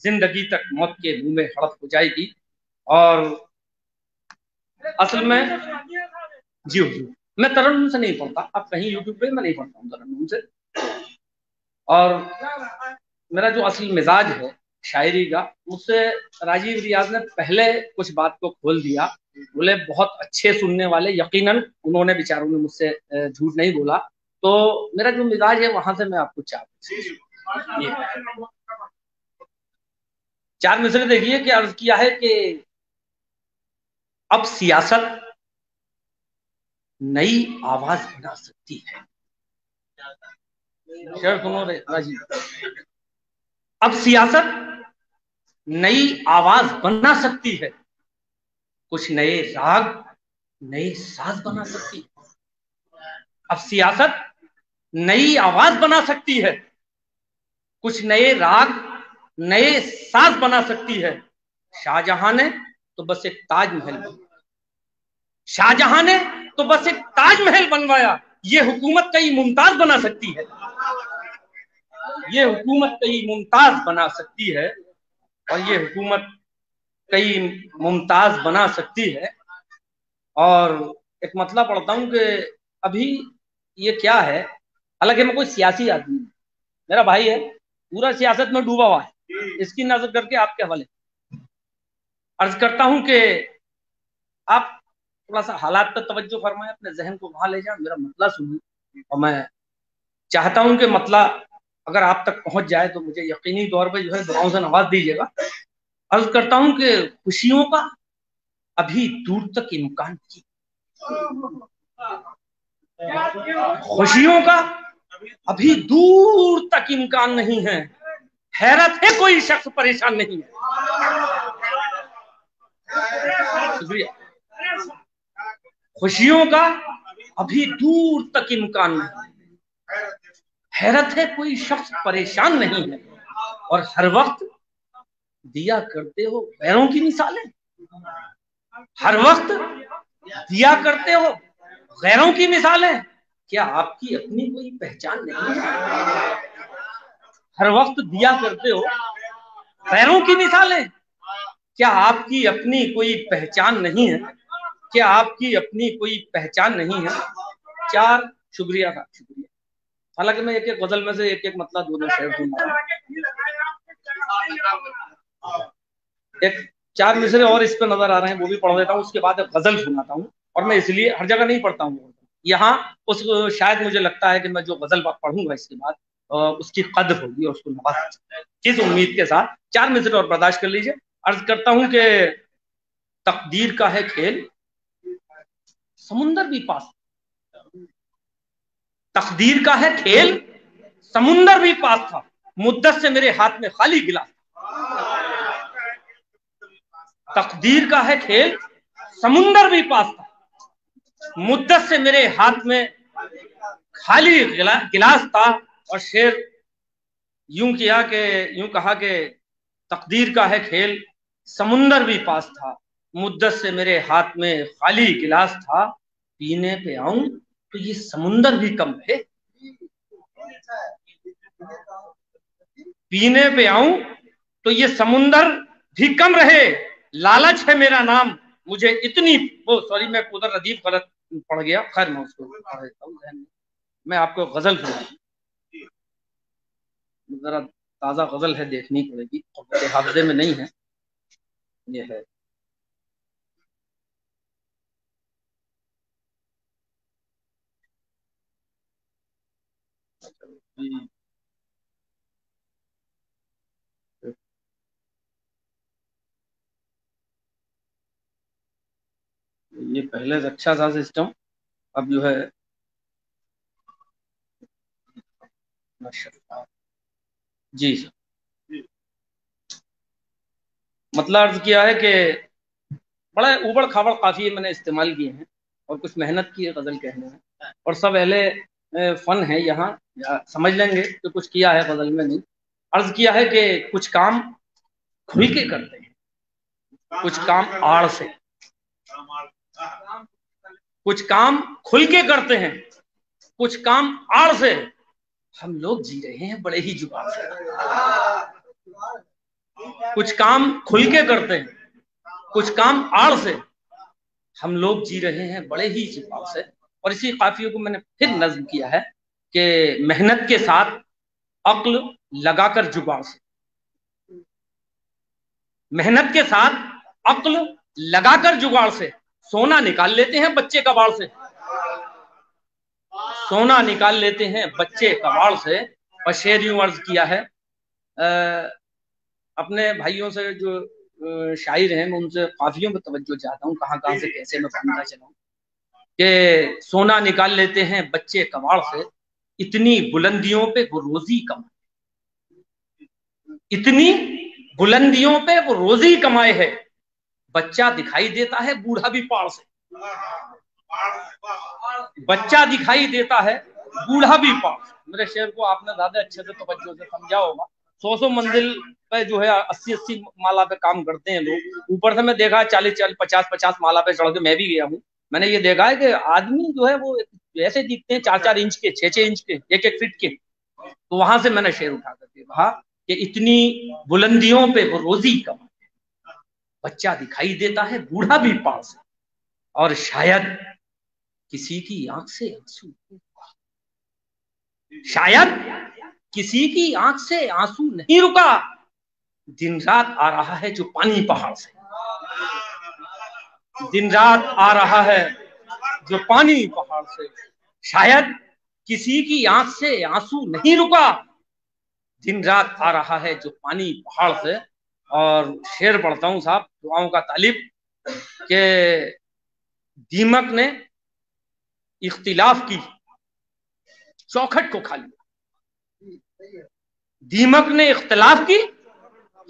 जिंदगी तक मौत के मुंह में हड़प हो जाएगी। और असल में जी जी मैं तरन्नुम से नहीं पढ़ता, आप कहीं यूट्यूब पे मैं नहीं पढ़ता हूँ तरन्नुम से। और मेरा जो असल मिजाज है शायरी का, मुझसे राजीव रियाज ने पहले कुछ बात को खोल दिया, बोले बहुत अच्छे सुनने वाले, यकीनन उन्होंने बेचारों ने मुझसे झूठ नहीं बोला। तो मेरा जो मिजाज है वहां से मैं आपको चार मिसरे देखिए कि अर्ज किया है कि अब सियासत नई आवाज बना सकती है। शेर सुनो राजीव, अब सियासत नई आवाज बना सकती है, कुछ नए राग नई साज बना सकती है। अब सियासत नई आवाज बना सकती है, कुछ नए राग नए साज बना सकती है। शाहजहां ने तो बस एक ताजमहल बनवाया, शाहजहां ने तो बस एक ताजमहल बनवाया, ये हुकूमत कई मुमताज बना सकती है, ये हुकूमत कई मुमताज बना सकती है, और ये हुकूमत कई मुमताज बना सकती है। और एक मतला पढ़ता हूँ कि अभी ये क्या है, हालांकि मैं कोई सियासी आदमी हूँ, मेरा भाई है पूरा सियासत में डूबा हुआ है, इसकी नजर करके आपके हवाले अर्ज करता हूँ कि आप थोड़ा सा हालात पर तवज्जो फरमाए, अपने जहन को वहां ले जाए, मेरा मतला सुनिए। और मैं चाहता हूं कि मतला अगर आप तक पहुंच जाए तो मुझे यकीनी तौर पर जो है दुआओं से नवाज दीजिएगा। अर्ज करता हूं कि खुशियों का अभी दूर तक इम्कान नहीं, खुशियों का अभी दूर तक इम्कान नहीं है, हैरत है कोई शख्स परेशान नहीं है। शुक्रिया। खुशियों का अभी दूर तक इम्कान नहीं है, हैरत है कोई शख्स परेशान नहीं है। और हर वक्त दिया करते हो गैरों की मिसालें, हर वक्त दिया करते हो गैरों की मिसालें, क्या आपकी अपनी कोई पहचान नहीं है? हर वक्त दिया करते हो गैरों की मिसालें, क्या आपकी अपनी कोई पहचान नहीं है? क्या आपकी अपनी कोई पहचान नहीं है? चार। शुक्रिया का शुक्रिया। हालांकि मैं एक एक गजल में से एक एक मतलब दोनों शेयर दूंगा, एक चार मिसरे और इस पे नजर आ रहे हैं वो भी पढ़ देता हूँ, उसके बाद एक गजल सुनाता हूँ। और मैं इसलिए हर जगह नहीं पढ़ता हूँ यहाँ, उस शायद मुझे लगता है कि मैं जो गजल पढ़ूंगा इसके बाद उसकी कद्र होगी और उसको नवाज। इस उम्मीद के साथ चार मिसरे और बर्दाश्त कर लीजिए। अर्ज करता हूँ कि तकदीर का है खेल, समुंदर भी पास। तकदीर का है खेल, समुंदर भी पास था, मुद्दत से मेरे हाथ में खाली गिलास। तकदीर का है खेल, समुंदर भी पास था, मुद्दत से मेरे हाथ में खाली गिलास था। और शेर यूं किया कि यूं कहा कि तकदीर का है खेल, समुंदर भी पास था, मुद्दत से मेरे हाथ में खाली गिलास था। पीने पे आऊं तो ये समुंदर भी कम है, पीने पे आऊं तो ये समुंदर भी कम रहे। लालच है मेरा नाम मुझे इतनी, वो सॉरी मैं उधर रदीफ गलत पढ़ गया, खैर मैं उसको पढ़ देता हूँ। मैं आपको गजल सुनाऊं, जरा ताज़ा गजल है, देखनी पड़ेगी, मेरे हाफजे में नहीं है। ये है ये पहले से अच्छा सा सिस्टम अब जो है जी सर, मतलब अर्ज किया है कि बड़ा उबड़ खाबड़ काफिये मैंने इस्तेमाल किए हैं और कुछ मेहनत की है गजल कहने में, और सब अहले फन है यहाँ, समझ लेंगे तो कुछ किया है गजल में नहीं। अर्ज किया है कि कुछ काम खुल के करते हैं, कुछ काम आड़ से, कुछ काम खुल के करते हैं, कुछ काम आड़ से। हम लोग जी रहे हैं बड़े ही जुगाड़ से, कुछ काम खुल के करते हैं, कुछ काम आड़ से। हम लोग जी रहे हैं बड़े ही जुगाड़ से। और इसी काफियों को मैंने फिर नज्म किया है कि मेहनत के साथ अक्ल लगाकर जुगाड़ से, मेहनत के साथ अक्ल लगाकर जुगाड़ से। सोना निकाल लेते हैं बच्चे कबाड़ से, सोना निकाल लेते हैं बच्चे कबाड़ से। और शेर यूं अर्ज किया है, अपने भाइयों से जो शायर हैं मैं उनसे काफियों पर तवज्जो चाहता हूँ, कहाँ कहाँ से कैसे मैं बनता चलाऊँ। कि सोना निकाल लेते हैं बच्चे कबाड़ से, इतनी बुलंदियों पे वो रोजी कमाए, इतनी बुलंदियों पे वो रोजी कमाए है। बच्चा दिखाई देता है बूढ़ा भी पार से, बच्चा दिखाई देता है बूढ़ा भी पार से। मेरे शेर को आपने ज्यादा अच्छे से तवज्जो से समझा होगा। 100 मंजिल पे जो है 80-80 माला पे काम करते हैं लोग, ऊपर से मैं देखा 40-50-50 माला पे चढ़ के मैं भी गया हूँ। मैंने ये देखा है कि आदमी जो है वो ऐसे दिखते हैं 4-4 इंच के, 6-6 इंच के, 1-1 फीट के। तो वहां से मैंने शेर उठा करके कहा कि इतनी बुलंदियों पे वो रोजी कमा, बच्चा दिखाई देता है बूढ़ा भी पार से। और शायद किसी की आंख से आंसू, शायद किसी की आंख से आंसू नहीं रुका, दिन रात आ रहा है जो पानी पहाड़ से, दिन रात आ रहा है जो पानी पहाड़ से। शायद किसी की आंख से आंसू नहीं रुका, दिन रात आ रहा है जो पानी पहाड़ से। और शेर पढ़ता हूँ साहब, दुआओं का तालिब, के दीमक ने इख्तिलाफ की चौखट को खा लिया, दीमक ने इख्तिलाफ की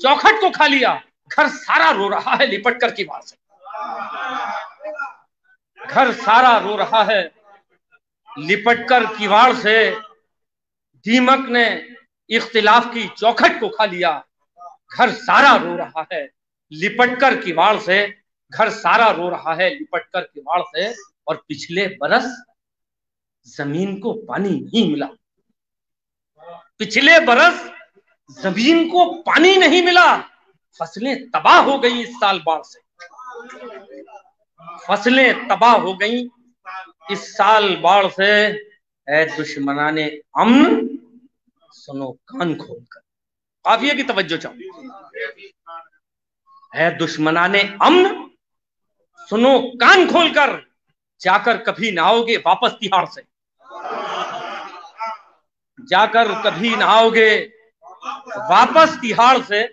चौखट को खा लिया। घर सारा रो रहा है लिपट कर की बात से, घर सारा रो रहा है लिपट कर किवाड़ से, दीमक ने इख्तिलाफ की चौखट को खा लिया। घर सारा रो रहा है लिपट कर किवाड़ से, घर सारा रो रहा है लिपट कर किवाड़ से, और पिछले बरस जमीन को पानी नहीं मिला, पिछले बरस जमीन को पानी नहीं मिला, फसलें तबाह हो गई इस साल बाढ़ से, फसलें तबाह हो गई इस साल बाढ़ से। ऐ दुश्मनाने अम्न सुनो कान खोल कर, काफिया की तवज्जो चाहूं। ऐ दुश्मनाने अम्न सुनो कान खोल कर, जाकर कभी ना आओगे वापस तिहाड़ से, जाकर कभी ना आओगे वापस तिहाड़ से।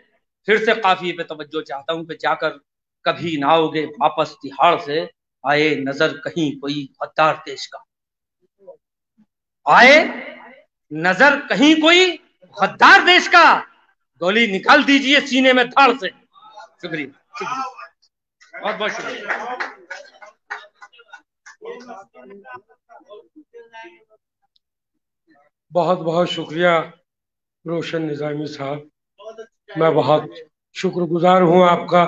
फिर से काफिये पे तवज्जो चाहता हूं कि जाकर कभी ना आओगे वापस तिहाड़ से, आए नजर कहीं कोई गद्दार देश का, आए नजर कहीं कोई गद्दार देश का, गोली निकाल दीजिए सीने में धाड़ से। शुक्रिया, बहुत बहुत शुक्रिया, बहुत बहुत शुक्रिया रोशन निजामी साहब। मैं बहुत शुक्रगुजार हूं आपका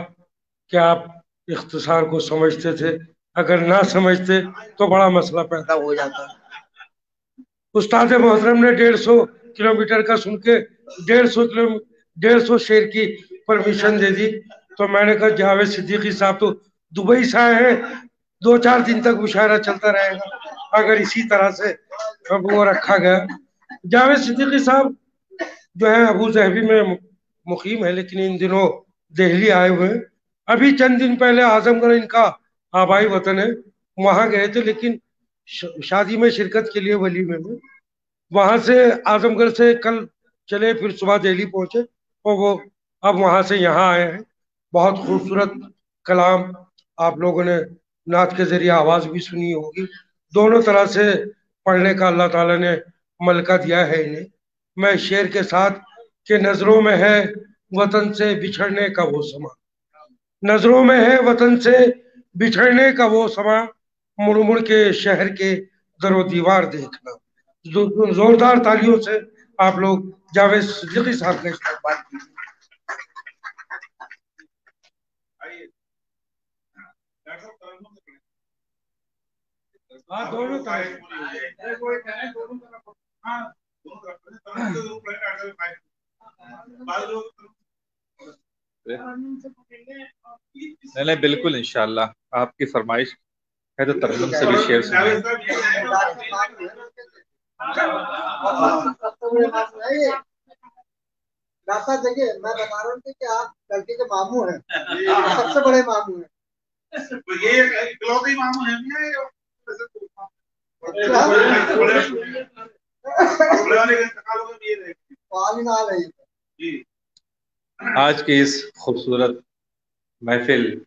कि आप इख्तिसार को समझते थे, अगर ना समझते तो बड़ा मसला पैदा हो जाता। उस्ताद मोहतरम ने 150 किलोमीटर का सुन के 150 शेर की परमिशन दे दी, तो मैंने कहा जावेद सिद्दीकी साहब तो दुबई से आए हैं, 2-4 दिन तक मुशायरा चलता रहेगा अगर इसी तरह से अब वो रखा गया। जावेद सिद्दीकी साहब जो है अबू धाबी में मुकीम है, लेकिन इन दिनों दिल्ली आए हुए हैं। अभी चंद दिन पहले आजमगढ़ इनका आबाई वतन है, वहाँ गए थे, लेकिन शादी में शिरकत के लिए वलीमे में। वहाँ से आजमगढ़ से कल चले, फिर सुबह दिल्ली पहुँचे, और वो अब वहाँ से यहाँ आए हैं। बहुत खूबसूरत कलाम, आप लोगों ने नात के ज़रिए आवाज़ भी सुनी होगी। दोनों तरह से पढ़ने का अल्लाह ताला ने मलका दिया है इन्हें। मैं शेर के साथ के नज़रों में है वतन से बिछड़ने का वो समा, नज़रों में है वतन से बिछड़ने का वो समा, मुड़ मुड़ के शहर के दरो दीवार देखना। जोरदार तालियों से आप लोग जावेद सिद्दीकी साहब का इस्तेमाल कीजिए। दोनों नहीं, बिल्कुल इंशाल्लाह आपकी फरमाइश है तो तर्जुम से भी शेयर सुनिए। रास्ता देखिए, मैं बता रहा हूँ कि आप लड़के के मामू हैं, सबसे बड़े मामू हैं। ये इकलौते मामू हैं ये। आज की इस खूबसूरत महफिल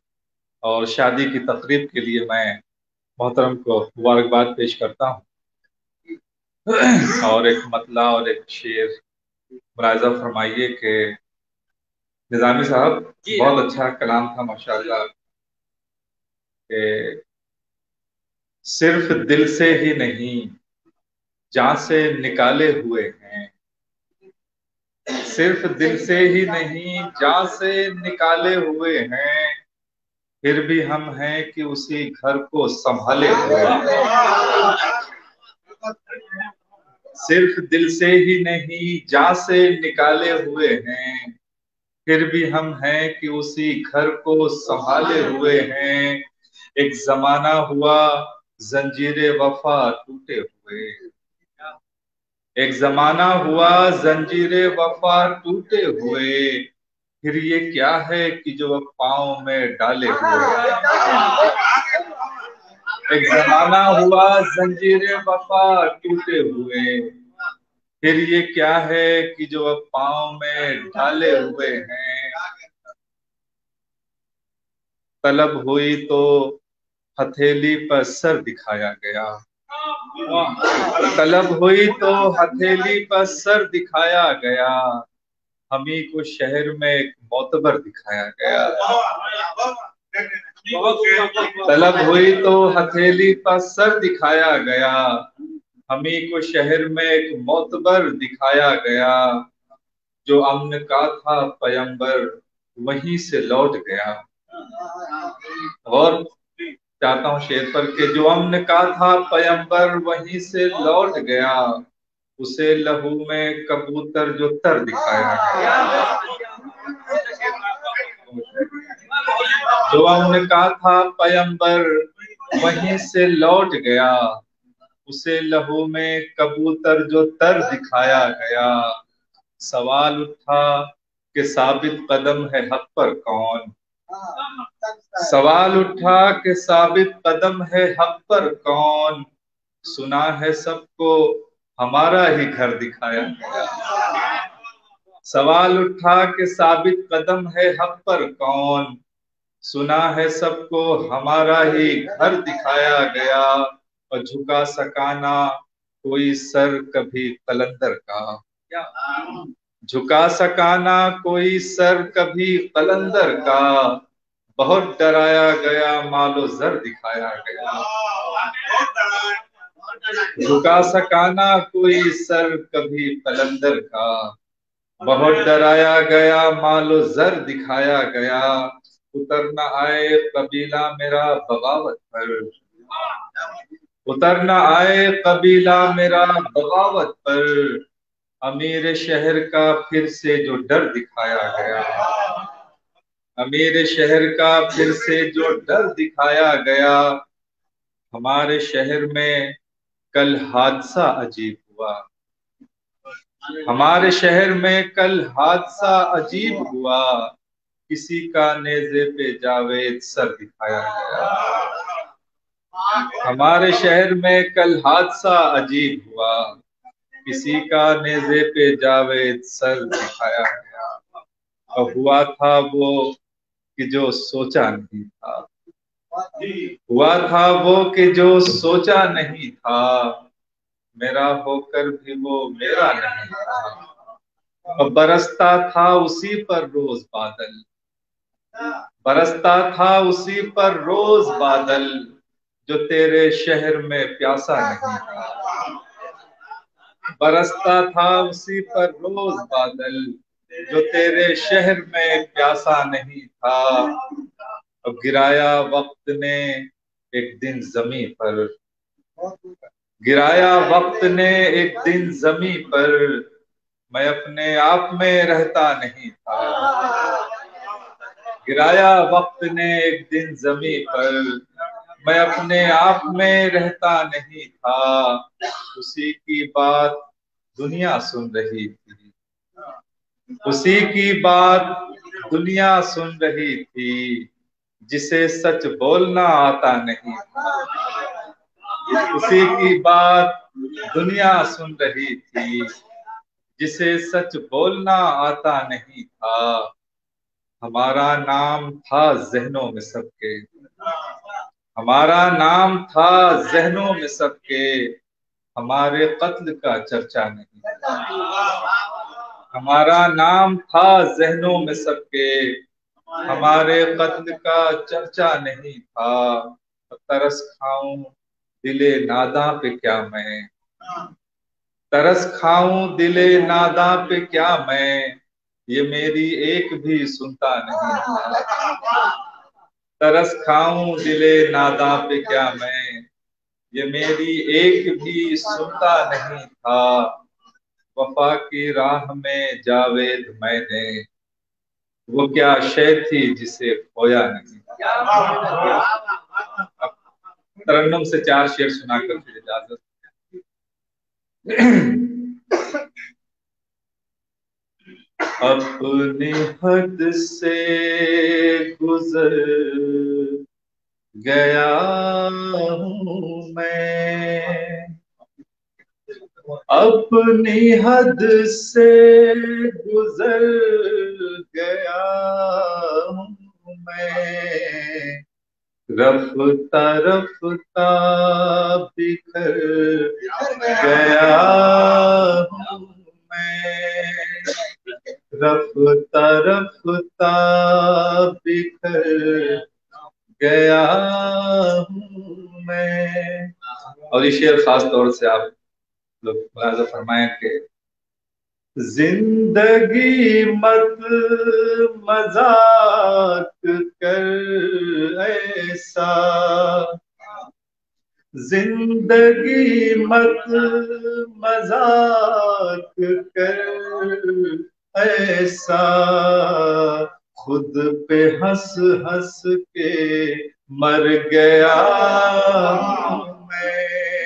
और शादी की तकरीब के लिए मैं मोहतरम को मुबारकबाद पेश करता हूँ, और एक मतला और एक शेर मुलाहिजा फरमाइए कि निज़ामी साहब बहुत अच्छा कलाम था माशाल्लाह। के सिर्फ दिल से ही नहीं जान से निकाले हुए हैं, सिर्फ दिल से ही नहीं जान से निकाले हुए हैं, फिर भी हम हैं कि उसी घर को संभाले हुए हैं। सिर्फ दिल से ही नहीं जान से निकाले हुए हैं, फिर भी हम हैं कि उसी घर को संभाले हुए हैं। एक जमाना हुआ जंजीरे वफा टूटे हुए, एक जमाना हुआ जंजीरे वफा टूटे हुए, फिर ये क्या है कि जो अब पाँव में डाले हुए। एक जमाना हुआ जंजीरे वफा टूटे हुए, फिर ये क्या है कि जो अब पाँव में डाले हुए हैं। तलब हुई तो हथेली पर सर दिखाया गया। तलब हुई तो हथेली पर सर दिखाया गया, हमी को शहर में एक मोतबर दिखाया गया। तलब हुई तो हथेली पर सर दिखाया गया, हमी को शहर में एक मोतबर दिखाया गया। जो अमन का था पैगंबर वहीं से लौट गया। और चाहता हूँ शेर पर के जो अमन का था पैगंबर वहीं से लौट गया, उसे लहू में कबूतर जो तर दिखाया गया। जो अमन का था पैगंबर वहीं से लौट गया, उसे लहू में कबूतर जो तर दिखाया गया। सवाल उठा कि साबित कदम है हक पर कौन, सवाल उठा के साबित कदम है हक पर कौन। सुना है सबको हमारा ही घर दिखाया गया। सवाल उठा के साबित कदम है हक पर कौन, सुना है सबको हमारा ही घर दिखाया गया। और झुका सकाना कोई सर कभी कलंदर का, झुका सकाना कोई सर कभी कलंदर का। बहुत डराया गया मालो जर दिखाया गया। झुका सकाना कोई सर कभी कलंदर का, बहुत डराया गया मालो जर दिखाया गया। उतर न आए कबीला मेरा बगावत पर, उतर न आए कबीला मेरा बगावत पर। अमीर शहर का फिर से जो डर दिखाया गया, अमीर शहर का फिर से जो डर दिखाया गया। हमारे शहर में कल हादसा अजीब हुआ, हमारे शहर में कल हादसा अजीब हुआ। किसी का नेज़े पे जावेद सर दिखाया गया, हमारे शहर में कल हादसा अजीब हुआ। किसी का नेज़े पे जावेद सर दिखाया गया। और हुआ था वो कि जो सोचा नहीं था, हुआ था वो कि जो सोचा नहीं था। मेरा होकर भी वो मेरा नहीं था। और बरसता था उसी पर रोज बादल, बरसता था उसी पर रोज बादल। जो तेरे शहर में प्यासा नहीं था, बरसता था उसी पर रोज बादल। जो तेरे शहर में प्यासा नहीं था। अब गिराया वक्त ने एक दिन जमी पर, गिराया वक्त ने एक दिन जमी पर। मैं अपने आप में रहता नहीं था, गिराया वक्त ने एक दिन जमी पर। मैं अपने आप में रहता नहीं था। उसी की बात दुनिया सुन रही थी, उसी की बात दुनिया सुन रही थी। जिसे सच बोलना आता नहीं था, उसी की बात दुनिया सुन रही थी। जिसे सच बोलना आता नहीं था। हमारा नाम था जहनों में सबके, हमारा नाम था जहनों में सबके। हमारे कत्ल का चर्चा नहीं, हमारा नाम था जहनों में सबके। हमारे कत्ल का चर्चा नहीं था। तरस खाऊं दिले नादा पे क्या मैं, तरस खाऊं दिले नादा पे क्या मैं। ये मेरी एक भी सुनता नहीं था। तरस खाऊं दिले नादा पे क्या मैं, ये मेरी एक भी सुनता नहीं था। वफा की राह में जावेद मैंने, वो क्या शय थी जिसे खोया नहीं। 93 से 4 शेर सुनाकर फिर इजाजत। अपनी हद से गुजर गया हूँ मैं, अपनी हद से गुजर गया हूँ मैं। रफ्ता रफ्ता बिखर गया हूँ मैं, रफ्ता रफ्ता बिखर गया हूँ मैं। और ये शेर खास तौर से आप लोग बाज़ा फरमाएं कि जिंदगी मत मजाक कर ऐसा, जिंदगी मत मजाक कर ऐसा, खुद पे हंस हंस के मर गया मैं,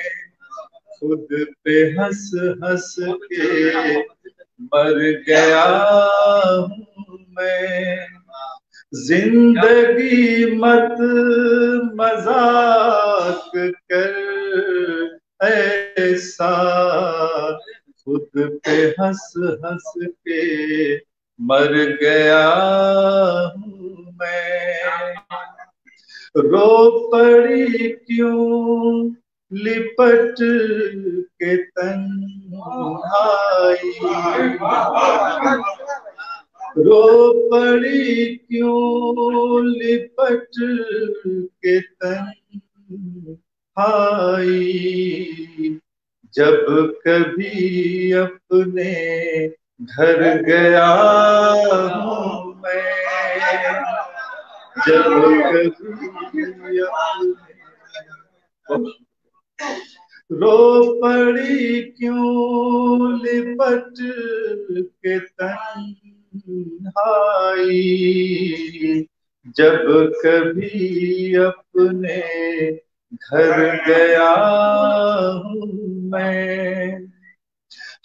खुद पे हंस हंस के मर गया हूँ मैं। जिंदगी मत मजाक कर ऐसा, खुद पे हंस हंस के मर गया हूँ मैं। रो पड़ी क्यों लिपट के तन्हाई, रो पड़ी क्यों लिपट के तन्हाई, जब कभी अपने घर गया हूँ मैं, जब कभी अपने। रो पड़ी क्यों लिपट के तन्हाई, जब कभी अपने घर गया हूँ मैं।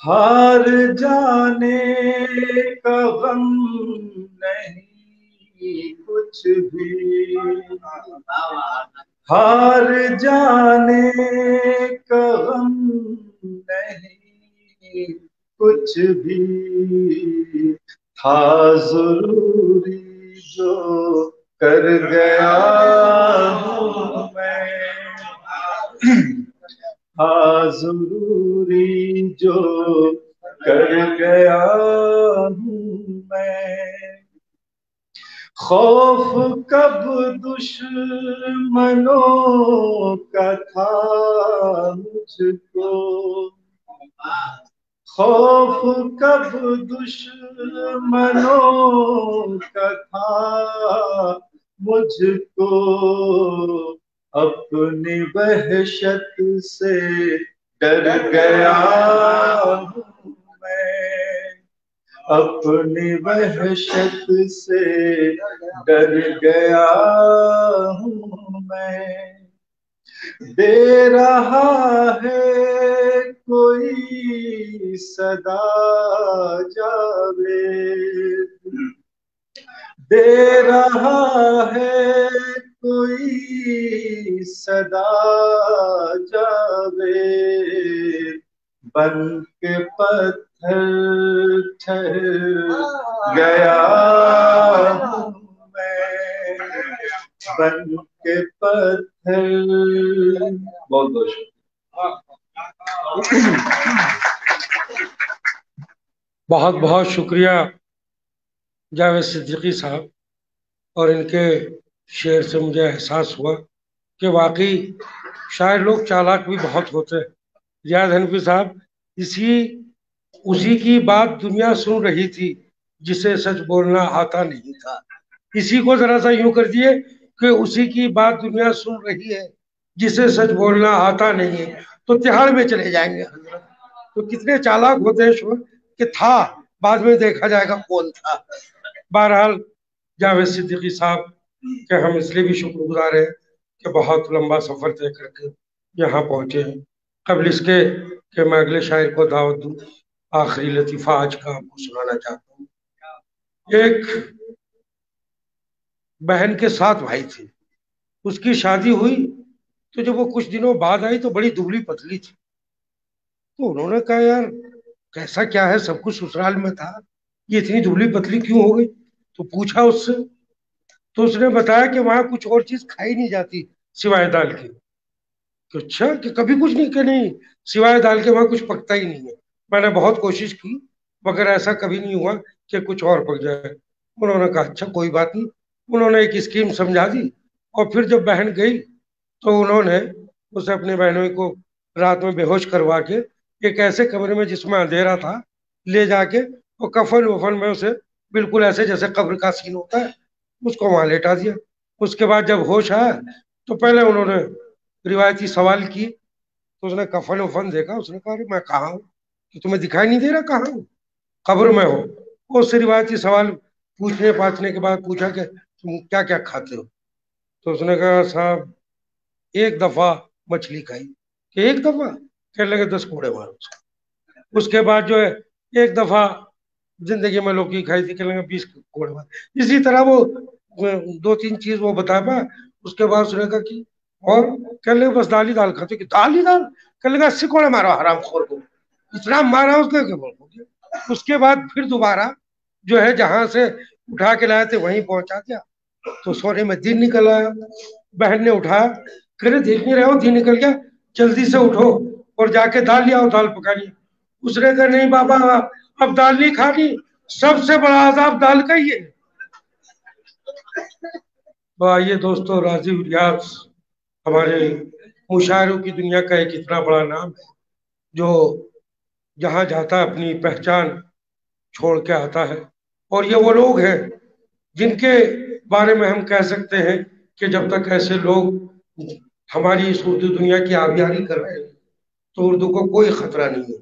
हार जाने का गम नहीं कुछ भी, हार जाने का गम नहीं कुछ भी, था जरूरी जो कर गया हूँ मैं, था जरूरी जो कर गया हूँ मैं। खौफ कब दुश्मनों का था मुझको, खौफ कब दुश्मनों का था मुझको, अपनी वहशत से डर गया हूँ मैं, अपनी वहशत से डर गया हूँ मैं। दे रहा है कोई सदा जावेद, दे रहा है कोई सदा जावेद, बन के पत्थर ठहर गया हूँ मैं, बन के पत्थर। बहुत बहुत शुक्रिया, बहुत बहुत शुक्रिया जावेद सिद्दीकी साहब। और इनके शेर से मुझे एहसास हुआ कि वाकई शायर लोग चालाक भी बहुत होते हैं। रियाज हनफी साहब उसी की बात दुनिया सुन रही थी जिसे सच बोलना आता नहीं था। इसी को जरा सा यूं कर दिए कि उसी की बात दुनिया सुन रही है जिसे सच बोलना आता नहीं है, तो तिहाड़ में चले जाएंगे हजरत। तो कितने चालाक होते हैं शोर कि था, बाद में देखा जाएगा कौन था। बहरहाल जावेद सिद्दीकी साहब के हम इसलिए भी शुक्रगुजार हैं कि बहुत लंबा सफ़र तय करके यहाँ पहुँचे हैं। कबल इसके कि मैं अगले शायर को दावत दूँ, आखिरी लतीफ़ा आज का आपको सुनाना चाहता हूँ। एक बहन के 7 भाई थे, उसकी शादी हुई तो जब वो कुछ दिनों बाद आई तो बड़ी दुबली पतली थी। तो उन्होंने कहा यार कैसा क्या है, सब कुछ ससुराल में था, ये इतनी दुबली पतली क्यों हो गई? तो पूछा उससे, तो उसने बताया कि वहाँ कुछ और चीज खाई नहीं जाती सिवाय दाल की। अच्छा, कि कभी कुछ नहीं, कि नहीं सिवाय दाल के वहाँ कुछ पकता ही नहीं है। मैंने बहुत कोशिश की मगर ऐसा कभी नहीं हुआ कि कुछ और पक जाए। उन्होंने कहा अच्छा कोई बात नहीं। उन्होंने एक स्कीम समझा दी और फिर जब बहन गई तो उन्होंने उसे अपनी बहनों को रात में बेहोश करवा के एक ऐसे कमरे में जिसमें अंधेरा था ले जाके और कफन वफन में उसे बिल्कुल ऐसे जैसे कब्र का सीन होता है उसको वहाँ लेटा दिया। उसके बाद जब होश आया तो पहले उन्होंने रिवायती सवाल किए तो उसने कफन वफन देखा। उसने कहा अरे मैं कहाँ हूँ, कि तुम्हें दिखाई नहीं दे रहा कहाँ हूँ? कब्र में हो। उससे रिवायती सवाल पूछने पाछने के बाद पूछा कि तुम क्या क्या खाते हो? तो उसने कहा साहब एक दफ़ा मछली खाई। कि एक दफ़ा? कहने लगे 10 कोड़े मारो। उसके बाद जो है एक दफ़ा जिंदगी में लौकी खाई थी, कहने लगे 20 कोड़े मारो। इसी तरह वो 2-3 चीज़ वो बता पाया। उसके बाद उसने कहा कि और कहने लगे बस दाल ही दाल खाते। कि दाल ही दाल? कहने लगे 80 कोड़े मारो हराम खोर को, इतना मारा उसके। उसके बाद फिर दोबारा जो है जहाँ से उठा के लाए थे वहीं पहुँचा दिया। तो सोने में दिन निकल आया। बहन ने उठाया, कह देख नहीं रहे हो दिन निकल गया, जल्दी से उठो और जाके दाल लियाओ, दाल पकानी। उसने कहा नहीं बाबा अब दाल नहीं खानी, सबसे बड़ा आजाब दाल का ही है। तो आइए दोस्तों, राजीव रियाज हमारे मुशायरों की दुनिया का एक इतना बड़ा नाम है जो जहाँ जाता अपनी पहचान छोड़ के आता है। और ये वो लोग हैं जिनके बारे में हम कह सकते हैं कि जब तक ऐसे लोग हमारी इस उर्दू दुनिया की आबियारी कर रहे हैं तो उर्दू को कोई खतरा नहीं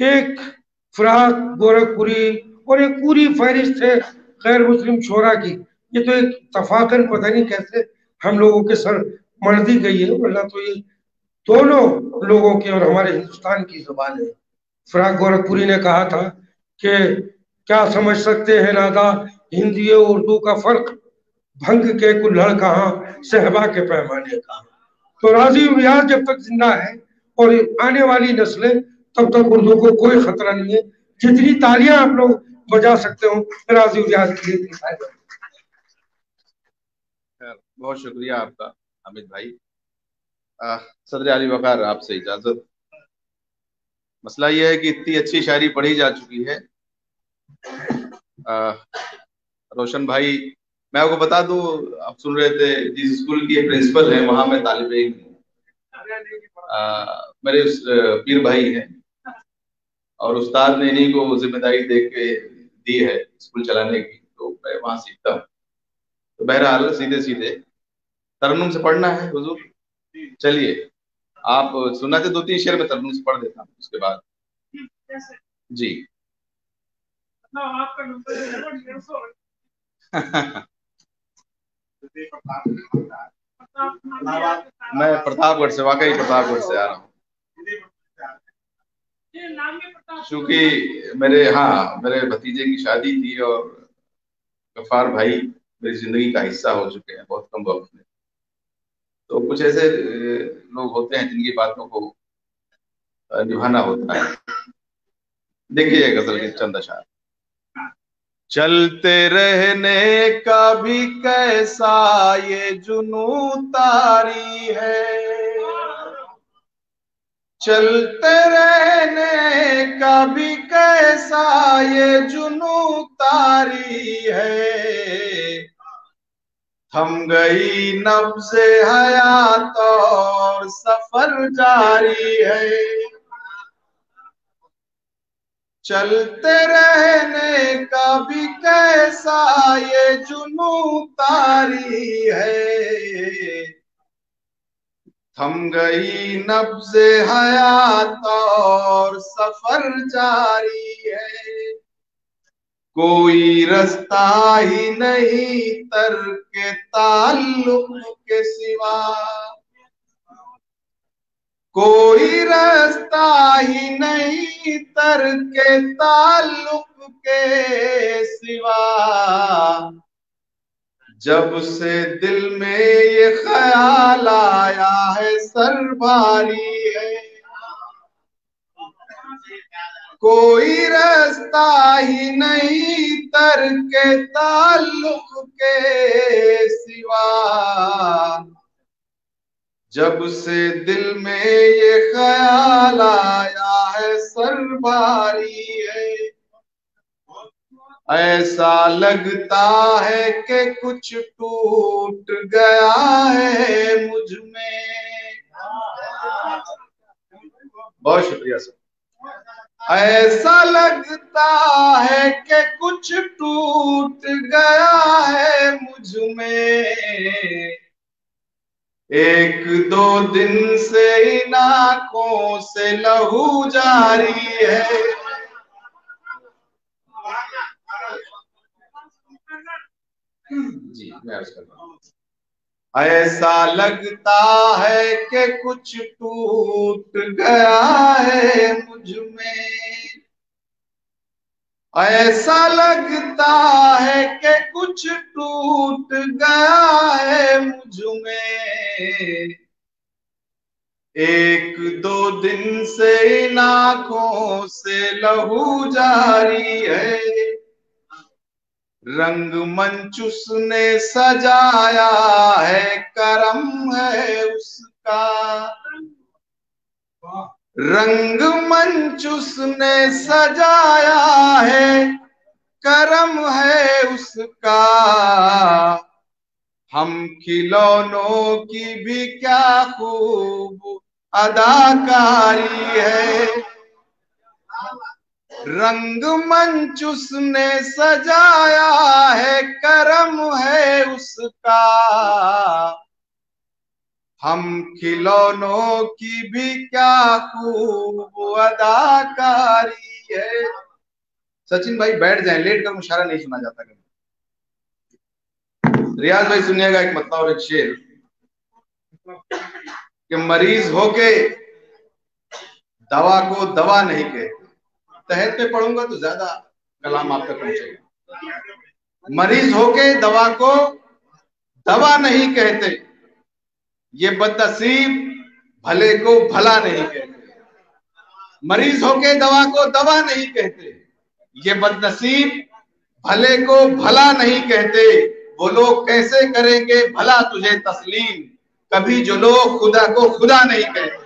है। एक फराज गोरखपुरी और एक पूरी फहरिस्त है गैर मुस्लिम शोरा की। ये तो एक तफाकन पता नहीं कैसे हम लोगों के सर मर दी गई है, वरना तो ये दोनों लोगों की और हमारे हिंदुस्तान की जुबान है। फराज गोरखपुरी ने कहा था कि क्या समझ सकते हैं नादा हिंदी और उर्दू का फर्क, भंग के कुल्हड़ कहाँ सहबा के पैमाने का। तो राजीव रियाज जब तक जिंदा है और आने वाली नस्लें, तब तक उर्दू को कोई खतरा नहीं है। जितनी तालियां आप लोग बजा सकते हो राजीव रियाज के लिए। बहुत शुक्रिया आपका अमित भाई। सदर अली वकार आपसे इजाजत। मसला यह है कि इतनी अच्छी शायरी पढ़ी जा चुकी है। रोशन भाई, मैं आपको बता दूं, आप सुन रहे थे, जिस स्कूल की प्रिंसिपल है वहां मैं तालिब इल्म हूँ। मेरे पीर भाई हैं और उस्ताद ने इन्हीं को जिम्मेदारी दे के दी है स्कूल चलाने की, तो मैं वहां सीखता हूँ। तो बहरहाल सीधे सीधे तरन्नुम से पढ़ना है हुजूर। चलिए आप सुना थे 2-3 शेर में तरन्नुम से पढ़ देता हूँ उसके बाद जी। मैं प्रतापगढ़ से, वाकई प्रतापगढ़ से आ रहा हूँ, क्योंकि मेरे मेरे भतीजे की शादी थी और गफ्फार भाई मेरी जिंदगी का हिस्सा हो चुके हैं बहुत कम वक्त में। तो कुछ ऐसे लोग होते हैं जिनकी बातों को निभाना होता है। देखिए गजल के चंद अशआर। चलते रहने का भी कैसा ये जुनून तारी है, चलते रहने का भी कैसा ये जुनून तारी है, थम गई नब्ज़े हयात और सफर जारी है। चलते रहने का भी कैसा ये जुनून तारी है, थम गई नब्ज़े हयात और सफर जारी है, कोई रास्ता ही नहीं तर्क ताल्लुक के सिवा, कोई रास्ता ही नहीं तर्क ताल्लुक के सिवा, जब से दिल में ये ख्याल आया है सरबारी है, कोई रास्ता ही नहीं तरके ताल्लुक के सिवा। जब से दिल में ये ख्याल आया है सर भारी है, ऐसा लगता है कि कुछ टूट गया है मुझ में। बहुत शुक्रिया सर। ऐसा लगता है कि कुछ टूट गया है मुझ में, एक दो दिन से इन आंखों से लहू जारी है। जी मैं अर्ज कर रहा हूँ, ऐसा लगता है कि कुछ टूट गया है मुझ में, ऐसा लगता है कि कुछ टूट गया है मुझ में, एक दो दिन से इन आंखों से लहू जारी है। रंग मंच उसने सजाया है करम है उसका, रंग मंच उसने सजाया है करम है उसका। हम खिलौनों की भी क्या खूब अदाकारी है। रंग मंच उसने सजाया है करम है उसका, हम खिलौनों की भी क्या खूब अदाकारी है। सचिन भाई बैठ जाएं, लेट कर मुशायरा नहीं सुना जाता कभी। रियाज भाई सुनिएगा एक मतलब और एक शेर कि मरीज होके दवा को दवा नहीं कहते। तहत पे पढ़ूंगा तो ज्यादा कलाम आप तक पहुंचेगा। मरीज होके दवा को दवा नहीं कहते, ये बदनसीब भले को भला नहीं कहते। मरीज होके दवा को दवा नहीं कहते, ये बदनसीब भले को भला नहीं कहते। वो लोग कैसे करेंगे भला तुझे तस्लीम, कभी जो लोग खुदा को खुदा नहीं कहते।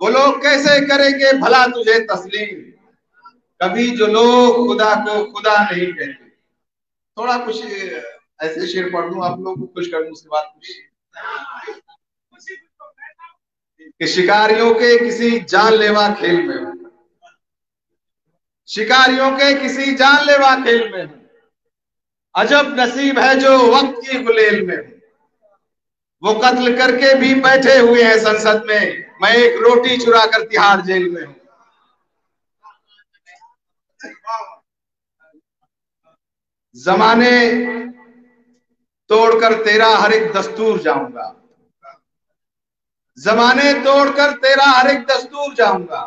वो लोग कैसे करेंगे भला तुझे तस्लीम, कभी जो लोग खुदा को खुदा नहीं कहते। थोड़ा कुछ ऐसे शेर पढ़ दूं आप लोगों को, खुश कर दूं उसके बाद कुछ। कि शिकारियों के किसी जानलेवा खेल में हूं, शिकारियों के किसी जानलेवा खेल में हूं, अजब नसीब है जो वक्त की गुलेल में हूं। वो कत्ल करके भी बैठे हुए हैं संसद में, मैं एक रोटी चुरा कर तिहाड़ जेल में हूं। जमाने तोड़कर तेरा हर एक दस्तूर जाऊंगा, जमाने तोड़कर तेरा हर एक दस्तूर जाऊंगा,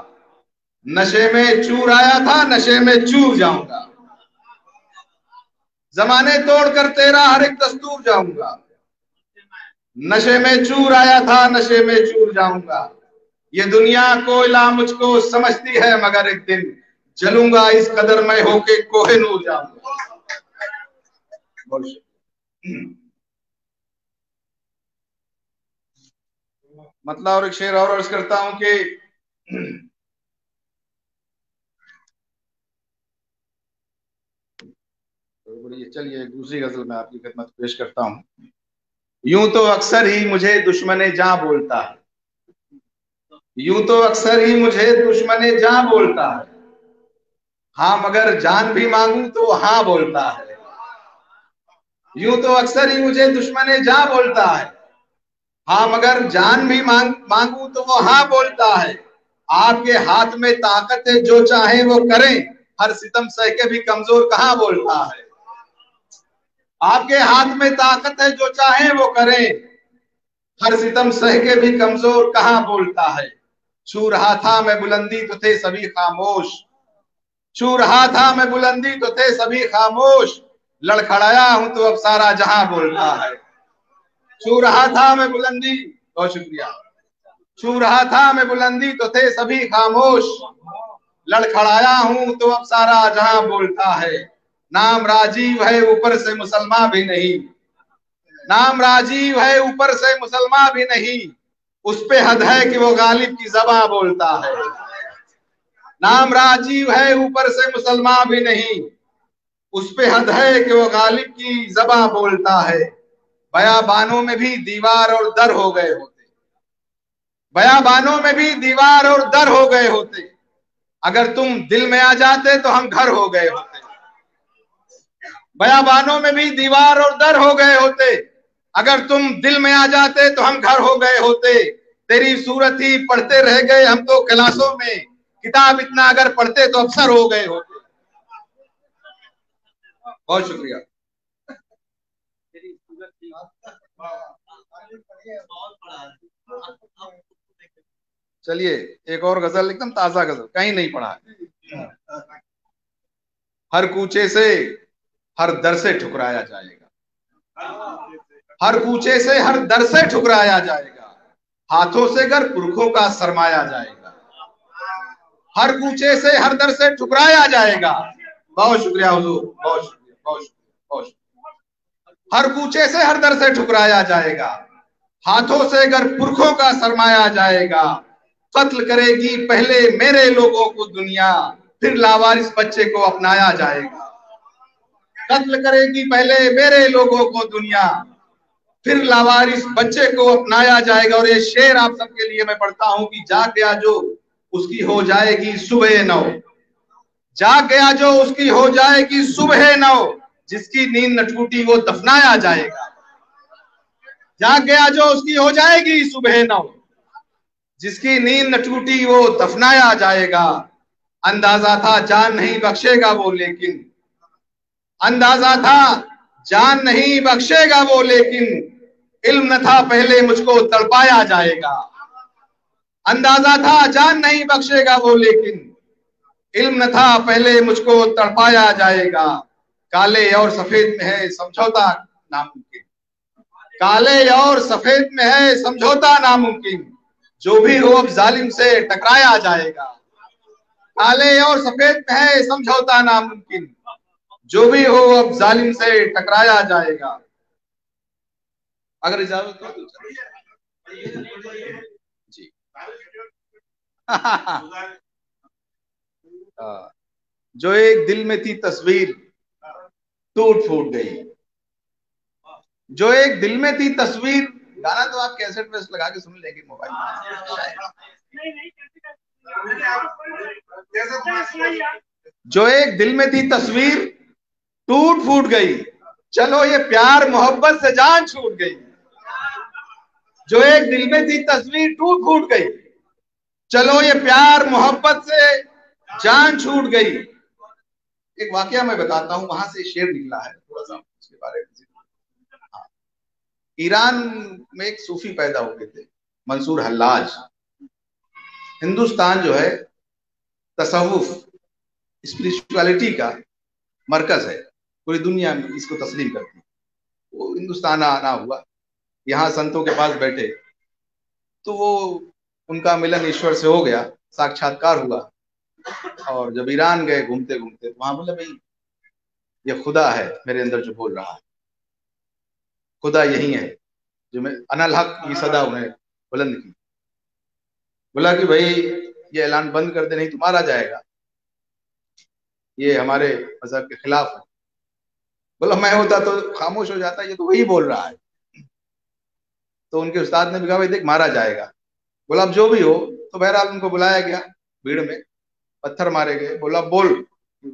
नशे में चूर आया था नशे में चूर जाऊंगा। जमाने तोड़कर तेरा हर एक दस्तूर जाऊंगा, नशे में चूर आया था नशे में चूर जाऊंगा। ये दुनिया कोयला मुझको समझती है, मगर एक दिन जलूंगा इस कदर मैं होके कोहे नूर जाऊंगा। मतलब और एक शेर और अर्ज करता हूं कि चलिए दूसरी गजल में आपकी खिदमत पेश करता हूं। यूं तो अक्सर ही मुझे दुश्मने जां बोलता है, यूं तो अक्सर ही मुझे दुश्मने जां बोलता है, हाँ मगर जान भी मांगू तो हाँ बोलता है। यूं तो अक्सर ही मुझे दुश्मने जां बोलता है, हाँ मगर जान भी मांगू तो वो हाँ बोलता है। आपके हाथ में ताकत है जो चाहे वो करें, हर सितम सह के भी कमजोर कहाँ बोलता है। आपके हाथ में ताकत है जो चाहे वो करें, हर सितम सह के भी कमजोर कहाँ बोलता है। छू रहा था मैं बुलंदी तो थे सभी खामोश, छू रहा था मैं बुलंदी तो थे सभी खामोश, लड़खड़ाया हूं तो अब सारा जहां बोलता है। छू रहा था मैं बुलंदी, बहुत शुक्रिया, छू रहा था मैं बुलंदी तो थे सभी खामोश, लड़खड़ाया हूं तो अब सारा जहां बोलता है। नाम राजीव है ऊपर से मुसलमान भी नहीं, नाम राजीव है ऊपर से मुसलमान भी नहीं, उस पे हद है कि वो गालिब की ज़बां बोलता है। नाम राजीव है ऊपर से मुसलमान भी नहीं, उस पे हद है कि वो गालिब की ज़बां बोलता है। बयाबानों में भी दीवार और दर हो गए होते, बयाबानों में भी दीवार और दर हो गए होते, अगर तुम दिल में आ जाते तो हम घर हो गए होते। बयाबानों में भी दीवार और दर हो गए होते, अगर तुम दिल में आ जाते तो हम घर हो गए होते। तेरी सूरत ही पढ़ते रह गए हम तो क्लासों में, किताब इतना अगर पढ़ते तो अफसर हो गए होते। बहुत शुक्रिया। चलिए एक और गजल, एकदम ताजा गजल, कहीं नहीं पढ़ा है। हर कूचे से हर दर से ठुकराया जाएगा, हर कूचे से हर दर से ठुकराया जाएगा, हाथों से घर पुरखों का सरमाया जाएगा। हर कूचे से हर दर से ठुकराया जाएगा। बहुत शुक्रिया हुजूर, बहुत शुक्रिया, बहुत शुक्रिया, बहुत शुक्रिया। हर कूचे से हर दर से ठुकराया जाएगा, हाथों से घर पुरखों का सरमाया जाएगा। कत्ल करेगी पहले मेरे लोगों को दुनिया, फिर लावारिस बच्चे को अपनाया जाएगा। कत्ल करेगी पहले मेरे लोगों को दुनिया, फिर लावारिस बच्चे को अपनाया जाएगा। और ये शेर आप सबके लिए मैं पढ़ता हूं कि जाग गया जो उसकी हो जाएगी सुबह नौ, जाग गया जो उसकी हो जाएगी सुबह नौ, जिसकी नींद न टूटी वो दफनाया जाएगा। जाग गया जो उसकी हो जाएगी सुबह नौ, जिसकी नींद न टूटी वो दफनाया जाएगा। अंदाजा था जान नहीं बख्शेगा वो लेकिन, अंदाजा था जान नहीं बख्शेगा वो लेकिन, इल्म न था पहले मुझको तड़पाया जाएगा। अंदाजा था जान नहीं बख्शेगा वो लेकिन, इल्म न था पहले मुझको तड़पाया जाएगा। काले और सफेद में है समझौता नामुमकिन, काले और सफेद में है समझौता नामुमकिन, जो भी हो अब जालिम से टकराया जाएगा। काले और सफेद में है समझौता नामुमकिन, जो भी हो अब जालिम से टकराया जाएगा। अगर इजाजत हो तो जी। जो एक दिल में थी तस्वीर टूट फूट गई, जो एक दिल में थी तस्वीर। गाना तो आप कैसेट पे लगा के सुन लेंगे मोबाइल में। जो एक दिल में थी तस्वीर टूट फूट गई, चलो ये प्यार मोहब्बत से जान छूट गई। जो एक दिल में थी तस्वीर टूट फूट गई, चलो ये प्यार मोहब्बत से जान छूट गई। एक वाकया मैं बताता हूं, वहां से शेर निकला है थोड़ा सा उसके बारे में। ईरान में एक सूफी पैदा हुए थे मंसूर हल्लाज। हिंदुस्तान जो है तसव्वुफ स्पिरिचुअलिटी का मरकज है, पूरी दुनिया में इसको तस्लीम करती है। वो हिंदुस्तान आना हुआ, यहाँ संतों के पास बैठे तो वो उनका मिलन ईश्वर से हो गया, साक्षात्कार हुआ। और जब ईरान गए घूमते घूमते तो वहां बोले भाई ये खुदा है मेरे अंदर जो बोल रहा है, खुदा यही है जो मैं अनल हक की सदा उन्हें बुलंद की। बोला कि भाई ये ऐलान बंद कर दे नहीं तुम्हारा जाएगा, ये हमारे मजहब के खिलाफ है। बोला मैं होता तो खामोश हो जाता, ये तो वही बोल रहा है। तो उनके उस्ताद ने भी कहा भाई देख मारा जाएगा। बोला अब जो भी हो। तो बहरहाल उनको बुलाया गया, भीड़ में पत्थर मारे गए। बोला बोल,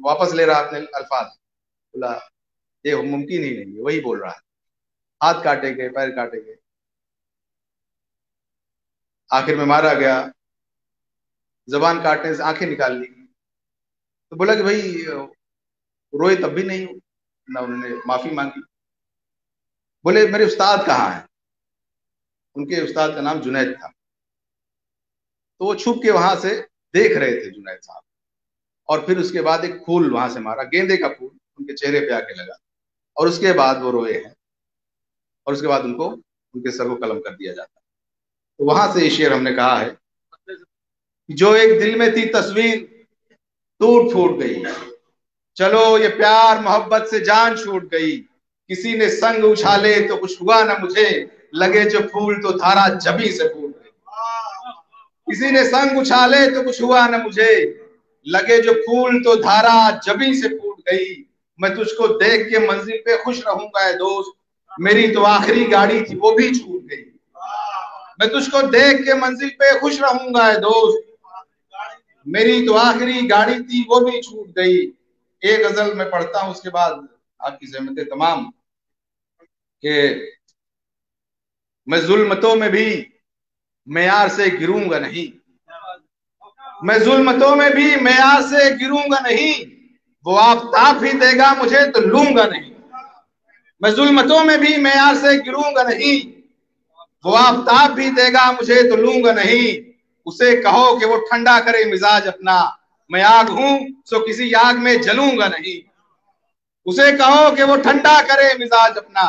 वापस ले रहा आपने अल्फाज। बोला ये मुमकिन ही नहीं है, वही बोल रहा है। हाथ काटे गए, पैर काटे गए, आखिर में मारा गया। जबान काटने से आंखें निकाल ली। तो बोला कि भाई रोए तब भी नहीं हो ना, उन्होंने माफी मांगी। बोले मेरे उस्ताद कहाँ हैं? उनके उस्ताद का नाम जुनैद था। तो वो छुप के वहां से देख रहे थे जुनैद साहब। और फिर उसके बाद एक फूल वहां से मारा, गेंदे का फूल उनके चेहरे पे आके लगा। और उसके बाद वो रोए हैं, और उसके बाद उनके सर को कलम कर दिया जाता। तो वहां से ये शेर हमने कहा है, जो एक दिल में थी तस्वीर टूट फूट गई, चलो ये प्यार मोहब्बत से जान छूट गई, किसी ने संग उछाले तो कुछ हुआ ना मुझे, लगे जो फूल तो थारा जबी से फूट गई, किसी ने संग उछाले तो कुछ हुआ ना मुझे, लगे जो फूल तो धारा जबी से फूट गई, मैं तुझको देख के मंजिल पे खुश रहूंगा ए दोस्त, मेरी तो आखिरी गाड़ी थी वो भी छूट गई, मैं तुझको देख के मंजिल पे खुश रहूंगा ए दोस्त, मेरी तो आखिरी गाड़ी थी वो भी छूट गई। एक गजल में पढ़ता हूं, उसके बाद आपकी ज़हमतें तमाम, के मैं जुल्मतों में भी मेयार से गिरूंगा नहीं, मैं जुल्मतों में भी मेयार से गिरूंगा नहीं, वो आफताब ही देगा मुझे तो लूंगा नहीं, मैं जुल्मतों में भी मेयार से गिरूंगा नहीं, वो आफताब भी देगा मुझे तो लूंगा नहीं, उसे कहो कि वो ठंडा करे मिजाज अपना, मैं आग हूं सो किसी आग में जलूंगा नहीं, उसे कहो कि वो ठंडा करे मिजाज अपना,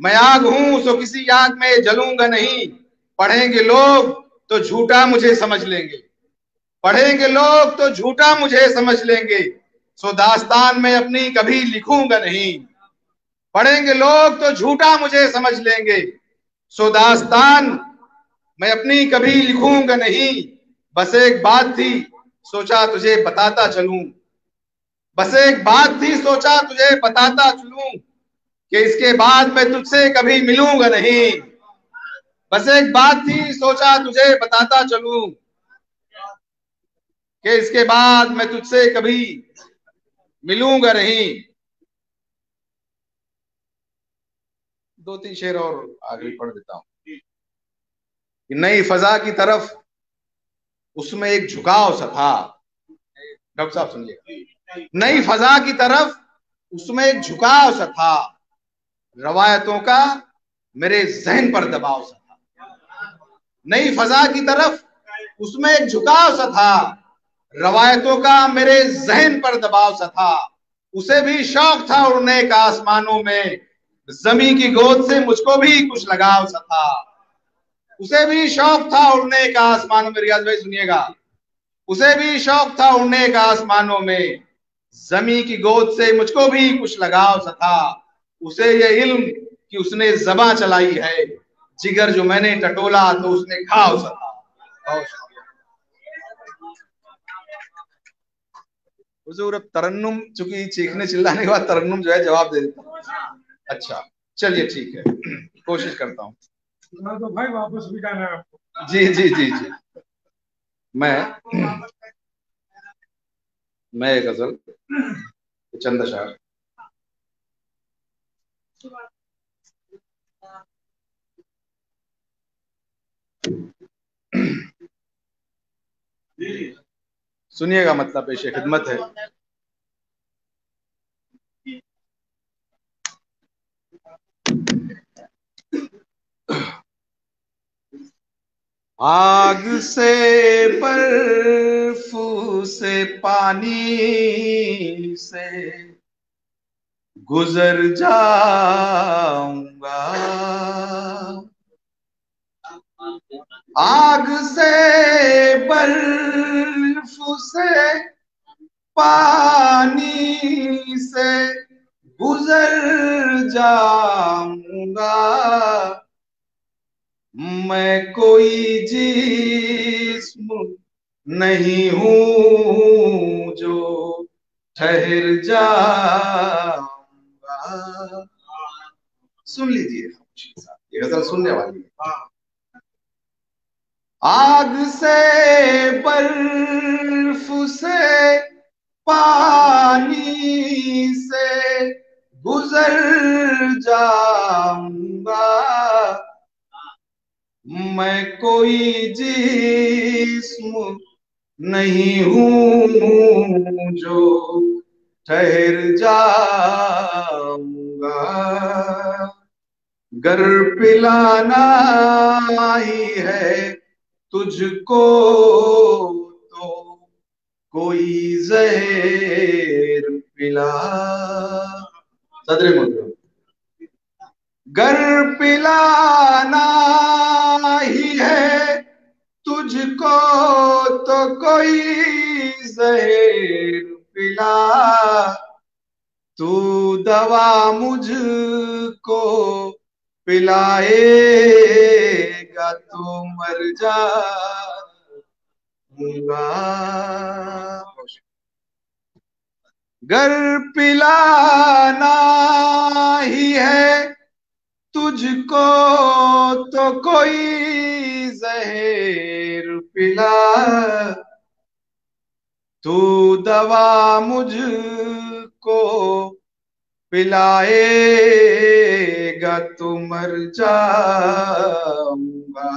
मैं आग हूं सो किसी आग में जलूंगा नहीं, पढ़ेंगे लोग तो झूठा मुझे समझ लेंगे, पढ़ेंगे लोग तो झूठा मुझे समझ लेंगे, सो दास्तान में अपनी कभी लिखूंगा नहीं, पढ़ेंगे लोग तो झूठा मुझे समझ लेंगे, सो दास्तान मैं अपनी कभी लिखूंगा नहीं, बस एक बात थी सोचा तुझे बताता चलूं, बस एक बात थी सोचा तुझे बताता चलूं, कि इसके बाद मैं तुझसे कभी मिलूंगा नहीं, बस एक बात थी सोचा तुझे बताता चलूं, कि इसके बाद मैं तुझसे कभी मिलूंगा नहीं। दो तीन शेर और आगे पढ़ देता हूं। नई फजा की तरफ उसमें एक झुकाव सा था, डॉक्टर साहब सुनिएगा, नई फजा की तरफ उसमें एक झुकाव सा था, रवायतों का मेरे जहन पर दबाव सा था, नई फजा की तरफ उसमें एक झुकाव सा था, रवायतों का मेरे जहन पर दबाव सा था, उसे भी शौक था उड़ने का आसमानों में, जमी की गोद से मुझको भी कुछ लगाव सा था, उसे भी शौक था उड़ने का आसमानों में, रियाज भाई सुनिएगा, उसे भी शौक था उड़ने का आसमानों में, जमी की गोद से मुझको भी कुछ लगाव सा था, उसे ये इल्म कि उसने जबां चलाई है, जिगर जो मैंने टटोला तो उसने खाव सा था। हुजूर अब तरन्नुम, चूंकि चीखने चिल्लाने के बाद तरन्नुम जो है जवाब दे देता। अच्छा चलिए ठीक है, कोशिश करता हूँ तो भाई वापस भी गाना है आपको। जी जी जी जी, मैं एक गजल चंद अशार, सुनिएगा, मतलब पेश खिदमत है। आग से बर्फ से पानी से गुजर जाऊंगा, आग से बर्फ से पानी से गुजर जाऊंगा, मैं कोई जिस्म नहीं हूँ जो ठहर जाऊंगा। सुन लीजिए, गजल सुनने वाली है। आग से बर्फ से पानी से गुजर जाऊंगा, मैं कोई जिस्म नहीं हूँ जो ठहर जाऊंगा, गर पिलाना ही है तुझको तो कोई जहर पिला, सदरे मुद्रा, गर पिलाना ही है को तो कोई जहर पिला, तू दवा मुझको पिलाएगा तो मर जाऊंगा, गर पिलाना ही है तुझको तो कोई जहर पिला, तू दवा मुझको पिलाएगा तो मर जाऊंगा।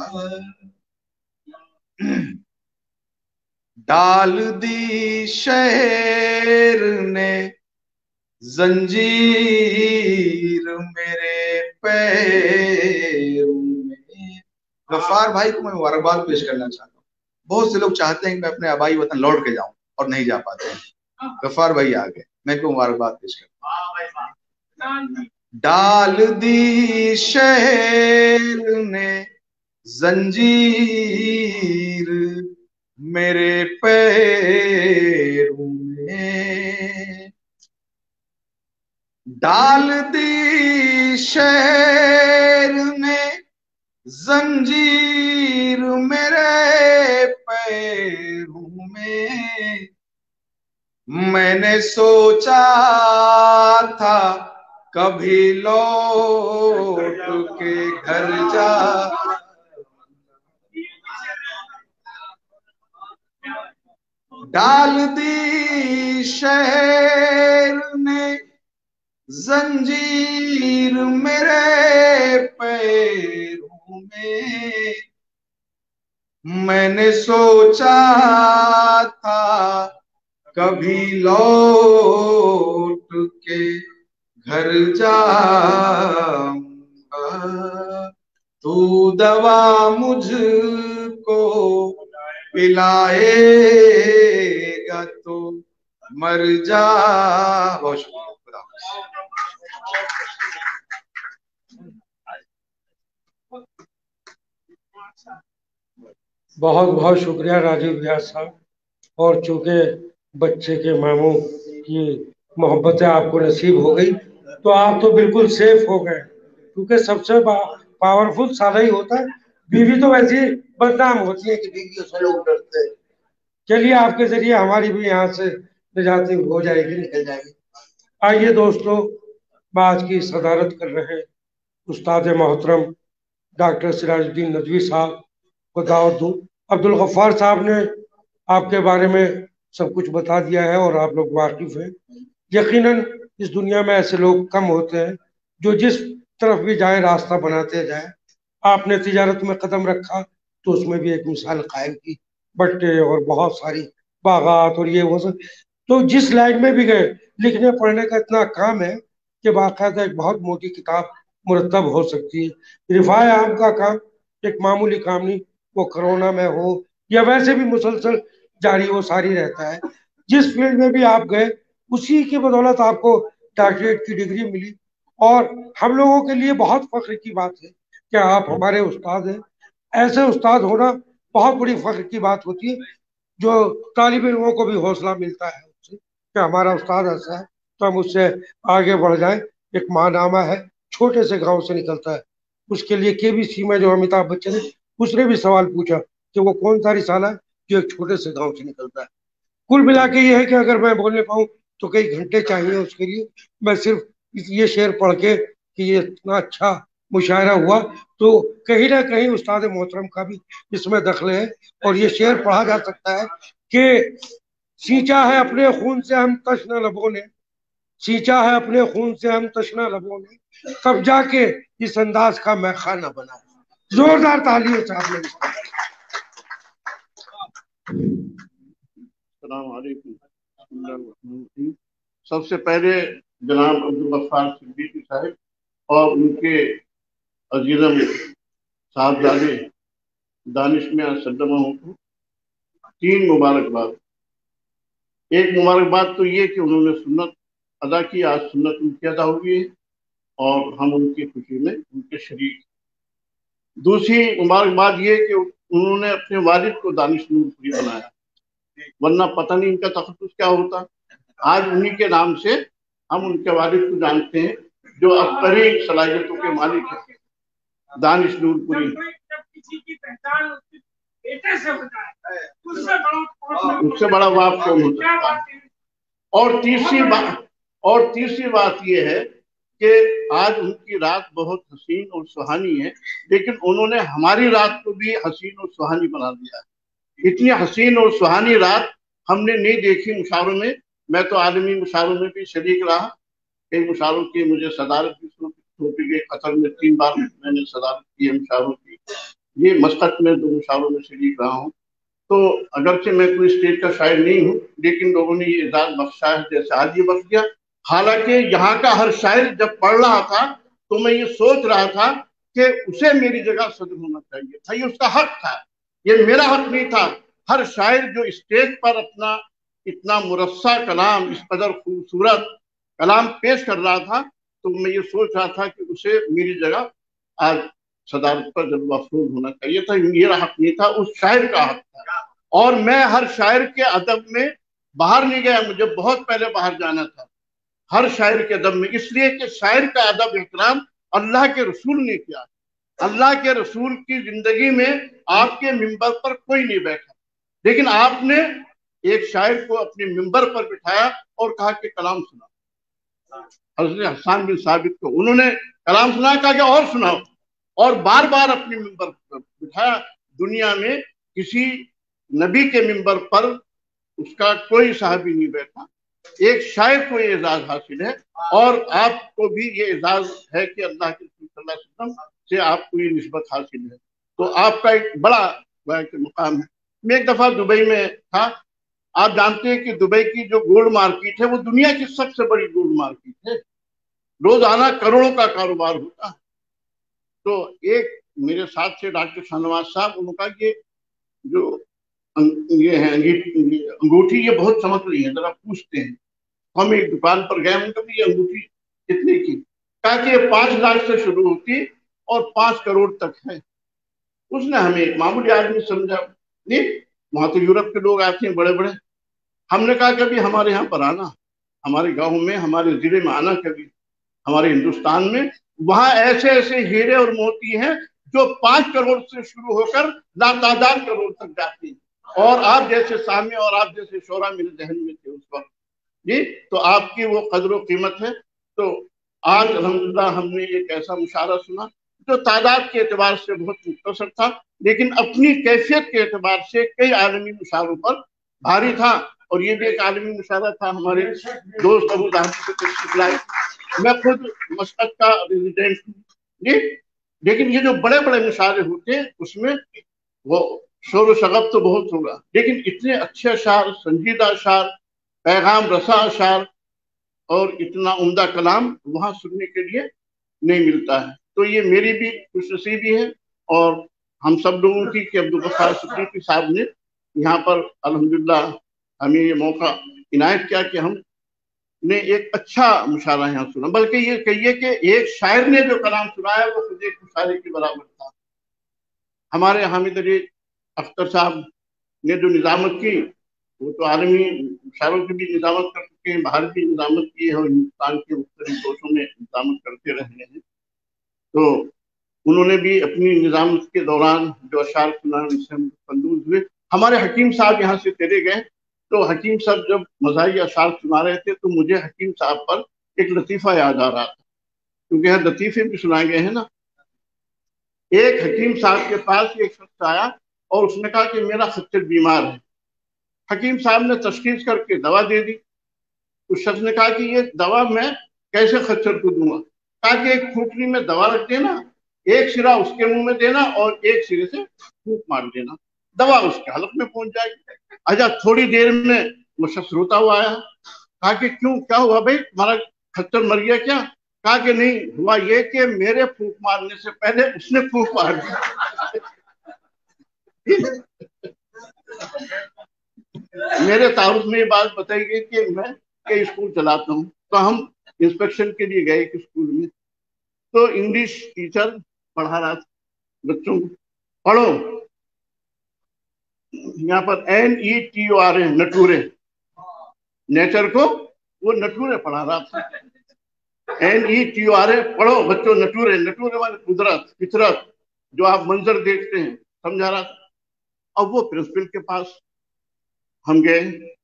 डाल दी शहर ने जंजीर मेरे पैर में। गफ्फार भाई को मैं मुबारकबाद पेश करना चाहता हूँ। बहुत से लोग चाहते हैं कि मैं अपने आबाई वतन लौट के जाऊं और नहीं जा पाते। गफ्फार भाई आ गए, मैं इनको मुबारकबाद पेश करता हूँ। डाल दी शहर ने जंजीर मेरे पैरों में, डाल दी शेर ने जंजीर मेरे पैरों में, मैंने सोचा था कभी लौट के घर जा, डाल दी शहर ने जंजीर मेरे पैरों में, मैंने सोचा था कभी लौट के घर जाऊंगा, तू दवा मुझको पिलाएगा तो मर जा। बहुत शुक्रिया। बहुत बहुत शुक्रिया राजीव रियाज साहब। और चूंकि बच्चे के मामू की मोहब्बतें आपको नसीब हो गई तो आप तो बिल्कुल सेफ हो गए, क्योंकि सबसे पावरफुल साला ही होता है। बीवी तो वैसे बदनाम होती है कि बीवी से लोग डरते हैं। चलिए आपके जरिए हमारी भी यहाँ से निजात हो जाएगी, निकल जाएगी। आइए दोस्तों, आज की सदारत कर रहे हैं उस्ताद मोहतरम डॉक्टर सिराजुद्दीन नदवी साहब को दावत दूँ। अब्दुल गफ्फार साहब ने आपके बारे में सब कुछ बता दिया है और आप लोग वाकिफ हैं। यकीनन इस दुनिया में ऐसे लोग कम होते हैं जो जिस तरफ भी जाए रास्ता बनाते जाए। आपने तिजारत में कदम रखा तो उसमें भी एक मिसाल कायम की, बट्टे और बहुत सारी बागात और ये वो सब, तो जिस लाइन में भी गए लिखने पढ़ने का इतना काम है कि बाकायदा एक बहुत मोटी किताब मुरतब हो सकती है। रिफाए आम का काम एक मामूली काम नहीं, वो कोरोना में हो या वैसे भी मुसलसल जारी वो सारी रहता है। जिस फील्ड में भी आप गए उसी की बदौलत आपको डॉक्टरेट की डिग्री मिली और हम लोगों के लिए बहुत फख्र की बात है कि आप हमारे उस्ताद हैं। ऐसे उस्ताद होना बहुत बड़ी फख्र की बात होती है, जो तालिब इल्मों को भी हौसला मिलता है उससे कि हमारा उस्ताद ऐसा है तो हम उससे आगे बढ़ जाएं। एक माहनामा है, छोटे से गांव से निकलता है, उसके लिए केबीसी में जो अमिताभ बच्चन है उसने भी सवाल पूछा कि वो कौन सा रिसाला है जो एक छोटे से गाँव से निकलता है। कुल मिला के ये है कि अगर मैं बोलने पाऊँ तो कई घंटे चाहिए उसके लिए। मैं सिर्फ ये शेर पढ़ के कि ये इतना अच्छा मुशायरा हुआ तो कहीं ना कहीं उस्ताद मोहतरम का भी इसमें दखल है। और ये शेर पढ़ा जा सकता है कि सींचा है अपने खून से हम तश्ना लबों ने, सींचा है अपने खून से हम तश्ना लबों ने, तब जाके इस अंदाज का मैं खाना बना। जोरदार तालियों से आपने इसका। सबसे पहले जनाब अब्दुल गफ्फार सिद्दीकी साहब और उनके अजीजम साहबजादे दानिश में सदमा हूँ, तीन मुबारकबाद। एक मुबारकबाद तो ये कि उन्होंने सुन्नत अदा की, आज सुन्नत उनकी अदा हुई है और हम उनकी खुशी में उनके शरीक। दूसरी मुबारकबाद ये कि उन्होंने अपने वालिद को दानिश नूरपुरी बनाया, वरना पता नहीं इनका तखसुस क्या होता। आज उन्हीं के नाम से हम उनके वालिद को जानते हैं जो अक्सरी सलाहियतों के मालिक हैं। दानिश नूरपुरी उससे बड़ा वाप कौन हो सकता है। और तीसरी बात यह है कि आज उनकी रात बहुत हसीन और सुहानी है, लेकिन उन्होंने हमारी रात को भी हसीन और सुहानी बना दिया। इतनी हसीन और सुहानी रात हमने नहीं देखी मुशारों में। मैं तो आलमी मुशारों में भी शरीक रहा, कई मुशारों की मुझे सदारत भी सौंपी गई। कतर में 3 बार मैंने सदारत की है मुशारों की। ये मस्कत में 2 मुशारों में शरीक रहा हूँ। तो अगरचे मैं कोई स्टेट का शायर नहीं हूँ, लेकिन लोगों ने ये एजाज़ बख्शा है जैसे आज ये बख्श गया। हालांकि यहाँ का हर शायर जब पढ़ रहा था तो मैं ये सोच रहा था कि उसे मेरी जगह सदर होना चाहिए था, ये उसका हक था, ये मेरा हक नहीं था। हर शायर जो स्टेज पर अपना इतना मुरस्सा कलाम, इस कदर खूबसूरत कलाम पेश कर रहा था, तो मैं ये सोच रहा था कि उसे मेरी जगह आज सदारत पर जब मफरूज होना चाहिए था। मेरा हक नहीं था, उस शायर का हक था। और मैं हर शायर के अदब में बाहर नहीं गया, मुझे बहुत पहले बाहर जाना था हर शायर के अदब में, इसलिए कि शायर का अदब एहतराम अल्लाह के रसूल ने किया। अल्लाह के रसूल की जिंदगी में आपके मिंबर पर कोई नहीं बैठा, लेकिन आपने एक शायर को अपने मिंबर पर बिठाया और कहा कि कलाम सुनाओ। हजरत हसन बिन साबित को उन्होंने कलाम सुनाया, कहा कि और सुनाओ, और बार बार अपने मिंबर पर बिठाया। दुनिया में किसी नबी के मिंबर पर उसका कोई साहबी नहीं बैठा। एक शायर को ये एजाज हासिल है, और आपको भी ये एजाज है कि अल्लाह के रसूल सल्लल्लाहु अलैहि वसल्लम से आपको ये निस्बत हासिल है, तो आपका एक बड़ा मुकाम है। मैं एक दफ़ा दुबई में था। आप जानते हैं कि दुबई की जो गोल्ड मार्केट है वो दुनिया की सबसे बड़ी गोल्ड मार्केट है, रोजाना करोड़ों का कारोबार होता है। तो एक मेरे साथ से डॉक्टर शाहनवाज साहब, उनका ये जो ये है अंगूठी, ये बहुत चमक रही है, जरा पूछते हैं। हम एक दुकान पर गए, उनको भी ये अंगूठी कितने की, कहा कि 5 लाख से शुरू होती और 5 करोड़ तक है। उसने हमें एक मामूली आदमी समझा, नहीं वहाँ तो यूरोप के लोग आते हैं बड़े बड़े। हमने कहा कभी हमारे यहाँ पर आना, हमारे गाँव में, हमारे जिले में आना, कभी हमारे हिंदुस्तान में, वहाँ ऐसे ऐसे हीरे और मोती हैं जो 5 करोड़ से शुरू होकर लातादार करोड़ तक जाती हैं। और आप जैसे सामने और आप जैसे शोरा मेरे जहन में थे उस वक्त जी, तो आपकी वो कदर व कीमत है। तो आज अल्हम्दुलिल्लाह हमने एक ऐसा मुशारा सुना जो तादाद के एतबार से बहुत मुख्तसर था, लेकिन अपनी कैफियत के एतबार से कई आलमी मुशारों पर भारी था। और ये भी एक आलमी मुशारा था। हमारे दोस्त अबू धाबी, मैं खुद मस्कत का रेजिडेंट हूँ जी, लेकिन ये जो बड़े बड़े मुशारे होते हैं उसमें वो शोर शगब तो बहुत होगा, लेकिन इतने अच्छे अशार, संजीदा अशार, पैगाम रसा अशार और इतना उम्दा कलाम वहाँ सुनने के लिए नहीं मिलता है। तो ये मेरी भी खुशनसीबी है और हम सब लोगों की कि अब्दुल गफ्फार सिद्दीकी साहब ने यहाँ पर अल्हम्दुलिल्लाह हमें ये मौका इनायत किया कि हमने एक अच्छा मुशारा यहाँ सुना। बल्कि ये कहिए कि एक शायर ने जो कलाम सुनाया वो खुद एक मुशारे के बराबर था। हमारे हामिद अख्तर साहब ने जो निजामत की, वो तो आलमी शायरों की भी निजामत कर चुके हैं, बाहर भी निजामत की है और हिंदुस्तान के मुख्तलिफ देशों में निजामत करते रहे हैं। तो उन्होंने भी अपनी निजामत के दौरान जो अशार सुना उससे हम कंदूज हुए। हमारे हकीम साहब यहाँ से चले गए, तो हकीम साहब जब मज़ाही अशार सुना रहे थे तो मुझे हकीम साहब पर एक लतीफ़ा याद आ रहा था, क्योंकि यहाँ लतीफ़े भी सुनाए गए हैं ना। एक हकीम साहब के पास एक शख्स आया और उसने कहा कि मेरा खच्चर बीमार है। हकीम साहब ने तशखीस करके दवा दे दी। उस शख्स ने कहा कि ये दवा मैं कैसे खच्चर को दूंगा, कहा कि एक खूटनी में दवा रख देना, एक सिरा उसके मुंह में देना और एक सिरे से फूंक मार देना, दवा उसके हलक में पहुंच जाएगी। अच्छा, थोड़ी देर में वो शख्स रोता हुआ आया, कहा कि क्यों, क्या हुआ भाई, तुम्हारा खच्चर मर गया क्या? कहा कि नहीं, हुआ ये कि मेरे फूंक मारने से पहले उसने फूंक मार दिया। मेरे तारुफ में ये बात बताई गई कि मैं कई स्कूल चलाता हूँ, तो हम इंस्पेक्शन के लिए गए एक स्कूल में, तो इंग्लिश टीचर पढ़ा रहा था बच्चों को, पढ़ो यहाँ पर NETORA नटूरे, नेचर को वो नटूरे पढ़ा रहा था। NETORA पढ़ो बच्चों, नटूरे, नटूरे वाले कुदरत फितरत जो आप मंजर देखते हैं, समझा रहा था। अब वो प्रिंसिपल के पास हम गए,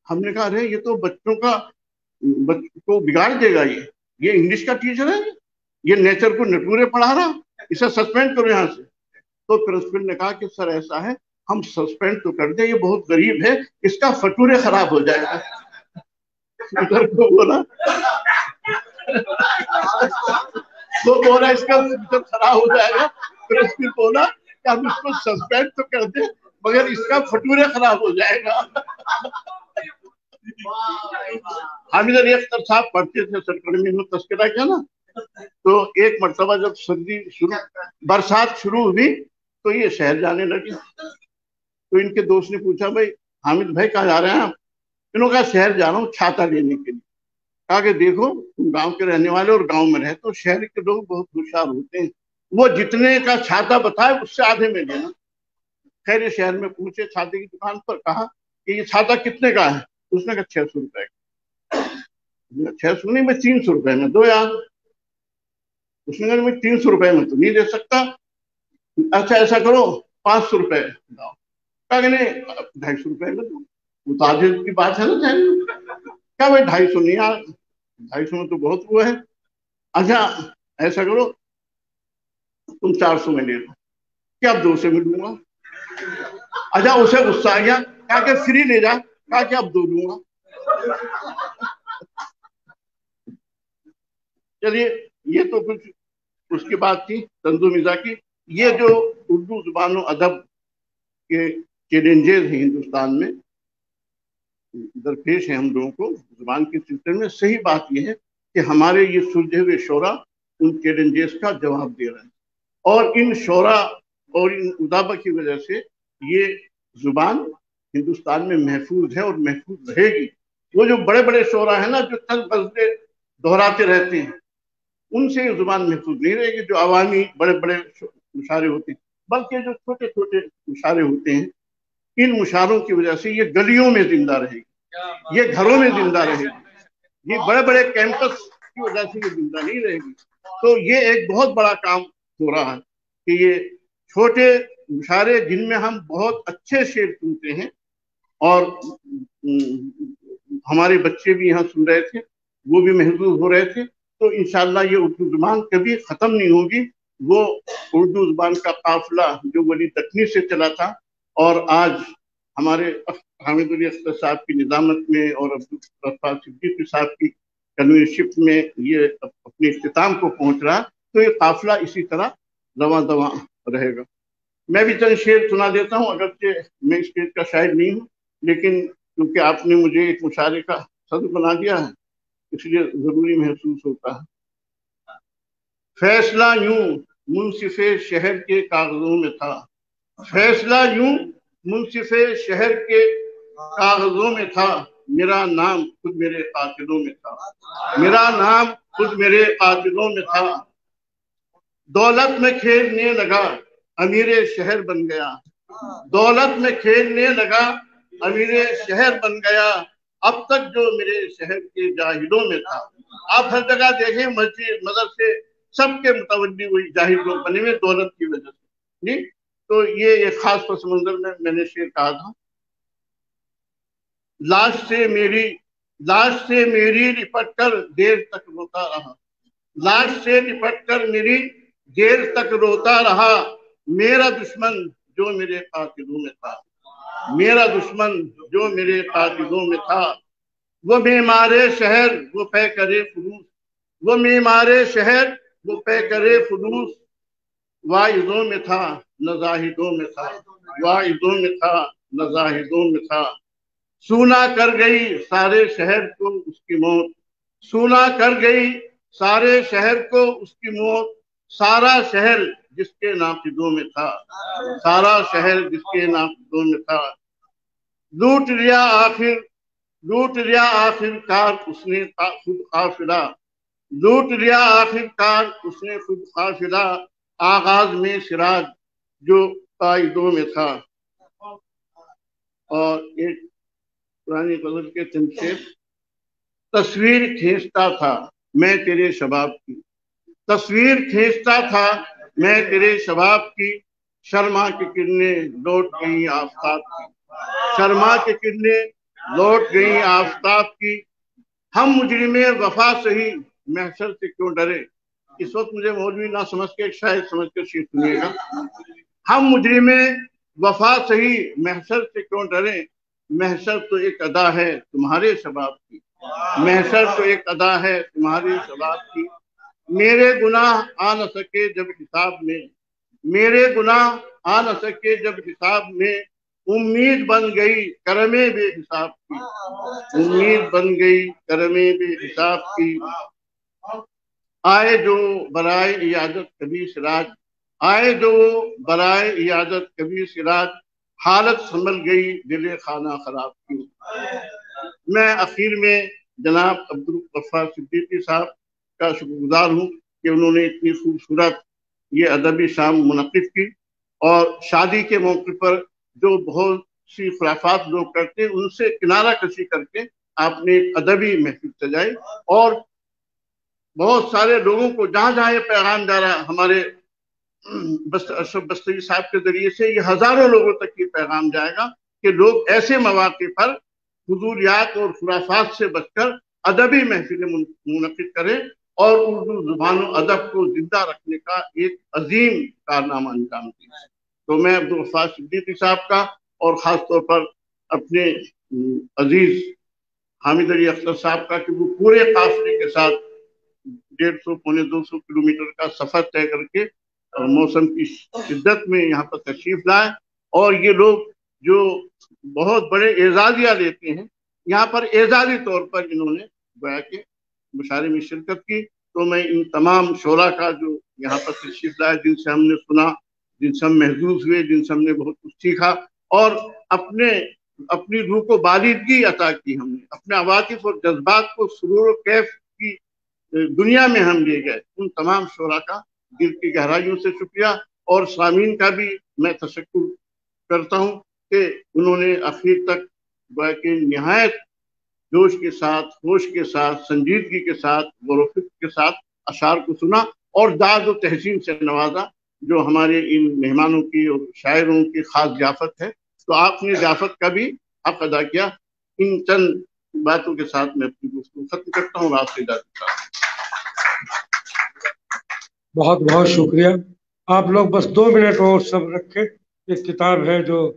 हमने कहा अरे ये तो बच्चों का को बिगाड़ देगा, ये इंग्लिश का टीचर है, ये नेचर को नटूरे पढ़ा रहा, इसे सस्पेंड करो यहाँ से। तो प्रिंसिपल ने कहा कि सर ऐसा है, हम सस्पेंड तो कर दे, ये बहुत गरीब है, इसका फटूरे खराब हो जाएगा। उधर को बोला तो बोला इसका खराब हो जाएगा। प्रिंसिपल बोला हम इसको सस्पेंड तो कर दे मगर इसका फटूरे खराब हो जाएगा। हामिद अख्तर साहब पढ़ते थे सरकर्मी में, तस्करा किया ना, तो एक मरतबा जब सर्दी शुरू बरसात शुरू हुई तो ये शहर जाने लगे। तो इनके दोस्त ने पूछा भाई हामिद भाई कहाँ जा रहे हैं आप? इन्होंने कहा शहर जा रहा हूँ छाता लेने के लिए। कहा कि देखो तुम गाँव के रहने वाले और गाँव में रहे तो शहर के लोग बहुत होशियार होते हैं, वो जितने का छाता बताए उससे आधे में लेना। खैर ये शहर में पूछे छाते की दुकान पर, कहा कि ये छाता कितने का है? उसने कहा 600 रुपए का। 600 नहीं, मैं 300 रुपए में दो यार। उसने कहा मैं 300 रुपए में तो नहीं दे सकता, अच्छा ऐसा करो 500 रुपए दाओ। कहा कि नहीं 250 रुपए में दो, वो तो आधे की बात है ना चाहिए। क्या भाई 250 नहीं यार, 250 में तो बहुत वो है, अच्छा ऐसा करो तुम 400 में ले लो। क्या अब 200 में लूंगा? अच्छा उसे गुस्सा आ गया, कहा कि फ्री ले जा। कहा कि अब दो लूंगा। चलिए ये तो कुछ उसकी बात थी तंजू मिर्जा की। ये जो उर्दू जुबान और अदब के चैलेंजेस हैं हिंदुस्तान में दरपेश है हम लोगों को जुबान के सिलसिले में, सही बात यह है कि हमारे ये सुलझे हुए शोरा उन चैलेंजेस का जवाब दे रहे हैं। और इन शोरा और इन उदाबा की वजह से ये जुबान हिंदुस्तान में महफूज है और महफूज रहेगी। वो जो बड़े बड़े शोरा है ना जो चंद गज़लें दोहराते रहते हैं, उनसे ये जुबान महफूज नहीं रहेगी। जो अवामी बड़े बड़े मुशारे होते हैं, बल्कि जो छोटे छोटे मुशारे होते हैं, इन मुशारों की वजह से ये गलियों में जिंदा रहेगी, ये घरों में जिंदा रहेगी, ये बड़े बड़े कैंपस की वजह से ये जिंदा नहीं रहेगी। तो ये एक बहुत बड़ा काम हो रहा है कि ये छोटे मुशारे जिनमें हम बहुत अच्छे शेर सुनते हैं, और हमारे बच्चे भी यहाँ सुन रहे थे, वो भी महसूस हो रहे थे। तो इंशाल्लाह ये उर्दू जुबान कभी ख़त्म नहीं होगी। वो उर्दू जुबान का काफिला जो वली तकनी से चला था और आज हमारे हामिद अख्तर साहब की निज़ामत में और अब्दुल गफ्फार सिद्दीकी साहब की कन्वीनरशिप में ये अपने इख्तिताम को पहुँच रहा, तो ये काफिला इसी तरह दवा दवा रहेगा। मैं भी चंद शेर सुना देता हूँ, अगरचे मैं इस पेज का शायर नहीं हूँ, लेकिन क्योंकि आपने मुझे एक मुशारे का सदर बना दिया है इसलिए ज़रूरी महसूस होता है। फैसला यूं मुंसिफे शहर के कागज़ों में था, फैसला यूं मुंसिफे शहर के कागज़ों में था, मेरा नाम खुद मेरे कातिलों में था, मेरा नाम खुद मेरे कातिलों में था। दौलत में खेलने लगा अमीरे शहर बन गया, दौलत में खेलने लगा अमीरे शहर बन गया, अब तक जो मेरे शहर के जाहिलों में था। आप हर जगह देखें मस्जिद मदरसे सबके मुतवल्ली वही जाहिल लोग बने हुए दौलत की वजह से। जी तो ये एक खास पस मंजर में मैंने शेर कहा था। लाश से मेरी लिपट कर देर तक रोता रहा, लाश से लिपट कर मेरी देर तक रोता रहा, मेरा दुश्मन जो मेरे कातिलों में था, मेरा दुश्मन जो मेरे कातिलों में था। वो मेमारे शहर वो पे करे फुलूस, वो मेमारे शहर वो पे करे फुलूस, वाइजों में था नजाहिदों में था, वाइजों में था नजाहिदों में था। सूना कर गई सारे शहर को उसकी मौत, सूना कर गई सारे शहर को उसकी मौत, सारा शहर जिसके नाफिजों में था, सारा शहर जिसके नाफिजों में था। लूट लिया आखिरकार उसने खुद काफिला, लूट लिया आखिरकार उसने खुद काफिला, आगाज में सिराज जो कायदों में था। और एक पुरानी गजल के संक्षेप। तस्वीर खींचता था मैं तेरे शबाब की, तस्वीर खींचता था मैं तेरे शबाब की, शर्मा की किरणें लौट गई आफताब की, शर्मा की किरणें लौट गई आफताब की। हम मुजरिमे वफा सही महशर से क्यों डरे। इस वक्त मुझे मौलवी ना समझ के एक शायर समझ के शीर्ष सुनिएगा। हम मुजरिमे वफा सही महशर से क्यों डरे, महशर तो एक अदा है तुम्हारे शबाब की, महशर तो एक अदा है तुम्हारी शबाब की। मेरे गुनाह आ न सके जब हिसाब में, मेरे गुनाह आ न सके जब हिसाब में, उम्मीद बन गई करमे बे हिसाब की, उम्मीद बन गई करमे बे हिसाब की। आए जो बराए इयादत कभी सिराज, आए जो बराए इयादत कभी सिराज, हालत संभल गई दिले खाना खराब की। मैं आखिर में जनाब अब्दुल गफ्फार सिद्दीकी साहब का शुक्रगुजार हूँ कि उन्होंने इतनी खूबसूरत ये अदबी शाम मुनक़िद की और शादी के मौके पर जो बहुत सी खुराफात लोग करते हैं उनसे किनारा कशी करके आपने एक अदबी महफिल सजाई और बहुत सारे लोगों को जहाँ जहाँ ये पैगाम जा रहा है हमारे अशरफ बस्तवी साहब के जरिए से ये हजारों लोगों तक ये पैगाम जाएगा कि लोग ऐसे मौके पर फजूलियात और खुराफात से बचकर अदबी महफिलें मुनक़िद करें और उर्दू जुबान और अदब को जिंदा रखने का एक अजीम कारनामा अंजाम दें। तो मैं अब्दुल गफ्फार सिद्दीकी साहब का और ख़ास तौर पर अपने अजीज़ हामिद अख्तर साहब का कि वो पूरे काफिले के साथ 150-250 किलोमीटर का सफ़र तय करके मौसम की शिद्दत में यहाँ पर तशरीफ लाए और ये लोग जो बहुत बड़े एजाजिया लेते हैं यहाँ पर एजाजी तौर पर इन्होंने गोया के मुशायरे में शिरकत की। तो मैं इन तमाम शोरा का जो यहाँ पर तशरीफ लाए जिनसे हमने सुना, जिनसे हम महसूस हुए, जिनसे हमने बहुत कुछ सीखा और अपनी रूह को बालिदगी अता की, हमने अपने अवातिफ और जज्बात को सुरूर और कैफ की दुनिया में हम ले गए। उन तमाम शोरा का दिल की गहराइयों से शुक्रिया और सामीन का भी मैं तशक्कुर करता हूँ कि उन्होंने आखिर तक निहायत जोश के साथ, होश के साथ, संजीदगी के साथ, गौरफिक के साथ अशार को सुना और दाद और तहसीन से नवाजा जो हमारे इन मेहमानों की और शायरों की खास जाफत है। तो आपने जाफत का भी हक अदा किया। इन चंद बातों के साथ मैं अपनी गुफ्तगू खत्म करता हूँ और आपसे इजाजत चाहता। बहुत बहुत शुक्रिया। आप लोग बस 2 मिनट और सब रखे। एक किताब है जो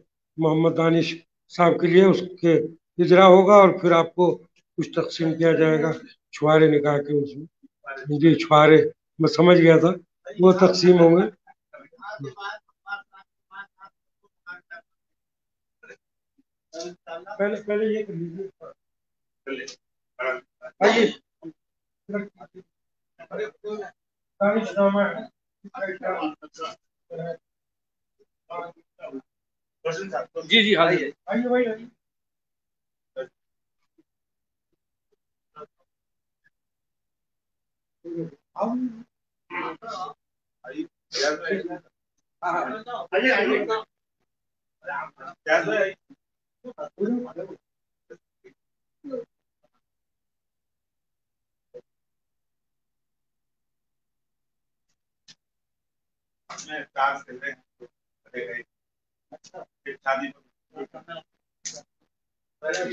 मोहम्मद दानिश साहब के लिए, उसके इजरा होगा और फिर आपको कुछ तकसीम किया जाएगा छुआरे निकाल के। उसमें जी छुआरे मैं समझ गया था, वो तकसीम होंगे। पहले पहले ये कर जी जी हाँ जी अच्छा शादी पहले